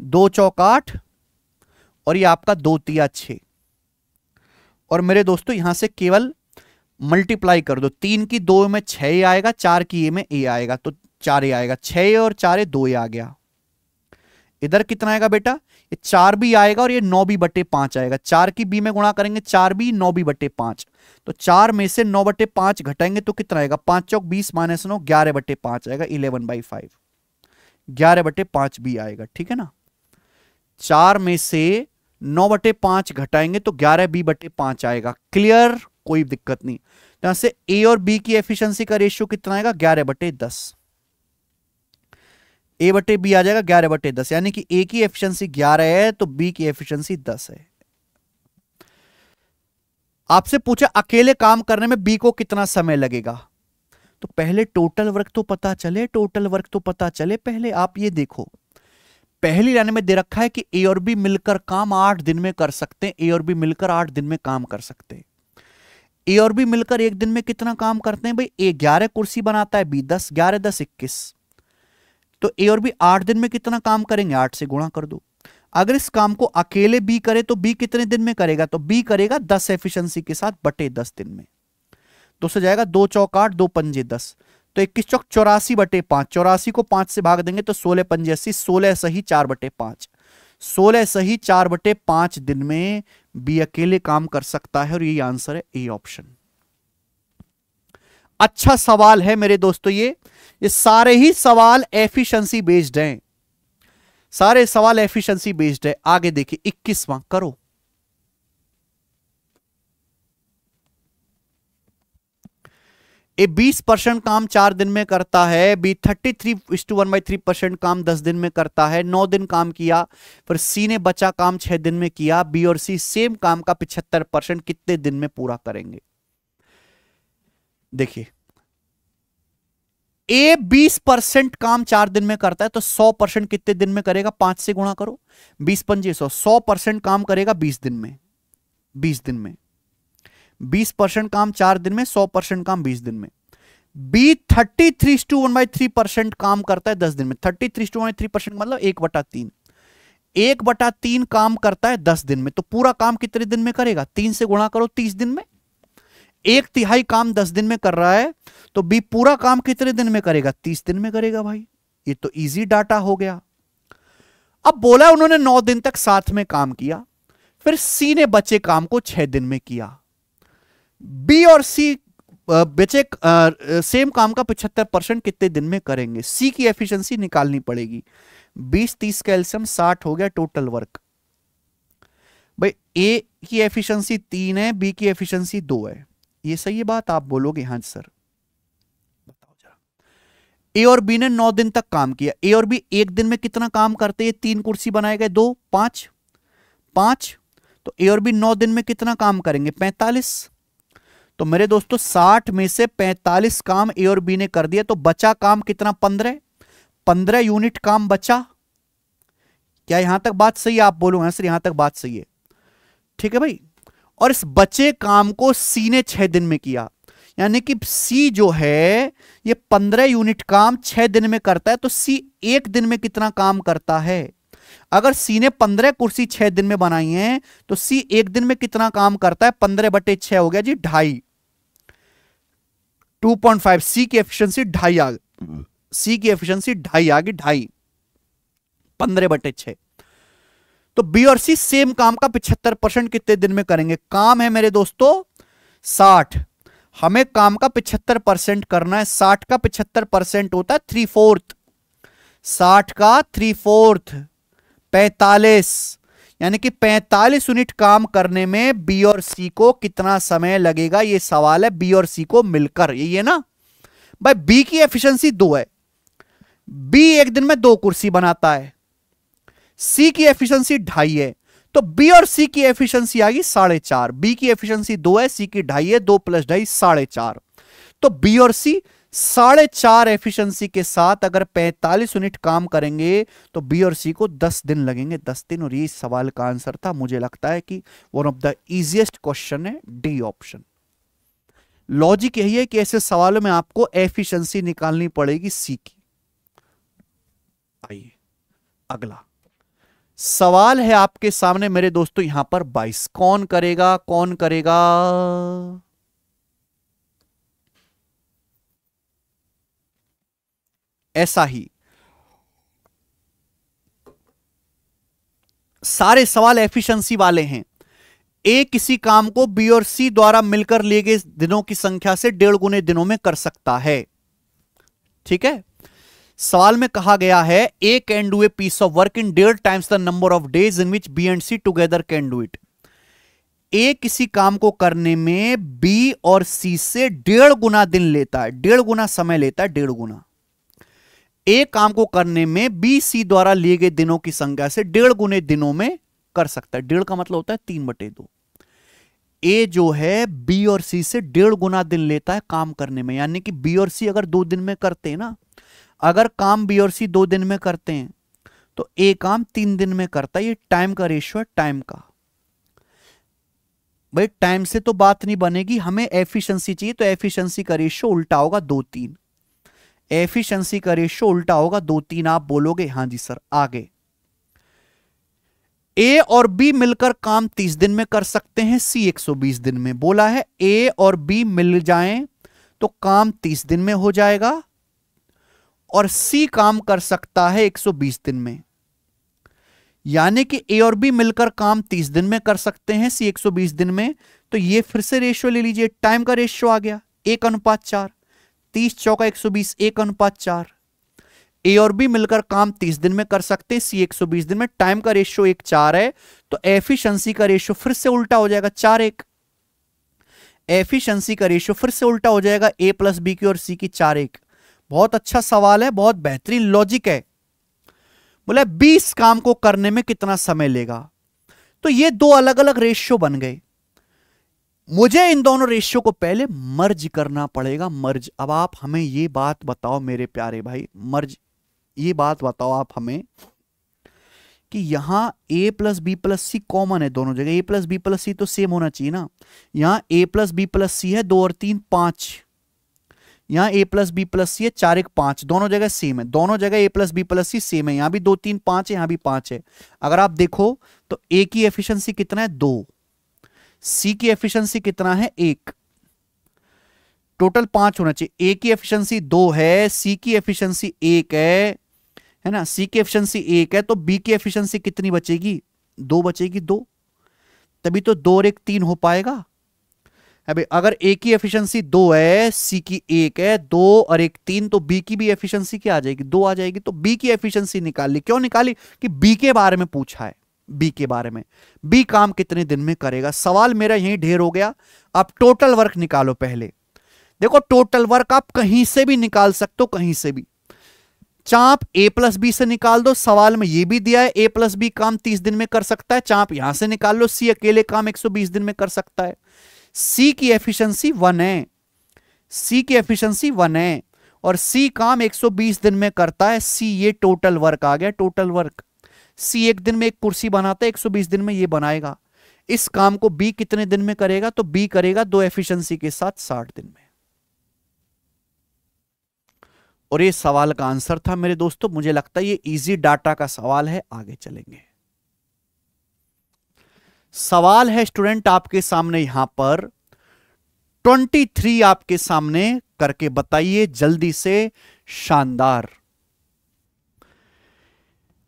दो चौक आठ और ये आपका दो तिया छः। और मेरे दोस्तों यहां से केवल मल्टीप्लाई कर दो। तीन की दो में छः आएगा, चार की ए में ए आएगा, तो चार ए आएगा। छः और चार दो ए आ गया। इधर कितना आएगा बेटा, ये चार बी आएगा और ये नौ बी बटे पांच आएगा। चार की बी में गुणा करेंगे, चार बी नौ बी बटे पांच। तो चार में से नौ बटे पांच घटाएंगे तो कितना आएगा, पांच चौक बीस माइनस नौ ग्यारह बटे पांच आएगा। इलेवन बाई फाइव, ग्यारह बटे पांच बी आएगा। ठीक है ना, चार में से नौ बटे पांच घटाएंगे तो ग्यारह बी बटे पांच आएगा। क्लियर, कोई दिक्कत नहीं। यहां से ए और बी की एफिशिएंसी का रेशियो कितना आएगा, ग्यारह बटे दस। ए बटे बी आ जाएगा ग्यारह बटे दस, यानी कि ए की एफिशिएंसी ग्यारह है तो बी की एफिशिएंसी दस है। आपसे पूछा अकेले काम करने में बी को कितना समय लगेगा, तो पहले टोटल वर्क तो पता चले। टोटल वर्क तो पता चले पहले आप ये देखो। पहली लाइन में दे रखा है कि ए और बी मिलकर काम आठ दिन में कर सकते हैं। ए और बी मिलकर आठ दिन में काम कर सकते हैं। ए और बी मिलकर एक दिन में कितना काम करते हैं भाई, ए ग्यारह कुर्सी बनाता है, बी दस। ग्यारह दस इक्कीस। तो ए और बी आठ दिन में कितना काम करेंगे, आठ से गुणा कर दो। अगर इस काम को अकेले बी करे तो बी कितने दिन में करेगा, तो बी करेगा दस एफिशिएंसी के साथ बटे दस दिन में। तो से जाएगा दो चौक आठ, दो पंजे दस, तो इक्कीस चौक चौरासी बटे पांच। चौरासी को पांच से भाग देंगे तो सोलह पंजे अस्सी, सोलह सही चार बटे पांच। सोलह सही चार बटे पांच दिन में बी अकेले काम कर सकता है और ये आंसर है ए ऑप्शन। अच्छा सवाल है मेरे दोस्तों, ये ये सारे ही सवाल एफिशिएंसी बेस्ड हैं, सारे सवाल एफिशिएंसी बेस्ड है। आगे देखिए इक्कीसवां करो, ए बीस परसेंट काम चार दिन में करता है, B thirty three is two one by three percent काम दस दिन में करता है, नौ दिन काम किया, फिर सी ने बचा काम छह दिन में किया, बी और सी सेम काम का पिछहत्तर परसेंट कितने दिन में पूरा करेंगे। देखिए ए बीस परसेंट काम चार दिन में करता है तो सौ परसेंट कितने दिन में करेगा, पांच से गुणा करो, बीस पंजे सौ, सौ परसेंट काम करेगा बीस दिन में, बीस दिन में बीस परसेंट काम चार दिन में, सौ परसेंट काम बीस दिन में। B thirty three two one by three percent काम करता है दस दिन में, thirty three two one by three percent मतलब एक बटा तीन, एक बटा तीन काम करता है दस दिन में, तो पूरा काम कितने दिन में करेगा, तीन से गुणा करो तीस दिन में, एक तिहाई काम दस दिन में कर रहा है तो बी पूरा काम कितने दिन में करेगा, तीस दिन में करेगा। भाई ये तो इजी डाटा हो गया। अब बोला उन्होंने नौ दिन तक साथ में काम किया, फिर सी ने बचे काम को छह दिन में किया, बी और सी बचे सेम काम का पचहत्तर परसेंट कितने दिन में करेंगे, सी की एफिशिएंसी निकालनी पड़ेगी। बीस तीस का एलसीएम साठ हो गया टोटल वर्क। भाई ए की एफिशिएंसी तीन है, बी की एफिशिएंसी दो है, ये सही है बात, आप बोलोगे हाँ सर। बताओ जरा, ए और बी ने नौ दिन तक काम किया, ए और बी एक दिन में कितना काम करते हैं, तीन कुर्सी बनाए गए दो पांच पांच, तो ए और बी नौ दिन में कितना काम करेंगे पैंतालीस, तो मेरे दोस्तों साठ में से पैंतालीस काम ए और बी ने कर दिया, तो बचा काम कितना पंद्रह, पंद्रह यूनिट काम बचा। क्या यहां तक बात सही है, आप बोलो हाँ सर यहां तक बात सही है। ठीक है भाई, और इस बचे काम को सी ने छह दिन में किया, यानी कि सी जो है ये पंद्रह यूनिट काम छह दिन में करता है, तो सी एक दिन में कितना काम करता है, अगर सी ने पंद्रह कुर्सी छह दिन में बनाई है तो सी एक दिन में कितना काम करता है, पंद्रह बटे छह हो गया जी ढाई, टू पॉइंट फाइव, सी की एफिशिएंसी ढाई आ गई, सी की एफिशिएंसी ढाई आ गई, ढाई पंद्रह बटे छह। तो बी और सी सेम काम का पिछहत्तर परसेंट कितने दिन में करेंगे, काम है मेरे दोस्तों साठ, हमें काम का पिछहत्तर परसेंट करना है, साठ का पिछहत्तर परसेंट होता है थ्री फोर्थ, साठ का थ्री फोर्थ पैंतालीस, यानी कि पैंतालीस यूनिट काम करने में बी और सी को कितना समय लगेगा, ये सवाल है। बी और सी को मिलकर यही है ना भाई, बी की एफिशिएंसी दो है, बी एक दिन में दो कुर्सी बनाता है, सी की एफिशिएंसी ढाई है, तो बी और सी की एफिशिएंसी आ गई साढ़े चार, बी की एफिशिएंसी दो है, सी की ढाई है, दो प्लस ढाई साढ़े चार, तो बी और सी साढ़े चार एफिशिएंसी के साथ अगर पैंतालीस यूनिट काम करेंगे तो बी और सी को दस दिन लगेंगे, दस दिन। और ये सवाल का आंसर था, मुझे लगता है कि one of the easiest question है डी ऑप्शन। लॉजिक यही है कि ऐसे सवालों में आपको एफिशिएंसी निकालनी पड़ेगी सी की। आइए अगला सवाल है आपके सामने मेरे दोस्तों, यहां पर बाईस कौन करेगा, कौन करेगा, ऐसा ही सारे सवाल एफिशिएंसी वाले हैं। ए किसी काम को बी और सी द्वारा मिलकर लिए गए दिनों की संख्या से डेढ़ गुने दिनों में कर सकता है। ठीक है, सवाल में कहा गया है A can do a piece of work in डेढ़ times the number of days in which B and C together can do it. A किसी काम को करने में बी और सी से डेढ़ गुना दिन लेता है, डेढ़ गुना समय लेता है, डेढ़ गुना। ए काम को करने में बी सी द्वारा लिए गए दिनों की संख्या से डेढ़ गुने दिनों में कर सकता है। डेढ़ का मतलब होता है तीन बटे दो। ए जो है बी और सी से डेढ़ गुना दिन लेता है काम करने में, यानी कि बी और सी अगर दो दिन में करते हैं ना, अगर काम बी और सी दो दिन में करते हैं तो ए काम तीन दिन में करता है। ये टाइम का रेशियो है, टाइम का। भाई टाइम से तो बात नहीं बनेगी, हमें एफिशिएंसी चाहिए, तो एफिशिएंसी का रेशियो उल्टा होगा दो तीन, एफिशिएंसी का रेशियो उल्टा होगा दो तीन। आप बोलोगे हाँ जी सर। आगे ए और बी मिलकर काम तीस दिन में कर सकते हैं, सी एक सौ बीस दिन में। बोला है ए और बी मिल जाएं तो काम तीस दिन में हो जाएगा और सी काम कर सकता है एक सौ बीस दिन में। यानी कि ए और बी मिलकर काम तीस दिन में कर सकते हैं, सी एक सौ बीस दिन में। तो ये फिर से रेशियो ले लीजिए, टाइम का रेशियो आ गया एक अनुपात चार, तीस चौका एक सौ बीस एक अनुपात चार। ए और बी मिलकर काम तीस दिन में कर सकते हैं, सी एक सौ बीस दिन में, टाइम का रेशियो एक चार है, तो एफिशिएंसी का रेशियो फिर से उल्टा हो जाएगा चार एक। एफिशिएंसी का रेशियो फिर से उल्टा हो जाएगा ए प्लस बी की और सी की चार एक। बहुत अच्छा सवाल है, बहुत बेहतरीन लॉजिक है। बोला बीस काम को करने में कितना समय लेगा, तो ये दो अलग अलग रेशियो बन गए। मुझे इन दोनों रेशियो को पहले मर्ज करना पड़ेगा। मर्ज, अब आप हमें ये बात बताओ मेरे प्यारे भाई, मर्ज ये बात बताओ आप हमें कि यहां a plus B plus C common है दोनों जगह, a plus B plus C तो सेम होना चाहिए ना। यहां a plus B plus C है दो और तीन पांच, यहाँ a plus B plus C है चार एक पांच, दोनों जगह सेम है, दोनों जगह a plus B plus C same है। यहाँ भी दो तीन पांच है, यहाँ भी पांच है। अगर आप देखो तो a की एफिशिएंसी कितना है दो, c की एफिशिएंसी कितना है एक, टोटल पांच होना चाहिए। a की एफिशिएंसी दो है, c की एफिशिएंसी एक है, है ना, c की एफिशिएंसी एक है, तो b की एफिशिएंसी कितनी बचेगी, दो बचेगी, दो, तभी तो दो और एक तीन हो पाएगा। अबे अगर a की एफिशिएंसी दो है, c की एक है, दो और एक तीन, तो b की भी एफिशिएंसी क्या आ जाएगी, दो आ जाएगी। तो b की एफिशिएंसी निकाली, क्यों निकाली कि b के बारे में पूछा है, b के बारे में, b काम कितने दिन में करेगा। सवाल मेरा यहीं ढेर हो गया। अब टोटल वर्क निकालो पहले। देखो टोटल वर्क आप कहीं से भी निकाल सकते हो, कहीं से भी, चाप a प्लस बी से निकाल दो, सवाल में ये भी दिया है a प्लस बी काम तीस दिन में कर सकता है, चाप यहां से निकाल लो, c अकेले काम एक सौ बीस दिन में कर सकता है। C की एफिशिएंसी वन है, C की एफिशिएंसी वन है और C काम एक सौ बीस दिन में करता है। C ये टोटल वर्क आ गया, टोटल वर्क। C एक दिन में एक कुर्सी बनाता है, एक सौ बीस दिन में ये बनाएगा। इस काम को B कितने दिन में करेगा, तो B करेगा दो एफिशिएंसी के साथ साठ दिन में। और ये सवाल का आंसर था मेरे दोस्तों। मुझे लगता है ये इजी डाटा का सवाल है, आगे चलेंगे। सवाल है स्टूडेंट आपके सामने यहां पर तेईस आपके सामने, करके बताइए जल्दी से। शानदार।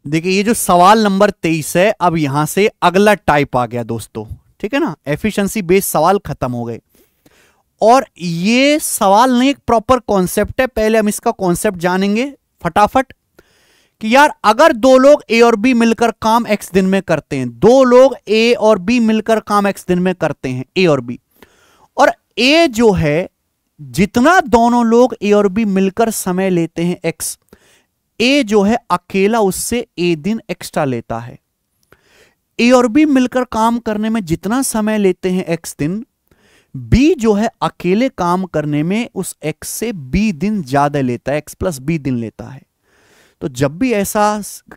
देखिए ये जो सवाल नंबर तेईस है, अब यहां से अगला टाइप आ गया दोस्तों, ठीक है ना, एफिशिएंसी बेस्ड सवाल खत्म हो गए। और ये सवाल नहीं, एक प्रॉपर कॉन्सेप्ट है, पहले हम इसका कॉन्सेप्ट जानेंगे फटाफट कि यार अगर दो लोग ए और बी मिलकर काम एक्स दिन में करते हैं, दो लोग ए और बी मिलकर काम एक्स दिन में करते हैं, ए और बी, और ए जो है जितना दोनों लोग ए और बी मिलकर समय लेते हैं एक्स, ए जो है अकेला उससे ए दिन एक्स्ट्रा लेता है। ए और बी मिलकर काम करने में जितना समय लेते हैं एक्स दिन, बी जो है अकेले काम करने में उस एक्स से बी दिन ज्यादा लेता है, एक्स प्लस बी दिन लेता है। तो जब भी ऐसा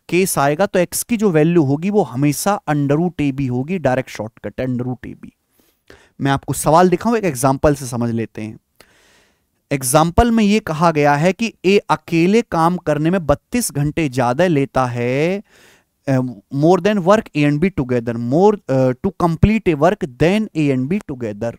केस आएगा तो x की जो वैल्यू होगी वो हमेशा अंडर रूट ए बी होगी, direct shortcut under root A B. मैं आपको सवाल दिखाऊं, एक एग्जांपल से समझ लेते हैं। एग्जांपल में ये कहा गया है कि a अकेले काम करने में बत्तीस घंटे ज्यादा लेता है, more than work A and B together, more to complete a work than A and B together.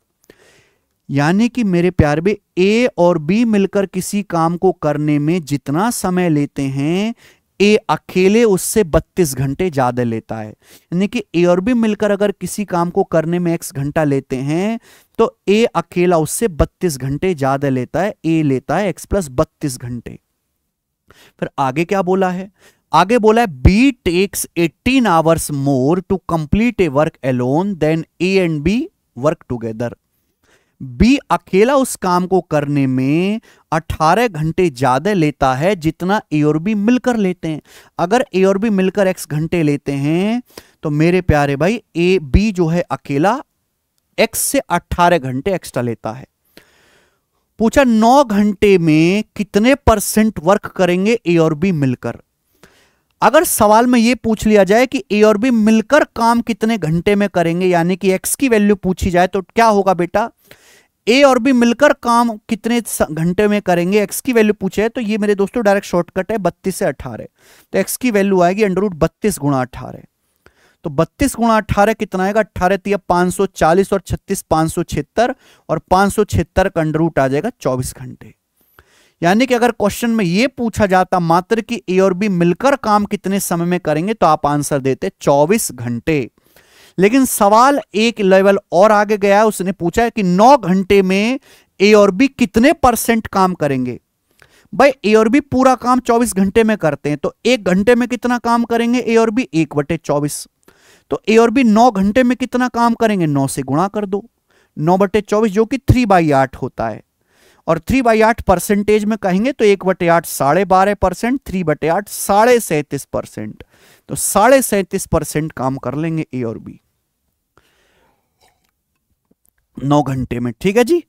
यानी कि मेरे प्यारे भाई ए और बी मिलकर किसी काम को करने में जितना समय लेते हैं, ए अकेले उससे बत्तीस घंटे ज्यादा लेता है। यानी कि ए और बी मिलकर अगर किसी काम को करने में एक्स घंटा लेते हैं तो ए अकेला उससे बत्तीस घंटे ज्यादा लेता है, ए लेता है एक्स प्लस बत्तीस घंटे। फिर आगे क्या बोला है, आगे बोला है B takes eighteen hours more to complete a work alone than A and B work together. B अकेला उस काम को करने में अठारह घंटे ज्यादा लेता है जितना ए और बी मिलकर लेते हैं। अगर ए और बी मिलकर एक्स घंटे लेते हैं तो मेरे प्यारे भाई ए बी जो है अकेला एक्स से अठारह घंटे एक्स्ट्रा लेता है। पूछा नौ घंटे में कितने परसेंट वर्क करेंगे ए और बी मिलकर। अगर सवाल में यह पूछ लिया जाए कि ए और बी मिलकर काम कितने घंटे में करेंगे, यानी कि एक्स की वैल्यू पूछी जाए, तो क्या होगा बेटा, ए और बी मिलकर काम कितने घंटे में करेंगे, एक्स की वैल्यू पूछे है, तो ये मेरे दोस्तों डायरेक्ट शॉर्टकट है बत्तीस से अठारह, तो एक्स की वैल्यू आएगी अंडर रूट बत्तीस गुणा अठारह। तो बत्तीस गुणा अठारह कितना आएगा, अठारह तीन पांच सौ चालीस और छत्तीस पांच सौ छिहत्तर, और पांच सौ छिहत्तर का अंडर रूट आ जाएगा चौबीस घंटे। यानी कि अगर क्वेश्चन में यह पूछा जाता मात्र कि ए और बी मिलकर काम कितने समय में करेंगे तो आप आंसर देते चौबीस घंटे। लेकिन सवाल एक लेवल और आगे गया, उसने पूछा है कि नौ घंटे में ए और बी कितने परसेंट काम करेंगे। भाई ए और बी पूरा काम चौबीस घंटे में करते हैं तो एक घंटे में कितना काम करेंगे ए और बी, एक बटे चौबीस। तो ए और बी नौ घंटे में कितना काम करेंगे, नौ से गुणा कर दो, नौ बटे चौबीस जो कि थ्री बाई आठ होता है। और थ्री बाई आठ परसेंटेज में कहेंगे तो एक बटे आठ साढ़े बारह परसेंट, थ्री बटे आठ साढ़े सैंतीस परसेंट, तो साढ़े सैंतीस परसेंट काम कर लेंगे ए और बी नौ घंटे में। ठीक है जी,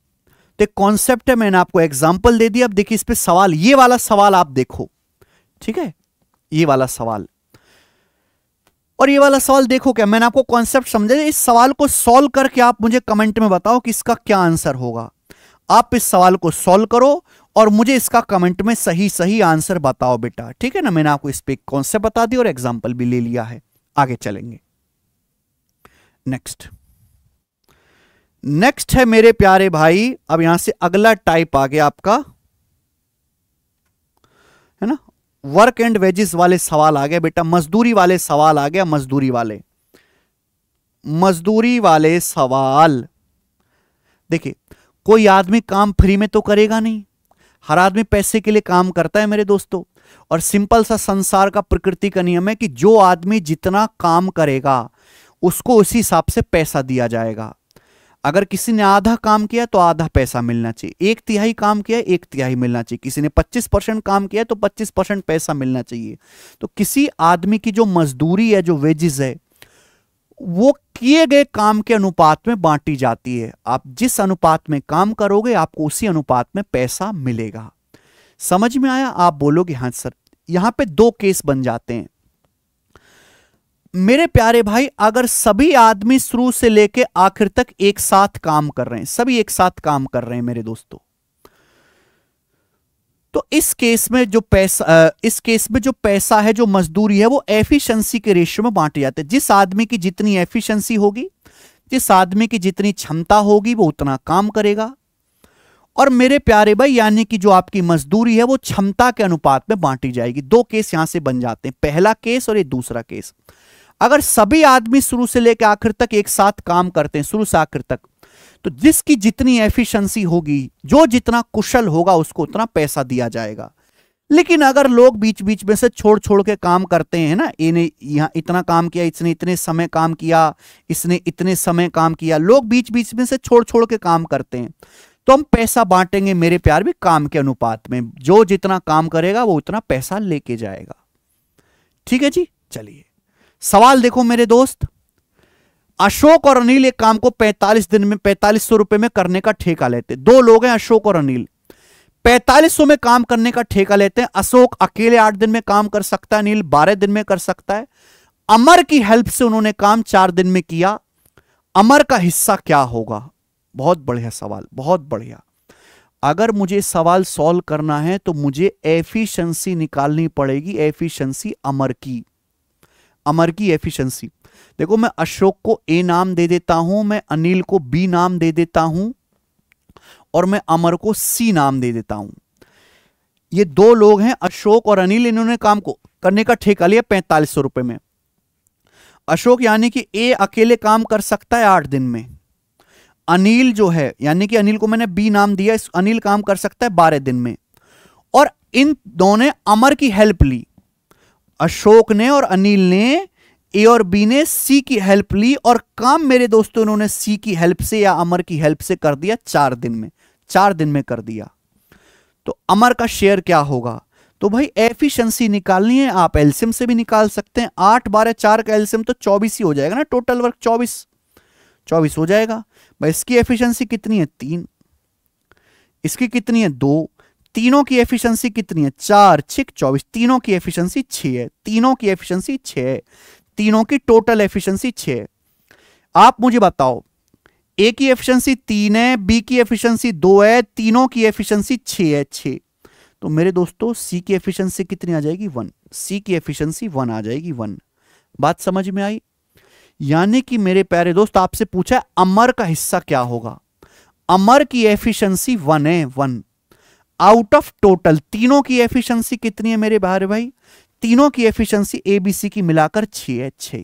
तो कॉन्सेप्ट है, मैंने आपको एग्जाम्पल दे दिया। अब देखिए इस पे सवाल, ये वाला सवाल आप देखो, ठीक है, ये वाला सवाल और ये वाला सवाल देखो। क्या मैंने आपको कॉन्सेप्ट समझा, इस सवाल को सॉल्व करके आप मुझे कमेंट में बताओ कि इसका क्या आंसर होगा। आप इस सवाल को सॉल्व करो और मुझे इसका कमेंट में सही सही आंसर बताओ बेटा, ठीक है ना। मैंने आपको इस पे कॉन्सेप्ट बता दिया और एग्जाम्पल भी ले लिया है। आगे चलेंगे, नेक्स्ट नेक्स्ट है मेरे प्यारे भाई। अब यहां से अगला टाइप आ गया आपका, है ना, वर्क एंड वेजेस वाले सवाल आ गए बेटा, मजदूरी वाले सवाल आ गया, मजदूरी वाले मजदूरी वाले सवाल। देखिए कोई आदमी काम फ्री में तो करेगा नहीं, हर आदमी पैसे के लिए काम करता है मेरे दोस्तों। और सिंपल सा संसार का प्रकृति का नियम है कि जो आदमी जितना काम करेगा उसको उसी हिसाब से पैसा दिया जाएगा। अगर किसी ने आधा काम किया तो आधा पैसा मिलना चाहिए, एक तिहाई काम किया एक तिहाई मिलना चाहिए, किसी ने पच्चीस परसेंट काम किया तो पच्चीस परसेंट पैसा मिलना चाहिए। तो किसी आदमी की जो मजदूरी है, जो वेजेस है, वो किए गए काम के अनुपात में बांटी जाती है। आप जिस अनुपात में काम करोगे आपको उसी अनुपात में पैसा मिलेगा। समझ में आया? आप बोलोगे हाँ सर। यहां पर दो केस बन जाते हैं मेरे प्यारे भाई। अगर सभी आदमी शुरू से लेके आखिर तक एक साथ काम कर रहे हैं, सभी एक साथ काम कर रहे हैं मेरे दोस्तों, तो इस केस में जो पैसा इस केस में जो पैसा है, जो मजदूरी है, वो एफिशिएंसी के रेशियो में बांटे जाते हैं। जिस आदमी की जितनी एफिशिएंसी होगी, जिस आदमी की जितनी क्षमता होगी, वो उतना काम करेगा। और मेरे प्यारे भाई यानी कि जो आपकी मजदूरी है वो क्षमता के अनुपात में बांटी जाएगी। दो केस यहां से बन जाते हैं, पहला केस और ये दूसरा केस। अगर सभी आदमी शुरू से लेकर आखिर तक एक साथ काम करते हैं, शुरू से आखिर तक, तो जिसकी जितनी एफिशिएंसी होगी, जो जितना कुशल होगा, उसको उतना पैसा दिया जाएगा। लेकिन अगर लोग बीच बीच में से छोड़ छोड़ के काम करते हैं ना, इन्हें यहाँ इतना काम किया, इसने इतने समय काम किया, इसने इतने समय काम किया, लोग बीच बीच में से छोड़ छोड़ के काम करते हैं, तो हम पैसा बांटेंगे मेरे प्यार भी काम के अनुपात में। जो जितना काम करेगा वो उतना पैसा लेके जाएगा। ठीक है जी, चलिए सवाल देखो मेरे दोस्त। अशोक और अनिल एक काम को पैंतालीस दिन में पैंतालीस सौ रुपए में करने का ठेका लेते। दो लोग हैं अशोक और अनिल, पैंतालीस सौ में काम करने का ठेका लेते हैं। अशोक अकेले आठ दिन में काम कर सकता है, अनिल बारह दिन में कर सकता है। अमर की हेल्प से उन्होंने काम चार दिन में किया, अमर का हिस्सा क्या होगा? बहुत बढ़िया सवाल, बहुत बढ़िया। अगर मुझे सवाल सॉल्व करना है तो मुझे एफिशिएंसी निकालनी पड़ेगी, एफिशिएंसी अमर की अमर की एफिशिएंसी। देखो मैं अशोक को ए नाम दे देता हूं, मैं अनिल को बी नाम दे देता हूं और मैं अमर को सी नाम दे देता हूं। ये दो लोग हैं अशोक और अनिल, इन्होंने काम को करने का ठेका लिया पैंतालीस सौ रुपए में। अशोक यानी कि ए अकेले काम कर सकता है आठ दिन में, अनिल जो है यानी कि अनिल को मैंने बी नाम दिया, इस अनिल काम कर सकता है बारह दिन में। और इन दोनों ने अमर की हेल्प ली, अशोक ने और अनिल ने, ए और बी ने सी की हेल्प ली और काम मेरे दोस्तों इन्होंने सी की हेल्प से या अमर की हेल्प से कर दिया चार दिन में, चार दिन में कर दिया। तो अमर का शेयर क्या होगा? तो भाई एफिशिएंसी निकालनी है, आप एलसीएम से भी निकाल सकते हैं। आठ बारह चार का एलसीएम तो चौबीस ही हो जाएगा ना, टोटल वर्क चौबीस चौबीस हो जाएगा। भाई इसकी एफिशिएंसी कितनी है? तीन। इसकी कितनी है? दो। तीनों की एफिशिएंसी कितनी है? चार छिक चौबीस, तीनों की एफिशिएंसी छह है, तीनों की एफिशिएंसी छह है, तीनों की टोटल एफिशिएंसी छह है। आप मुझे बताओ, ए की एफिशिएंसी तीन है, बी की एफिशिएंसी दो है, तीनों की एफिशिएंसी छह है, छह। तो मेरे दोस्तों सी की एफिशिएंसी कितनी आ जाएगी? वन। सी की एफिशिएंसी वन आ जाएगी, वन। बात समझ में आई? यानी कि मेरे प्यारे दोस्त आपसे पूछा है अमर का हिस्सा क्या होगा, अमर की एफिशिएंसी वन है, वन। आउट ऑफ टोटल तीनों की एफिशिएंसी कितनी है मेरे बाहर भाई, तीनों की एफिशिएंसी ए बी सी की मिलाकर छः है छः,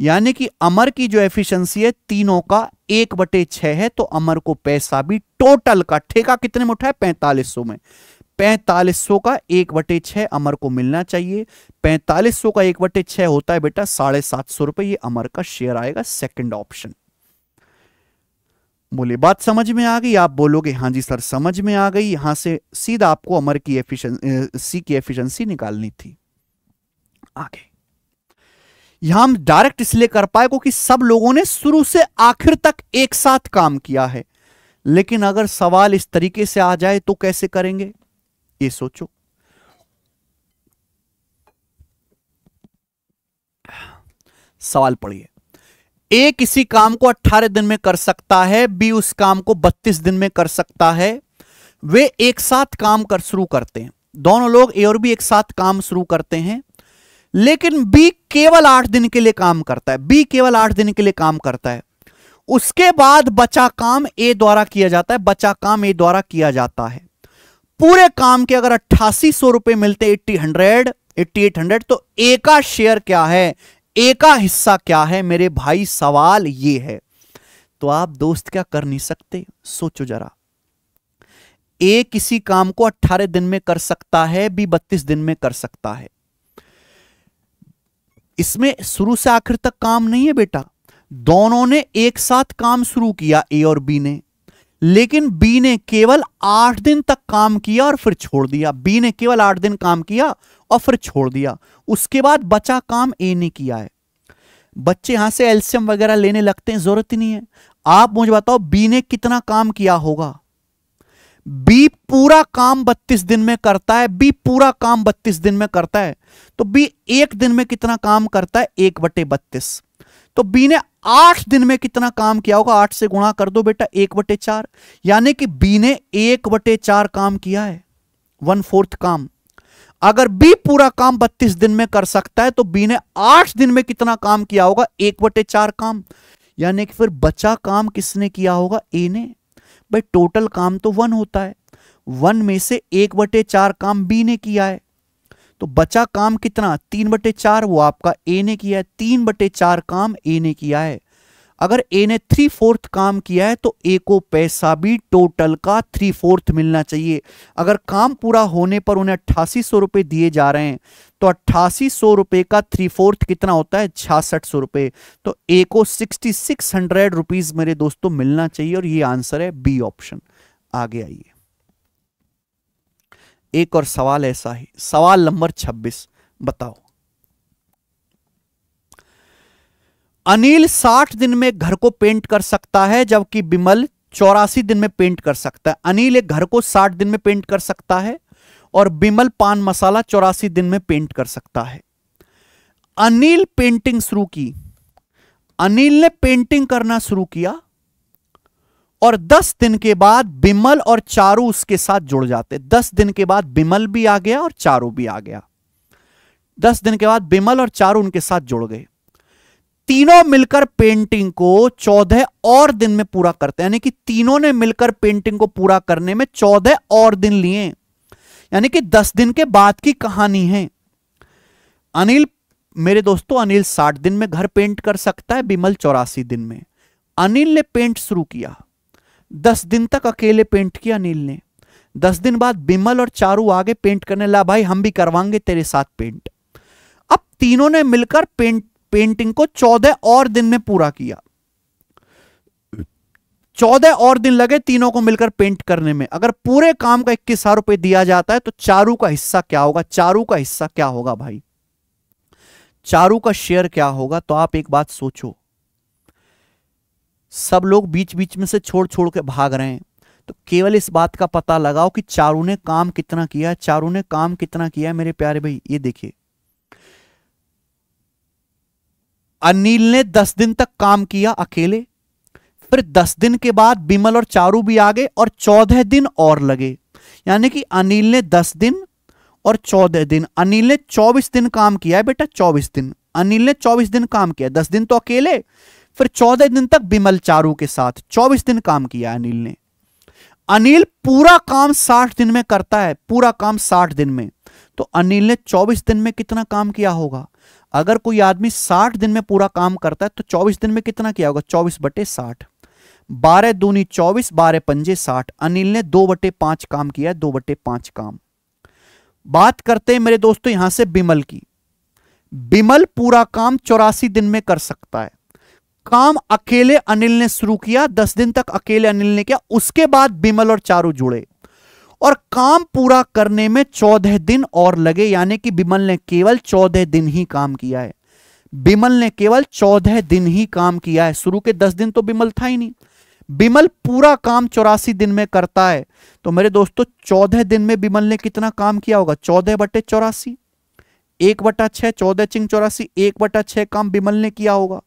यानी कि अमर की जो एफिशिएंसी है तीनों का एक बटे छः है, तो अमर को पैसा भी टोटल का ठेका कितने में उठाया पैंतालीस सौ में, पैंतालीस सौ का एक बटे छः अमर को मिलना चाहिए। पैंतालीस सौ का एक बटे छः होता है बेटा साढ़े सात सौ रुपये, ये अमर का शेयर आएगा सेकंड ऑप्शन। बोले बात समझ में आ गई? आप बोलोगे हाँ जी सर समझ में आ गई। यहां से सीधा आपको अमर की एफिशिएंसी की एफिशिएंसी निकालनी थी। आगे यहां हम डायरेक्ट इसलिए कर पाए क्योंकि सब लोगों ने शुरू से आखिर तक एक साथ काम किया है, लेकिन अगर सवाल इस तरीके से आ जाए तो कैसे करेंगे ये सोचो। सवाल पढ़िए, ए किसी काम को अट्ठारह दिन में कर सकता है, बी उस काम को बत्तीस दिन में कर सकता है। वे एक साथ काम कर शुरू करते हैं, दोनों लोग ए और बी एक साथ काम शुरू करते हैं, लेकिन बी केवल आठ दिन के लिए काम करता है, बी केवल आठ दिन के लिए काम करता है। उसके बाद बचा काम ए द्वारा किया जाता है, बचा काम ए द्वारा किया जाता है। पूरे काम के अगर अट्ठासी सौ रुपए मिलते eighty hundred eighty eight hundred, तो ए का शेयर क्या है, ए का हिस्सा क्या है मेरे भाई, सवाल ये है। तो आप दोस्त क्या कर नहीं सकते, सोचो जरा। ए किसी काम को अट्ठारह दिन में कर सकता है, बी बत्तीस दिन में कर सकता है। इसमें शुरू से आखिर तक काम नहीं है बेटा, दोनों ने एक साथ काम शुरू किया ए और बी ने, लेकिन बी ने केवल आठ दिन तक काम किया और फिर छोड़ दिया, बी ने केवल आठ दिन काम किया और फिर छोड़ दिया। उसके बाद बचा काम ए ने किया है। बच्चे यहां से एलसीएम वगैरह लेने लगते हैं, जरूरत ही नहीं है। आप मुझे बताओ बी ने कितना काम किया होगा? बी पूरा काम बत्तीस दिन में करता है, बी पूरा काम बत्तीस दिन में करता है, तो बी एक दिन में कितना काम करता है, एक बटे बत्तीस। तो बी ने आठ दिन में कितना काम किया होगा, आठ से गुणा कर दो बेटा, एक बटे चार, यानी कि बी ने एक बटे चार काम किया है, वन फोर्थ काम। अगर बी पूरा काम बत्तीस दिन में कर सकता है, तो बी ने आठ दिन में कितना काम किया होगा, एक बटे चार काम, यानी कि फिर बचा काम किसने किया होगा, ए ने। भाई टोटल काम तो वन होता है, वन में से एक बटे चार काम बी ने किया है, तो बचा काम कितना, तीन बटे चार, वो आपका ए ने किया है। तीन बटे चार काम ए ने किया है। अगर ए ने थ्री फोर्थ काम किया है, तो ए को पैसा भी टोटल का थ्री फोर्थ मिलना चाहिए। अगर काम पूरा होने पर उन्हें अट्ठासी सौ रुपये दिए जा रहे हैं, तो अट्ठासी सौ रुपये का थ्री फोर्थ कितना होता है, छियासठ सौ रुपये, तो ए को सिक्सटी सिक्स हंड्रेड रुपीज़ मेरे दोस्तों मिलना चाहिए, और ये आंसर है बी ऑप्शन। आगे आइए, एक और सवाल ऐसा ही, सवाल नंबर छब्बीस। बताओ, अनिल साठ दिन में घर को पेंट कर सकता है, जबकि बिमल चौरासी दिन में पेंट कर सकता है। अनिल एक घर को साठ दिन में पेंट कर सकता है और बिमल पान मसाला चौरासी दिन में पेंट कर सकता है। अनिल पेंटिंग शुरू की, अनिल ने पेंटिंग करना शुरू किया और दस दिन के बाद बिमल और चारू उसके साथ जुड़ जाते। दस दिन के बाद बिमल भी आ गया और चारू भी आ गया। दस दिन के बाद बिमल और चारू उनके साथ जुड़ गए। तीनों मिलकर पेंटिंग को चौदह और दिन में पूरा करते, यानी कि तीनों ने मिलकर पेंटिंग को पूरा करने में चौदह और दिन लिए, यानी कि दस दिन के बाद की कहानी है। अनिल मेरे दोस्तों, अनिल साठ दिन में घर पेंट कर सकता है, बिमल चौरासी दिन में। अनिल ने पेंट शुरू किया, दस दिन तक अकेले पेंट किया अनिल ने। दस दिन बाद बिमल और चारू आगे पेंट करने, ला भाई हम भी करवाएंगे तेरे साथ पेंट। अब तीनों ने मिलकर पेंट पेंटिंग को चौदह और दिन में पूरा किया। चौदह और दिन लगे तीनों को मिलकर पेंट करने में। अगर पूरे काम का इक्कीस हजार रुपये दिया जाता है, तो चारू का हिस्सा क्या होगा, चारू का हिस्सा क्या होगा भाई, चारू का शेयर क्या होगा? तो आप एक बात सोचो, सब लोग बीच बीच में से छोड़ छोड़ के भाग रहे हैं, तो केवल इस बात का पता लगाओ कि चारू ने काम कितना किया, चारू ने काम कितना किया मेरे प्यारे भाई। ये देखिए, अनिल ने दस दिन तक काम किया अकेले, फिर दस दिन के बाद बिमल और चारू भी आ गए और चौदह दिन और लगे, यानी कि अनिल ने दस दिन और चौदह दिन, अनिल ने चौबीस दिन काम किया है बेटा, चौबीस दिन अनिल ने चौबीस दिन काम किया, दस दिन तो अकेले, फिर चौदह दिन तक बिमल चारू के साथ, चौबीस दिन काम किया अनिल ने। अनिल पूरा काम साठ दिन में करता है, पूरा काम साठ दिन में, तो अनिल ने चौबीस दिन में कितना काम किया होगा? अगर कोई आदमी साठ दिन में पूरा काम करता है तो चौबीस दिन में कितना किया होगा? चौबीस बटे साठ, बारह दूनी चौबीस, बारह पंजे साठ। अनिल ने दो बटे पांच काम किया, दो बटे पांच काम। बात करते हैं मेरे दोस्तों यहां से बिमल की। बिमल पूरा काम चौरासी दिन में कर सकता है। काम अकेले अनिल ने शुरू किया, दस दिन तक अकेले अनिल ने किया, उसके बाद बिमल और चारू जुड़े और काम पूरा करने में चौदह दिन और लगे, यानी कि बिमल ने केवल चौदह दिन ही काम किया है। बिमल ने केवल चौदह दिन ही काम किया है, शुरू के दस दिन तो बिमल था ही नहीं। बिमल पूरा काम चौरासी दिन में करता है, तो मेरे दोस्तों चौदह दिन में बिमल ने कितना काम किया होगा? चौदह बटे चौरासी, एक बटा छह, चौदह चिंग चौरासी, एक बटा छह काम बिमल ने किया होगा।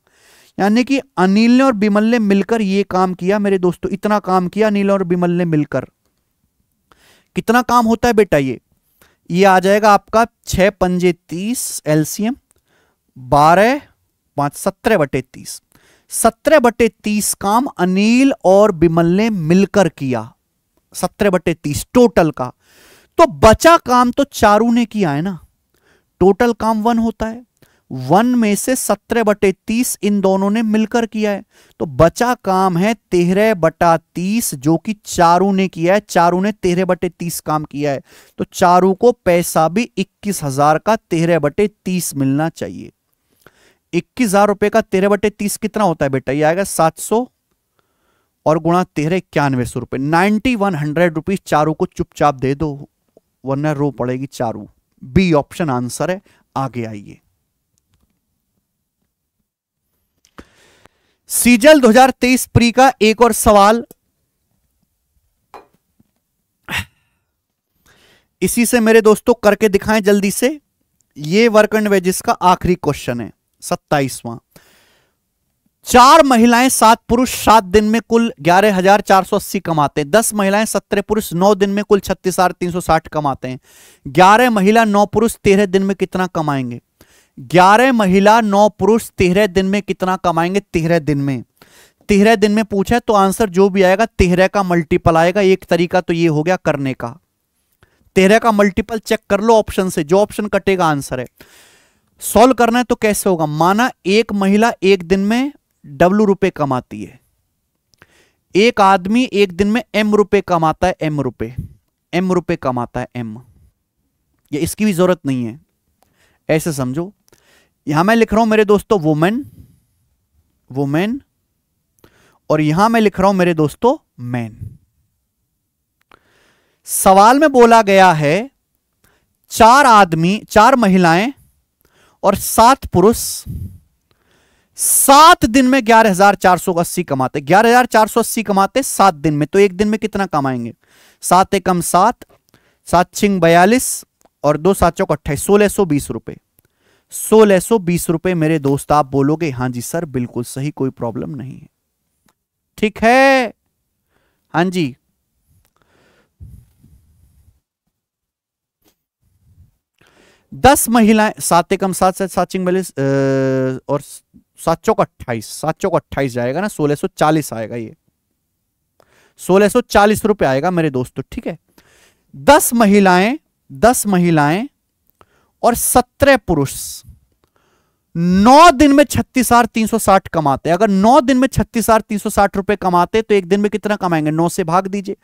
यानी कि अनिल ने और बिमल ने मिलकर यह काम किया। मेरे दोस्तों इतना काम किया अनिल और बिमल ने मिलकर। कितना काम होता है बेटा ये? ये आ जाएगा आपका छह पंजे तीस एलसीएम, बारह पांच सत्रह बटे तीस, सत्रह बटे तीस काम अनिल और बिमल ने मिलकर किया, सत्रह बटे तीस टोटल का। तो बचा काम तो चारू ने किया है ना, टोटल काम वन होता है, वन में से सत्रह बटे तीस इन दोनों ने मिलकर किया है, तो बचा काम है तेरह बटा तीस जो कि चारू ने किया है। चारू ने तेरह बटे तीस काम किया है, तो चारू को पैसा भी इक्कीस हजार का तेरह बटे तीस मिलना चाहिए। इक्कीस हजार रुपए का तेरह बटे तीस कितना होता है बेटा? ये आएगा सात सौ और गुणा तेरह, इक्यानवे सौ रुपए, ninety one hundred rupees Charu को चुपचाप दे दो वरना रो पड़ेगी चारू। बी ऑप्शन आंसर है। आगे आइए, सीजीएल दो हज़ार तेईस प्री का एक और सवाल, इसी से मेरे दोस्तों करके दिखाएं जल्दी से। ये वर्क एंड वेजेस का आखिरी क्वेश्चन है, सत्ताईसवां। चार महिलाएं सात पुरुष सात दिन में कुल ग्यारह हजार चार सौ अस्सी कमाते हैं। दस महिलाएं सत्रह पुरुष नौ दिन में कुल छत्तीस हजार तीन सौ साठ कमाते हैं। ग्यारह महिला नौ पुरुष तेरह दिन में कितना कमाएंगे? ग्यारह महिला नौ पुरुष तेरह दिन में कितना कमाएंगे? तेरह दिन में, तेरह दिन में पूछा है तो आंसर जो भी आएगा तेरह का मल्टीपल आएगा। एक तरीका तो ये हो गया करने का, तेरह का मल्टीपल चेक कर लो ऑप्शन से, जो ऑप्शन कटेगा आंसर है। सॉल्व करना है तो कैसे होगा? माना एक महिला एक दिन में डब्ल्यू रुपए कमाती है, एक आदमी एक दिन में एम रुपए कमाता है, एम रुपए एम रुपए कमाता है एम, ये इसकी भी जरूरत नहीं है, ऐसे समझो। यहां मैं लिख रहा हूं मेरे दोस्तों वुमेन वुमेन और यहां मैं लिख रहा हूं मेरे दोस्तों मैन। सवाल में बोला गया है चार आदमी चार महिलाएं और सात पुरुष सात दिन में ग्यारह हजार चार सौ अस्सी कमाते, ग्यारह हजार चार सौ अस्सी कमाते सात दिन में, तो एक दिन में कितना कमाएंगे? सात एकम सात, सात छिंग बयालीस और दो सात चौक अट्ठाईस, सोलह सौ बीस रुपए, सोलह सौ बीस रुपए मेरे दोस्त। आप बोलोगे हां जी सर बिल्कुल सही, कोई प्रॉब्लम नहीं है, ठीक है, हां जी। दस महिलाएं सात एकम सात सात सात चिंग बयालीस और सात चौक अट्ठाईस, सात चौक अट्ठाईस जाएगा ना, सोलह सौ चालीस आएगा, ये सोलह सौ चालीस रुपए आएगा मेरे दोस्तों, ठीक है। दस महिलाएं दस महिलाएं और सत्रह पुरुष नौ दिन में छत्तीस हजार तीन सौ साठ कमाते। अगर नौ दिन में छत्तीस हजार तीन सौ साठ रुपए कमाते तो एक दिन में कितना कमाएंगे? नौ से भाग दीजिए,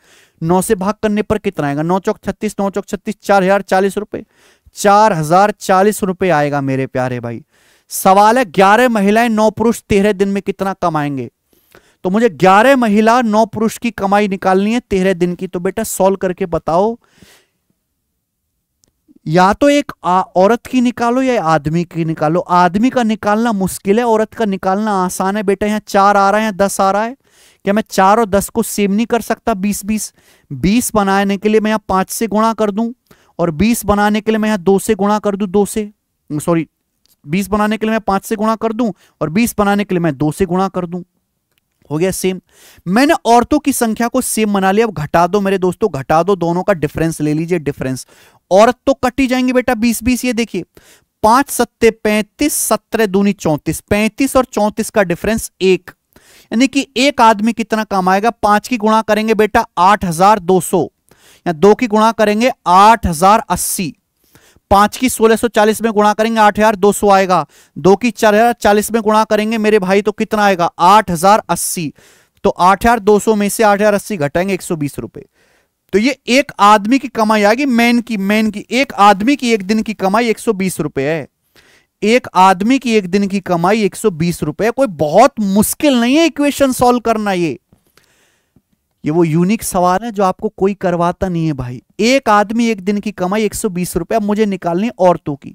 नौ से भाग करने पर कितना आएगा? नौ चौक छत्तीस, नौ चौक छत्तीस, चार हजार चालीस रुपए, चार हजार चालीस रुपए आएगा मेरे प्यारे भाई। सवाल है ग्यारह महिलाएं नौ पुरुष तेरह दिन में कितना कमाएंगे, तो मुझे ग्यारह महिला नौ पुरुष की कमाई निकालनी है तेरह दिन की। तो बेटा सॉल्व करके बताओ, या तो एक आ, औरत की निकालो या आदमी की निकालो। आदमी का निकालना मुश्किल है, औरत का निकालना आसान है। बेटा यहाँ चार आ रहा है, यहाँ दस आ रहा है, क्या मैं चार और दस को सेम नहीं कर सकता? बीस बीस बीस बनाने के लिए मैं यहाँ पांच से गुणा कर दूं और बीस बनाने के लिए मैं यहाँ दो से गुणा कर दूं, दो से सॉरी बीस बनाने के लिए मैं पांच से गुणा कर दूं और बीस बनाने के लिए मैं दो से गुणा कर दूं, हो गया सेम। मैंने औरतों की संख्या को सेम बना लिया, अब घटा दो मेरे दोस्तों, घटा दो, दोनों का डिफरेंस ले लीजिए, डिफरेंस। औरत तो कटी जाएंगी बेटा बीस बीस, ये देखिए पांच सत्ते पैंतीस, सत्रह दूनी चौंतीस, पैंतीस और चौंतीस का डिफरेंस एक, यानी कि एक आदमी कितना कमाएगा, पांच की गुणा करेंगे बेटा आठ हजार दो सौ, या दो की गुणा करेंगे आठ हजार अस्सी, पांच की सोलह सौ चालीस में गुणा करेंगे आठ हजार दो सौ आएगा, दो की चार हजार चालीस में गुणा करेंगे मेरे भाई तो कितना आएगा आठ हजार अस्सी, तो आठ हजार दो सौ में से आठ हजार अस्सी घटाएंगे एक सौ बीस रुपए, तो ये एक आदमी की कमाई आएगी, मैन की मैन की एक आदमी की एक दिन की कमाई एक सौ बीस रुपए है, एक आदमी की एक दिन की कमाई एक सौ बीस रुपए, कोई बहुत मुश्किल नहीं है इक्वेशन सॉल्व करना। ये ये वो यूनिक सवाल है जो आपको कोई करवाता नहीं है भाई। एक आदमी एक दिन की कमाई एक सौ बीस रुपए, अब मुझे निकालनी औरतों की,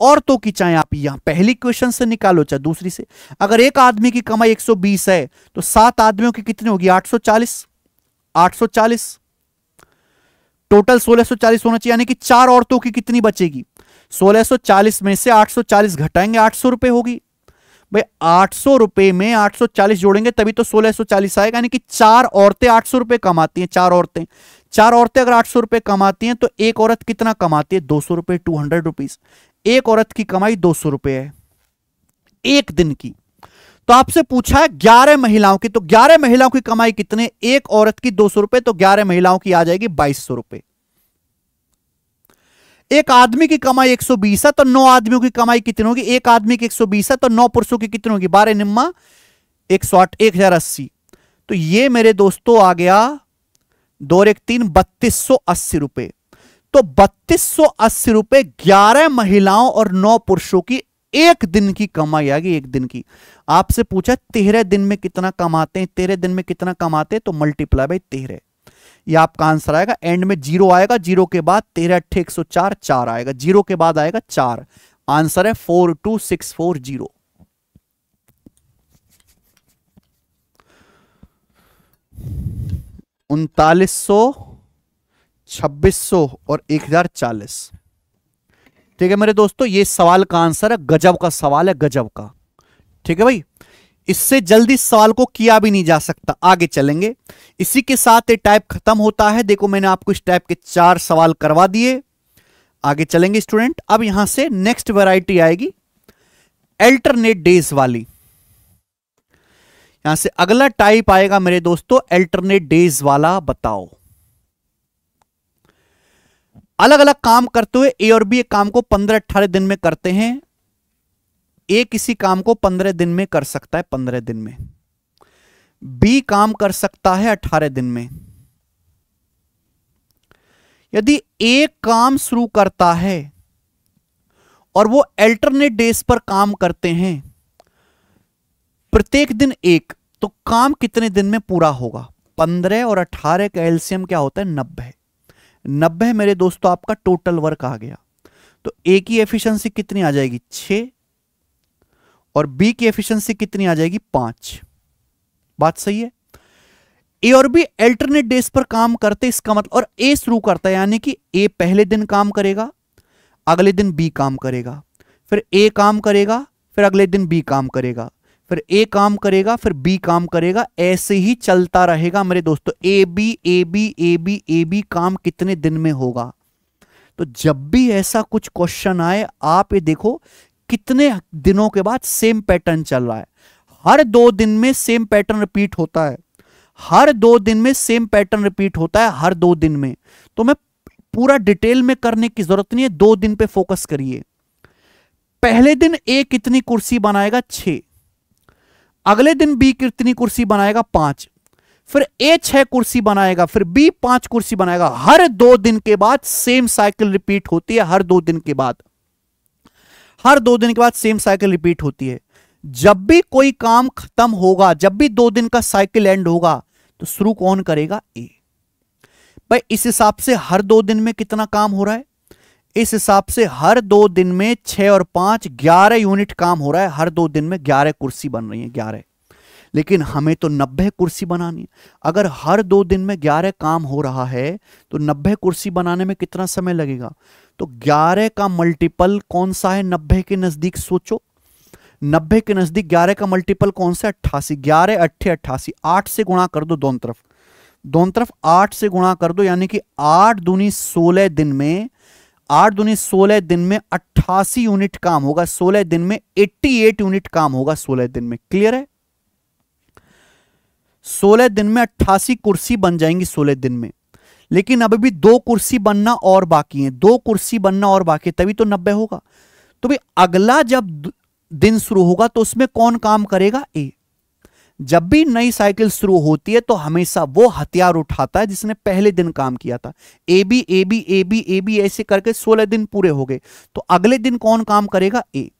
औरतों की चाहे आप यहां पहली इक्वेशन से निकालो चाहे दूसरी से। अगर एक आदमी की कमाई एक सौ बीस है तो सात आदमियों की कितनी होगी आठ सौ चालीस आठ सौ चालीस, टोटल सोलह सौ चालीस होना चाहिए, यानी कि चार औरतों की कितनी बचेगी, सोलह सौ चालीस में से आठ सौ चालीस घटाएंगे आठ सौ रुपए होगी भाई, आठ सौ रुपए में आठ सौ चालीस जोड़ेंगे तभी तो सोलह सौ चालीस आएगा, यानी कि चार औरतें आठ सौ रुपए कमाती हैं, चार औरतें चार औरतें अगर आठ सौ रुपए कमाती हैं तो एक औरत कितना कमाती है दो सौ रुपए, टू हंड्रेड रुपीज, एक औरत की कमाई दो सौ रुपए है एक दिन की। तो आपसे पूछा है ग्यारह महिलाओं की, तो ग्यारह महिलाओं की कमाई कितने, एक औरत की दो सौ रुपए, तो ग्यारह महिलाओं की आ जाएगी बाईस सौ रुपए। एक आदमी की कमाई एक सौ बीस है तो नौ आदमियों की कमाई कितनी होगी, एक आदमी की एक सौ बीस है तो नौ पुरुषों की कितनी होगी, बारह निम्मा एक सौ आठ, एक हजार अस्सी। तो ये मेरे दोस्तों आ गया दो एक तीन बत्तीस सौ अस्सी रुपए। तो बत्तीस सौ अस्सी रुपए ग्यारह महिलाओं और नौ पुरुषों की एक दिन की कमाई आ गई, एक दिन की। आपसे पूछा तेरह दिन में कितना कमाते हैं, तेरह दिन में कितना कमाते हैं तो मल्टीप्लाई बाई तेरह, ये आपका आंसर आएगा। एंड में जीरो आएगा, जीरो के बाद तेरह अट्ठे एक सौ चार, चार आएगा, जीरो के बाद आएगा चार, आंसर है four two six four zero. उनतालीस सौ, छब्बीस सौ और एक हजार चालीस। ठीक है मेरे दोस्तों, ये सवाल का आंसर है। गजब का सवाल है, गजब का। ठीक है भाई, इससे जल्दी सवाल को किया भी नहीं जा सकता। आगे चलेंगे, इसी के साथ ये टाइप खत्म होता है। देखो मैंने आपको इस टाइप के चार सवाल करवा दिए। आगे चलेंगे स्टूडेंट, अब यहां से नेक्स्ट वैरायटी आएगी अल्टरनेट डेज वाली। यहां से अगला टाइप आएगा मेरे दोस्तों अल्टरनेट डेज वाला। बताओ, अलग अलग काम करते हुए ए और बी एक काम को पंद्रह अट्ठारह दिन में करते हैं। ए किसी काम को पंद्रह दिन में कर सकता है, पंद्रह दिन में। बी काम कर सकता है अठारह दिन में। यदि ए काम शुरू करता है और वो अल्टरनेट डेज पर काम करते हैं प्रत्येक दिन एक, तो काम कितने दिन में पूरा होगा? पंद्रह और अठारह का एलसीएम क्या होता है? नब्बे। नब्बे मेरे दोस्तों आपका टोटल वर्क आ गया। तो ए की एफिशिएंसी कितनी आ जाएगी? छह। और बी की एफिशिएंसी कितनी आ जाएगी? पांच। बात सही है। ए और बी अल्टरनेट डेज पर काम करते, इसका मतलब, और ए शुरू करता है, यानी कि ए पहले दिन काम करेगा, अगले दिन बी काम करेगा, फिर ए काम करेगा, फिर अगले दिन बी काम करेगा, फिर ए काम करेगा, फिर बी काम करेगा, ऐसे ही चलता रहेगा मेरे दोस्तों। A B A B A B A B काम कितने दिन में होगा? तो जब भी ऐसा कुछ क्वेश्चन आए आप ये देखो कितने दिनों के बाद सेम पैटर्न चल रहा है। हर दो दिन में सेम पैटर्न रिपीट होता है, हर दो दिन में सेम पैटर्न रिपीट होता है, हर दो दिन में। तो मैं पूरा डिटेल में करने की जरूरत नहीं है, दो दिन पे फोकस करिए। पहले दिन ए कितनी कुर्सी बनाएगा? छह। अगले दिन बी कितनी कुर्सी बनाएगा? पांच। फिर ए छह कुर्सी बनाएगा, फिर बी पांच कुर्सी बनाएगा। हर दो दिन के बाद सेम साइकिल रिपीट होती है, हर दो दिन के बाद हर दो दिन के बाद सेम साइकिल रिपीट होती है। जब भी कोई काम खत्म होगा, जब भी दो दिन का साइकिल एंड होगा, तो शुरू कौन करेगा? ए। भाई इस हिसाब से हर दो दिन में कितना काम हो रहा है? इस हिसाब से हर दो दिन में छह और पांच ग्यारह यूनिट काम हो रहा है। हर दो दिन में ग्यारह कुर्सी बन रही है, ग्यारह। लेकिन हमें तो नब्बे कुर्सी बनानी है। अगर हर दो दिन में ग्यारह काम हो रहा है तो नब्बे कुर्सी बनाने में कितना समय लगेगा? तो ग्यारह का मल्टीपल कौन सा है नब्बे के नजदीक? सोचो, नब्बे के नजदीक ग्यारह का मल्टीपल कौन सा? अट्ठासी। ग्यारह अट्ठे अट्ठासी, आठ से गुणा कर दो, दोनों तरफ दोनों तरफ आठ से गुणा कर दो, यानी कि आठ दूनी सोलह दिन में आठ दूनी सोलह दिन में अट्ठासी यूनिट काम होगा। सोलह दिन में अट्ठासी यूनिट काम होगा सोलह दिन में। क्लियर है? सोलह दिन में अट्ठासी कुर्सी बन जाएंगी सोलह दिन में, लेकिन अभी भी दो कुर्सी बनना और बाकी है, दो कुर्सी बनना और बाकी है, तभी तो नब्बे होगा। तो भाई अगला जब दिन शुरू होगा तो उसमें कौन काम करेगा? ए। जब भी नई साइकिल शुरू होती है तो हमेशा वो हथियार उठाता है जिसने पहले दिन काम किया था। A B A B A B A B ऐसे करके सोलह दिन पूरे हो गए, तो अगले दिन कौन काम करेगा? ए।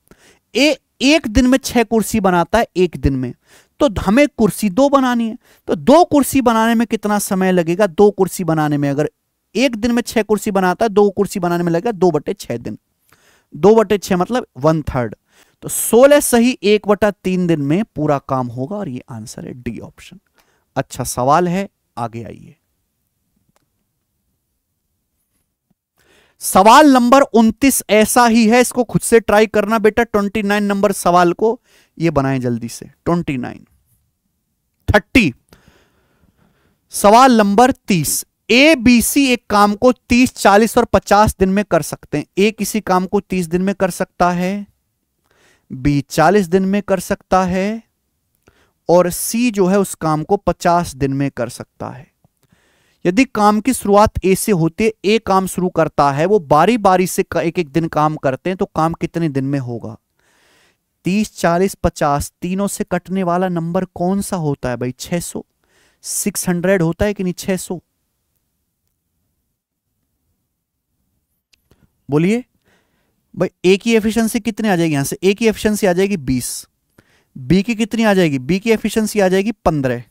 ए एक दिन में छह कुर्सी बनाता है, एक दिन में, तो हमें कुर्सी दो बनानी है, तो दो कुर्सी बनाने में कितना समय लगेगा? दो कुर्सी बनाने में अगर एक दिन में छह कुर्सी बनाता है, दो कुर्सी बनाने में लगेगा दो बटे छह दिन, दो बटे छह मतलब वन थर्ड, तो सोलह सही एक बटा तीन दिन में पूरा काम होगा और ये आंसर है डी ऑप्शन। अच्छा सवाल है, आगे आइए। सवाल नंबर उनतीस ऐसा ही है, इसको खुद से ट्राई करना बेटा। उनतीस नंबर सवाल को ये बनाएं जल्दी से, उनतीस, तीस। सवाल नंबर तीस, ए बी सी एक काम को तीस, चालीस और पचास दिन में कर सकते हैं। ए किसी काम को तीस दिन में कर सकता है, बी चालीस दिन में कर सकता है और सी जो है उस काम को पचास दिन में कर सकता है। यदि काम की शुरुआत ए से होती है, ए काम शुरू करता है, वो बारी बारी से एक एक दिन काम करते हैं, तो काम कितने दिन में होगा? तीस, चालीस, पचास, तीनों से कटने वाला नंबर कौन सा होता है भाई? छह सौ, छह सौ होता है कि नहीं? छह सौ बोलिए भाई। ए की एफिशिएंसी कितनी आ जाएगी? यहां से ए की एफिशिएंसी आ जाएगी बीस, बी की कितनी आ जाएगी? बी की एफिशिएंसी आ जाएगी पंद्रह,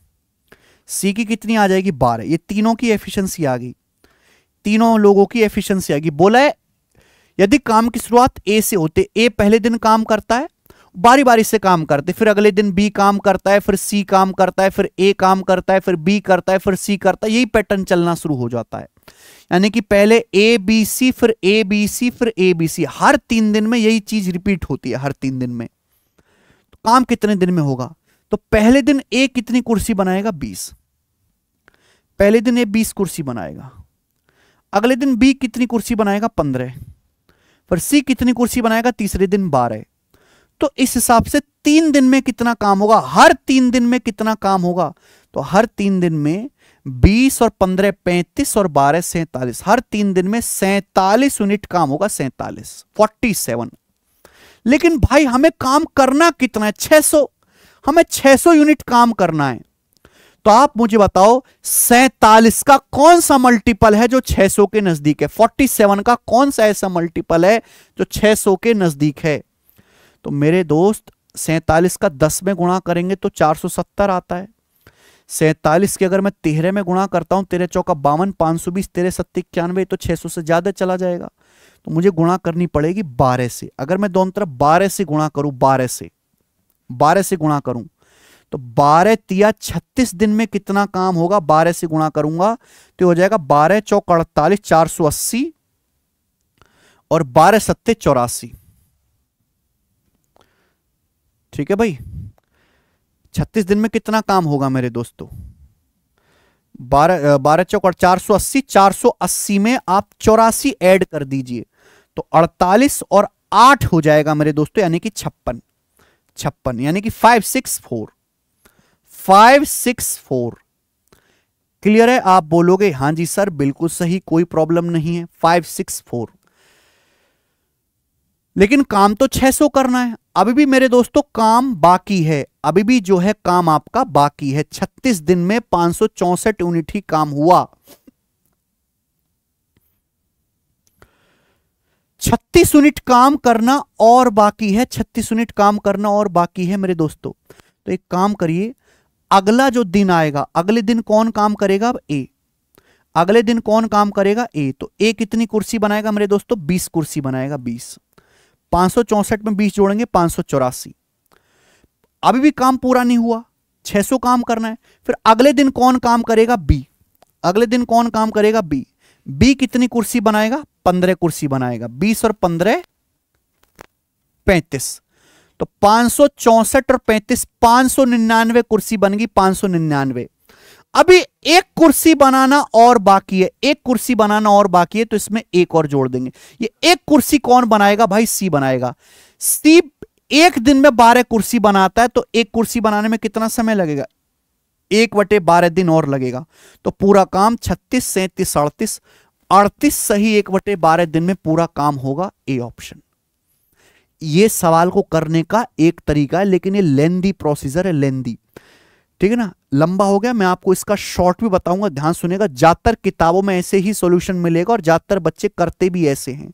सी की कितनी आ जाएगी? बारह। ये तीनों की एफिशिएंसी आ गई, तीनों लोगों की एफिशिएंसी आ गई। बोला है यदि काम की शुरुआत ए से होते, ए पहले दिन काम करता है, बारी बारी से काम करते, फिर अगले दिन बी काम करता है, फिर सी काम करता है, फिर ए काम करता है, फिर बी करता है, फिर सी करता है, यही पैटर्न चलना शुरू हो जाता है। यानी कि पहले ए बी सी, फिर ए बी सी, फिर ए बी सी, हर तीन दिन में यही चीज रिपीट होती है, हर तीन दिन में। तो काम कितने दिन में होगा? तो पहले दिन ए कितनी कुर्सी बनाएगा? बीस। पहले दिन ए बीस कुर्सी बनाएगा, अगले दिन बी कितनी कुर्सी बनाएगा? पंद्रह, फिर सी कितनी कुर्सी बनाएगा? तीसरे दिन बारह। तो इस हिसाब से तीन दिन में कितना काम होगा? हर तीन दिन में कितना काम होगा? तो हर तीन दिन में बीस और पंद्रह पैंतीस और बारह सैंतालीस, हर तीन दिन में सैंतालीस यूनिट काम होगा, सैंतालीस, सैंतालीस। लेकिन भाई हमें काम करना कितना है? छह सौ, हमें छह सौ यूनिट काम करना है। तो आप मुझे बताओ सैंतालीस का कौन सा मल्टीपल है जो छह सौ के नजदीक है? सैंतालीस का कौन सा ऐसा मल्टीपल है जो छह सौ के नजदीक है? तो मेरे दोस्त सैंतालीस का दस में गुणा करेंगे तो चार सौ सत्तर आता है। सैंतालीस के अगर मैं तेरह में गुणा करता हूं, तेरह चौका बावन, पांच सौ बीस, तेरह सत्तर इक्यानवे, तो छह सौ से ज्यादा चला जाएगा। तो मुझे गुणा करनी पड़ेगी बारह से। अगर मैं दोनों तरफ बारह से गुणा करूं, बारह से बारह से गुणा करूं तो बारह तिया छत्तीस दिन में कितना काम होगा? बारह से गुणा करूंगा तो हो जाएगा बारह चौक अड़तालीस, चार सौ अस्सी और बारह सत्ते चौरासी। ठीक है भाई, छत्तीस दिन में कितना काम होगा मेरे दोस्तों? बारह बारह चौक चार सौ अस्सी, चार सौ अस्सी में आप चौरासी ऐड कर दीजिए तो अड़तालीस और आठ हो जाएगा मेरे दोस्तों, यानी कि छप्पन, छप्पन यानी कि five six four, five six four. Clear है? आप बोलोगे हाँ जी सर बिल्कुल सही, कोई प्रॉब्लम नहीं है, फाइव सिक्स फोर। लेकिन काम तो छह सौ करना है, अभी भी मेरे दोस्तों काम बाकी है, अभी भी जो है काम आपका बाकी है। छत्तीस दिन में पांच सौ चौसठ यूनिट ही काम हुआ। छत्तीस यूनिट काम करना और बाकी है, छत्तीस यूनिट काम करना और बाकी है मेरे दोस्तों। तो एक काम करिए, अगला जो दिन आएगा, अगले दिन कौन काम करेगा? ए। अगले दिन कौन काम करेगा? ए। तो ए कितनी कुर्सी बनाएगा मेरे दोस्तों? बीस कुर्सी बनाएगा, बीस। पांच सौ चौसठ में बीस जोड़ेंगे, पांच सौ चौरासी। अभी भी काम पूरा नहीं हुआ, छह सौ काम करना है। फिर अगले दिन कौन काम करेगा? बी। अगले दिन कौन काम करेगा? बी। बी कितनी कुर्सी बनाएगा? पंद्रह कुर्सी बनाएगा, बीस और पंद्रह पैंतीस। तो पांच सौ चौसठ और पैंतीस, पांच सौ निन्यानवे कुर्सी बन गई, पांच सौ निन्यानवे। अभी एक कुर्सी बनाना और बाकी है, एक कुर्सी बनाना और बाकी है, तो इसमें एक और जोड़ देंगे। ये एक कुर्सी कौन बनाएगा भाई? सी बनाएगा। सी एक दिन में बारह कुर्सी बनाता है, तो एक कुर्सी बनाने में कितना समय लगेगा? एक बटे बारह दिन और लगेगा। तो पूरा काम छत्तीस सैंतीस अड़तीस अड़तीस सही एक बटे बारह दिन में पूरा काम होगा, ए ऑप्शन। ये सवाल को करने का एक तरीका है, लेकिन ये लेंदी प्रोसीजर है, लेंदी, ठीक है ना, लंबा हो गया। मैं आपको इसका शॉर्ट भी बताऊंगा, ध्यान सुनेगा। ज्यादातर किताबों में ऐसे ही सॉल्यूशन मिलेगा और ज्यादातर बच्चे करते भी ऐसे हैं।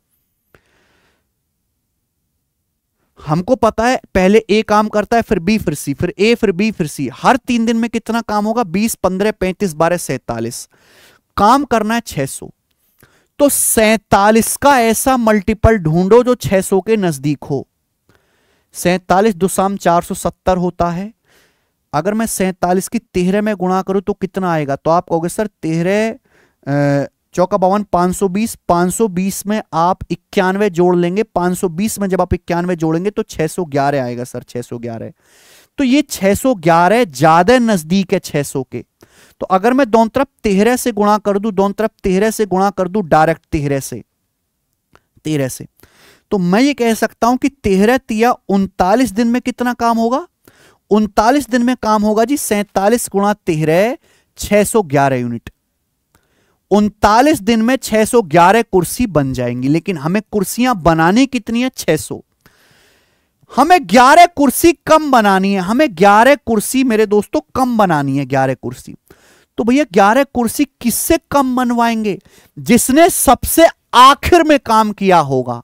हमको पता है पहले ए काम करता है, फिर बी, फिर सी, फिर ए, फिर बी, फिर सी। हर तीन दिन में कितना काम होगा? बीस, पंद्रह, पैंतीस, बारह, सैतालीस। काम करना है छह सौ, तो सैतालीस का ऐसा मल्टीपल ढूंढो जो छह सौ के नजदीक हो। सैतालीस दुशाम चार सौ सत्तर होता है। अगर मैं सैतालीस की तेरह में गुणा करूं तो कितना आएगा? तो आप कहोगे सर तेरह चौका बावन, पाँच सौ बीस, पाँच सौ बीस में आप इक्यानवे जोड़ लेंगे, पाँच सौ बीस में जब आप इक्यानवे जोड़ेंगे तो छह सौ ग्यारह आएगा सर, छह सौ ग्यारह। तो ये छह सौ ग्यारह ज्यादा नजदीक है छह सौ के। तो अगर मैं दोनों तरफ तेरह से गुणा कर दूं, दोनों तरफ तेरह से गुणा कर दूं, डायरेक्ट तेरह से तेरह से तो मैं ये कह सकता हूं कि तेरह तिया उनतालीस दिन में कितना काम होगा? उनतालीस दिन में काम होगा जी सैतालीस गुणा तेरह, छह सौ ग्यारह यूनिट। उनतालीस दिन में छह सौ ग्यारह कुर्सी बन जाएंगी, लेकिन हमें कुर्सियां बनानी कितनी है? छह सौ। हमें ग्यारह कुर्सी कम बनानी है, हमें ग्यारह कुर्सी मेरे दोस्तों कम बनानी है, ग्यारह कुर्सी। तो भैया ग्यारह कुर्सी किससे कम बनवाएंगे? जिसने सबसे आखिर में काम किया होगा,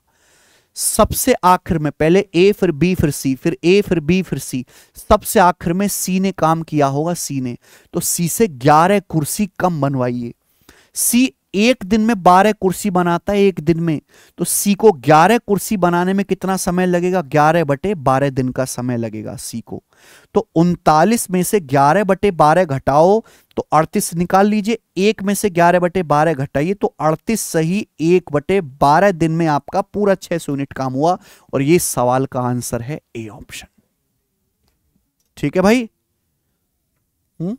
सबसे आखिर में। पहले ए, फिर बी, फिर सी, फिर ए, फिर बी, फिर सी, सबसे आखिर में सी ने काम किया होगा, सी ने। तो सी से ग्यारह कुर्सी कम बनवाइए। सी एक दिन में बारह कुर्सी बनाता है, एक दिन में। तो सी को ग्यारह कुर्सी बनाने में कितना समय लगेगा? ग्यारह बटे बारह दिन का समय लगेगा सी को। तो उनतालीस में से ग्यारह बटे बारह घटाओ तो अड़तीस निकाल लीजिए। एक में से ग्यारह बटे बारह घटाइए तो अड़तीस सही एक बटे बारह दिन में आपका पूरा छह सौ यूनिट काम हुआ। और ये सवाल का आंसर है ए ऑप्शन। ठीक है भाई। हम्म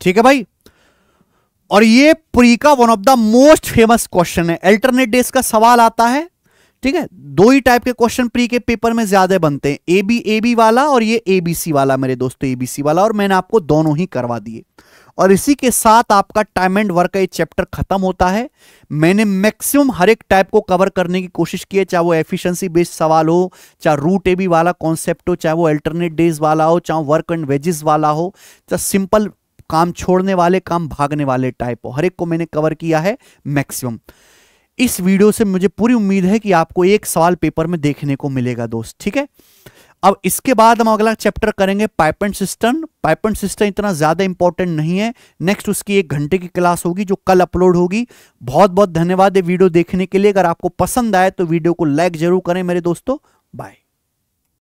ठीक है भाई। और ये प्री का one of the most famous question है। अल्टरनेट डेज का सवाल आता है, ठीक है। दो ही टाइप के क्वेश्चन प्री के पेपर में ज्यादा बनते हैं, ए बी ए बी वाला और ये ए बी सी वाला। मेरे दोस्तों ए बी सी वाला, और मैंने आपको दोनों ही करवा दिए। और इसी के साथ आपका टाइम एंड वर्क का ये चैप्टर खत्म होता है। मैंने मैक्सिमम हर एक टाइप को कवर करने की कोशिश की है, चाहे वो एफिशिएंसी बेस्ड सवाल हो, चाहे रूट ए बी वाला कॉन्सेप्ट हो, चाहे वो अल्टरनेट डेज वाला हो, चाहे वर्क एंड वेजेस वाला हो, चाहे सिंपल काम छोड़ने वाले, काम भागने वाले टाइप, हर एक को मैंने कवर किया है मैक्सिमम। इस वीडियो से मुझे पूरी उम्मीद है कि आपको एक सवाल पेपर में देखने को मिलेगा दोस्त, ठीक है। अब इसके बाद हम अगला चैप्टर करेंगे pipe and system. Pipe and system इतना ज्यादा इंपॉर्टेंट नहीं है। नेक्स्ट उसकी एक घंटे की क्लास होगी जो कल अपलोड होगी। बहुत बहुत धन्यवाद ये वीडियो देखने के लिए। अगर आपको पसंद आए तो वीडियो को लाइक जरूर करें मेरे दोस्तों। बाय।